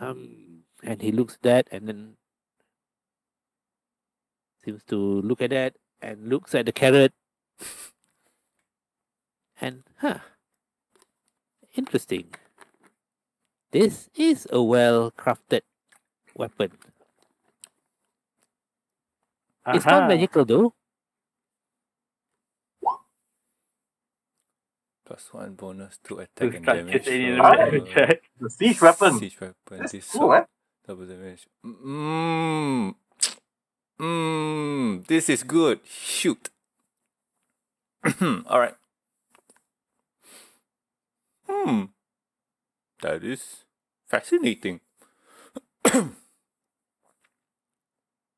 And he looks at that and then seems to look at that and looks at the carrot. And, interesting. This is a well-crafted weapon. It's not magical though. +1 bonus to attack and damage. The siege weapon. Siege weapon. This cool, double damage. This is good. Shoot. All right. That is fascinating.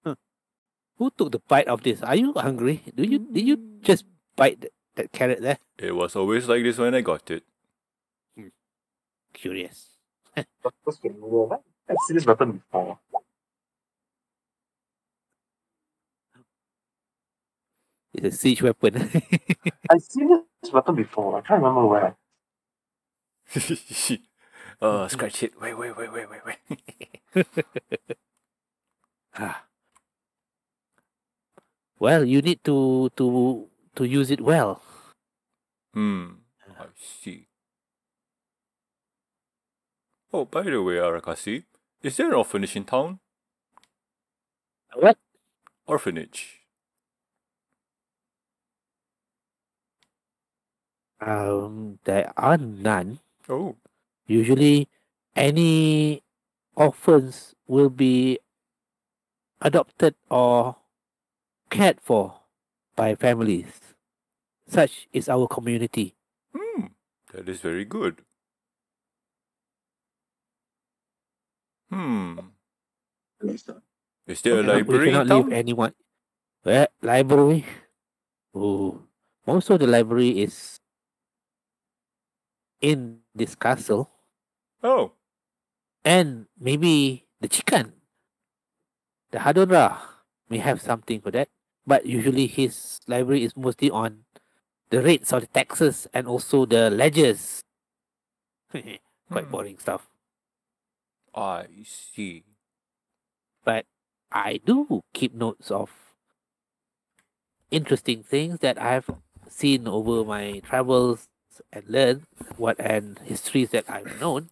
Who took the bite of this? Are you hungry? Did you just bite that carrot there? It was always like this when I got it. Curious. I've seen this weapon before. It's a siege weapon. I've seen this weapon before. I can't remember where. Oh, scratch it. Wait. Well, you need to use it well. I see. Oh, by the way, Arakasi, is there an orphanage in town? What? Orphanage. There are none. Oh. Usually, any orphans will be adopted or cared for by families. Such is our community. That is very good. Is there a library? We cannot leave anyone. Well, library? Oh, most of the library is in this castle. Oh. And maybe the chicken, the Hadunrah, may have something for that. But usually his library is mostly on the rates or the taxes and also the ledgers. quite boring stuff. I see. But I do keep notes of interesting things that I've seen over my travels and learned and histories that I've known.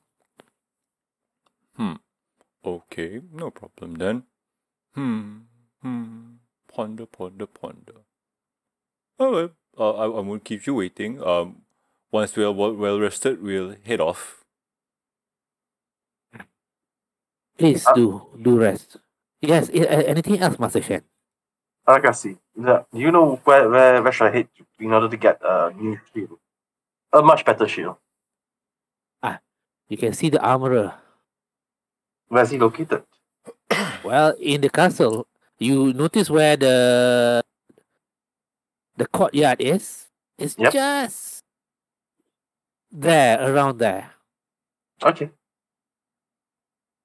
Okay, no problem then. Ponder. Alright, I won't keep you waiting. Once we are well rested, we'll head off. Please do rest. Yes, anything else, Master Shen? Arakasi, do you know where should I head in order to get a new shield? A much better shield. You can see the armorer. Where's he located? Well, in the castle, you notice where the courtyard is. It's just there, around there. Okay.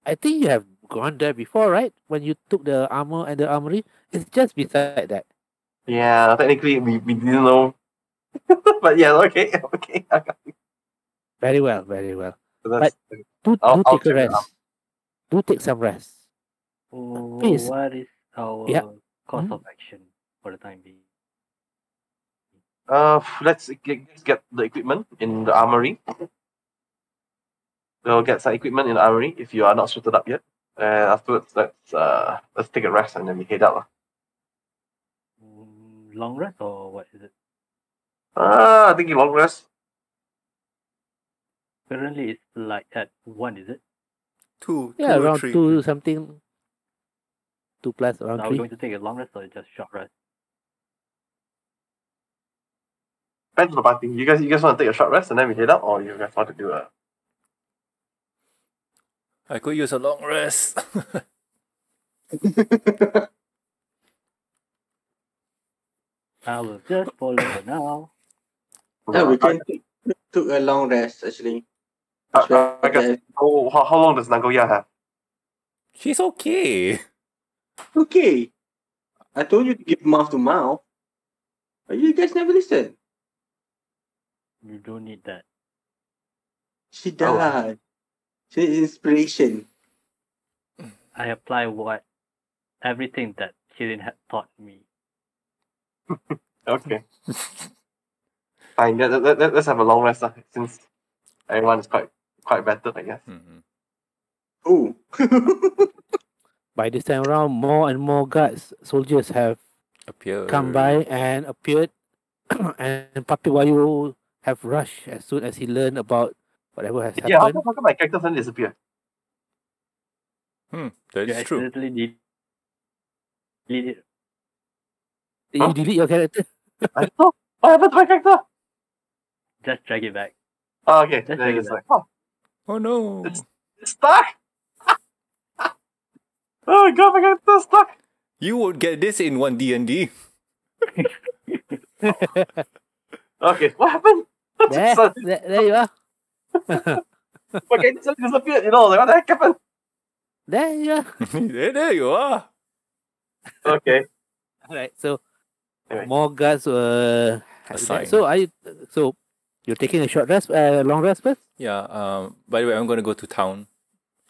I think you have gone there before, right? When you took the armor and the armory, it's just beside that. Yeah, technically we didn't know. But yeah, okay. Very well. So but do take a rest. Do take some rest. Please. What is our course of action for the time being? Let's get the equipment in the armory. We'll get some equipment in the armory if you are not suited up yet. Afterwards, let's take a rest and then we head out. Long rest or what is it? I think long rest. Currently, it's like at 1, is it? 2. Yeah, around 3. 2 something. 2 plus around 3. Are we going to take a long rest or just short rest? Depends on the party. You guys want to take a short rest and then we head out, or you guys want to do a... I could use a long rest. I will just follow for now. Yeah, we can took a long rest actually. I guess. Oh, how long does Nakoya have? She's okay. Okay. I told you to give mouth to mouth. But you guys never listen. You don't need that. She died. She needs inspiration. I apply everything that Kirin had taught me. Okay. Fine. Let's have a long rest since everyone is quite battered, I guess. Ooh. By this time around, more and more guards, soldiers have come by and appeared, and Papewayo have rushed as soon as he learned about whatever has happened. Yeah, how come my character suddenly disappeared? That's true. You delete your character? I don't know. What happened to my character? Just drag it back. Oh, okay. Just drag it back. Oh no. It's stuck! Oh god, my character's stuck! You won't get this in one D&D. Okay, what happened? There you are. My character disappeared, you know. Like, what the heck happened? There you are. There you are. Okay. Alright, so... Anyway. More guards were assigned. So you're taking a short rest, long rest first? Yeah. By the way, I'm going to go to town.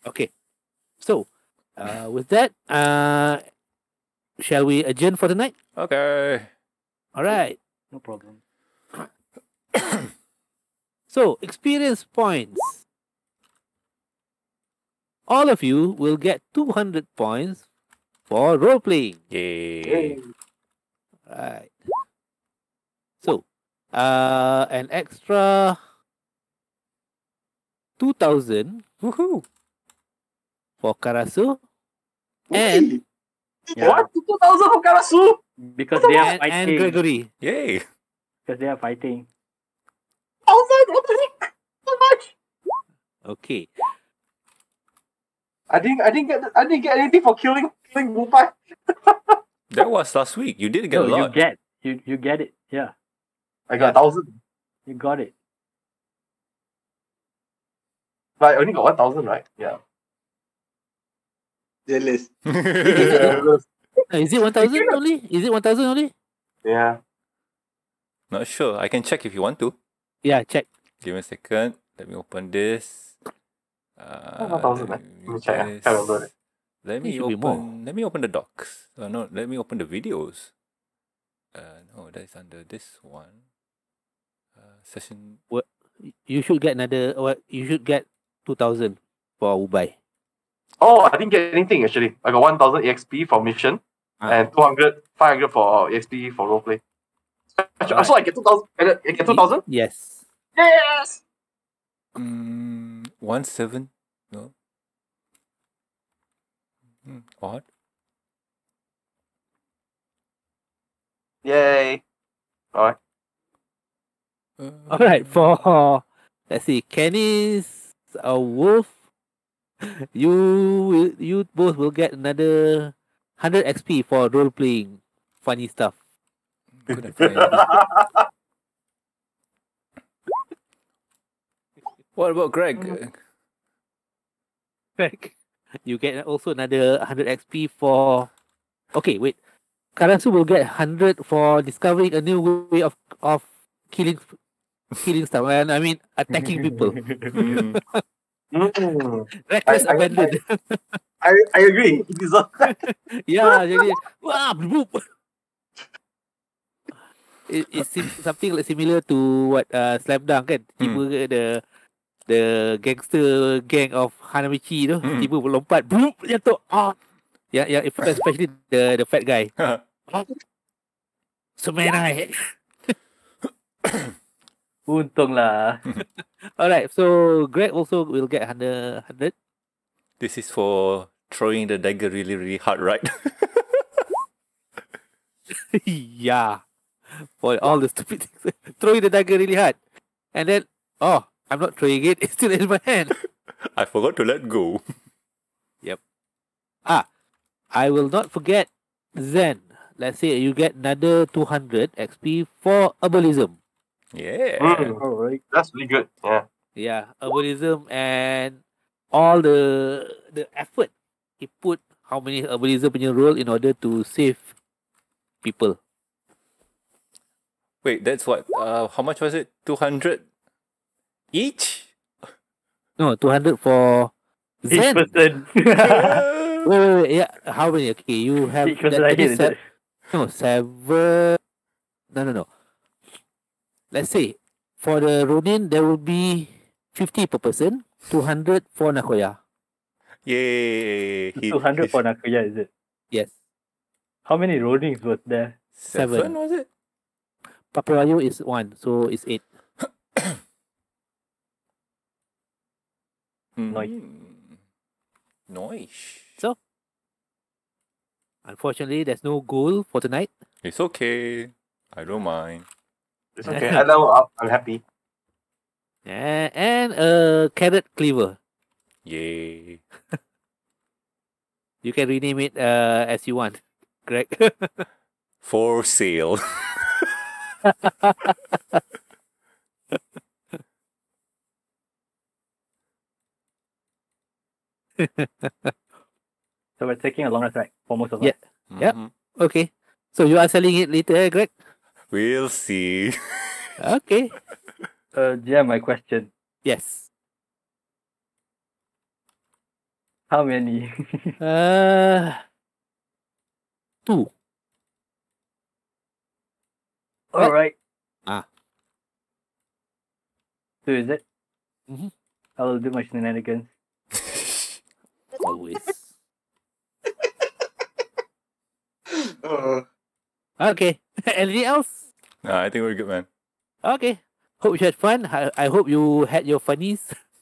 Okay. So, with that, shall we adjourn for the night? Okay. All right. No problem. So, experience points. All of you will get 200 points for role playing. Yay. Right. So, an extra 2,000 for Karasu. And what? 2,000 for Karasu? Because they are fighting. And Gregory. Yay. Because they are fighting. What the heck? So much. Okay. I didn't get anything for killing Wubai. That was last week. You didn't get a lot. You get it. Yeah. I got 1,000. You got it. But I only got 1,000, right? Yeah. Jealous. Is it 1,000 only? Is it 1,000 only? Yeah. Not sure. I can check if you want to. Yeah, check. Give me a second. Let me open this. Let me open the docs. Oh, no, let me open the videos. No, that's under this one. Session. What? You should get another. What? You should get 2,000 for Wubai. Oh, I didn't get anything actually. I got 1,000 EXP for mission and 500 for EXP for roleplay. So I get 2,000. I get 2,000. Yes. Yes. 1,700. No. Odd. Yay! Alright. Alright, for let's see, Kennis, a Wolf, you both will get another 100 XP for role playing funny stuff. Good. What about Greg? Greg, you get also another 100 XP for. Okay, wait. Karasu will get 100 for discovering a new way of killing stuff. I mean, attacking people. Reckless abandon. I agree. Yeah, it seems something like similar to what Slam Dunk, kan? Tiba the gangster gang of Hanamichi, tu, tiba berlompat, bloop, jatuh. Ah. Yeah, especially the fat guy. Semenai. Untung lah. Alright, so Greg also will get 100. This is for throwing the dagger really, really hard, right? Yeah. For all the stupid things. Throwing the dagger really hard. And then, oh, I'm not throwing it. It's still in my hand. I forgot to let go. Yep. Ah. I will not forget Zen. Let's say you get another 200 XP for herbalism. Yeah. Alright. That's really good. Yeah, herbalism and all the effort he put, how many herbalism punya role in order to save people. Wait, that's what? How much was it? 200 each? No, 200 for Zen. Each person. Wait, yeah. How many? Okay, you have seven. No. Let's say for the Ronin there will be 50 per person, 200 for Nakoya. Yay! 200 for Nakoya, is it? Yes. How many Ronins was there? Seven was it? Papewayo is 1, so it's 8. Noish. So, unfortunately, there's no goal for tonight. It's okay. I don't mind. It's okay. I level up. I'm happy. And a carrot cleaver. Yay. You can rename it as you want, Greg. For sale. So we're taking a long rest, right? For most of us. Yeah. Okay. So you are selling it later, Greg? We'll see. Okay. My question. Yes. How many? 2. Alright. So is it? I'll do my shenanigans. Always. Okay. Anything else? No, I think we're good, man. Okay. Hope you had fun. I hope you had your funnies.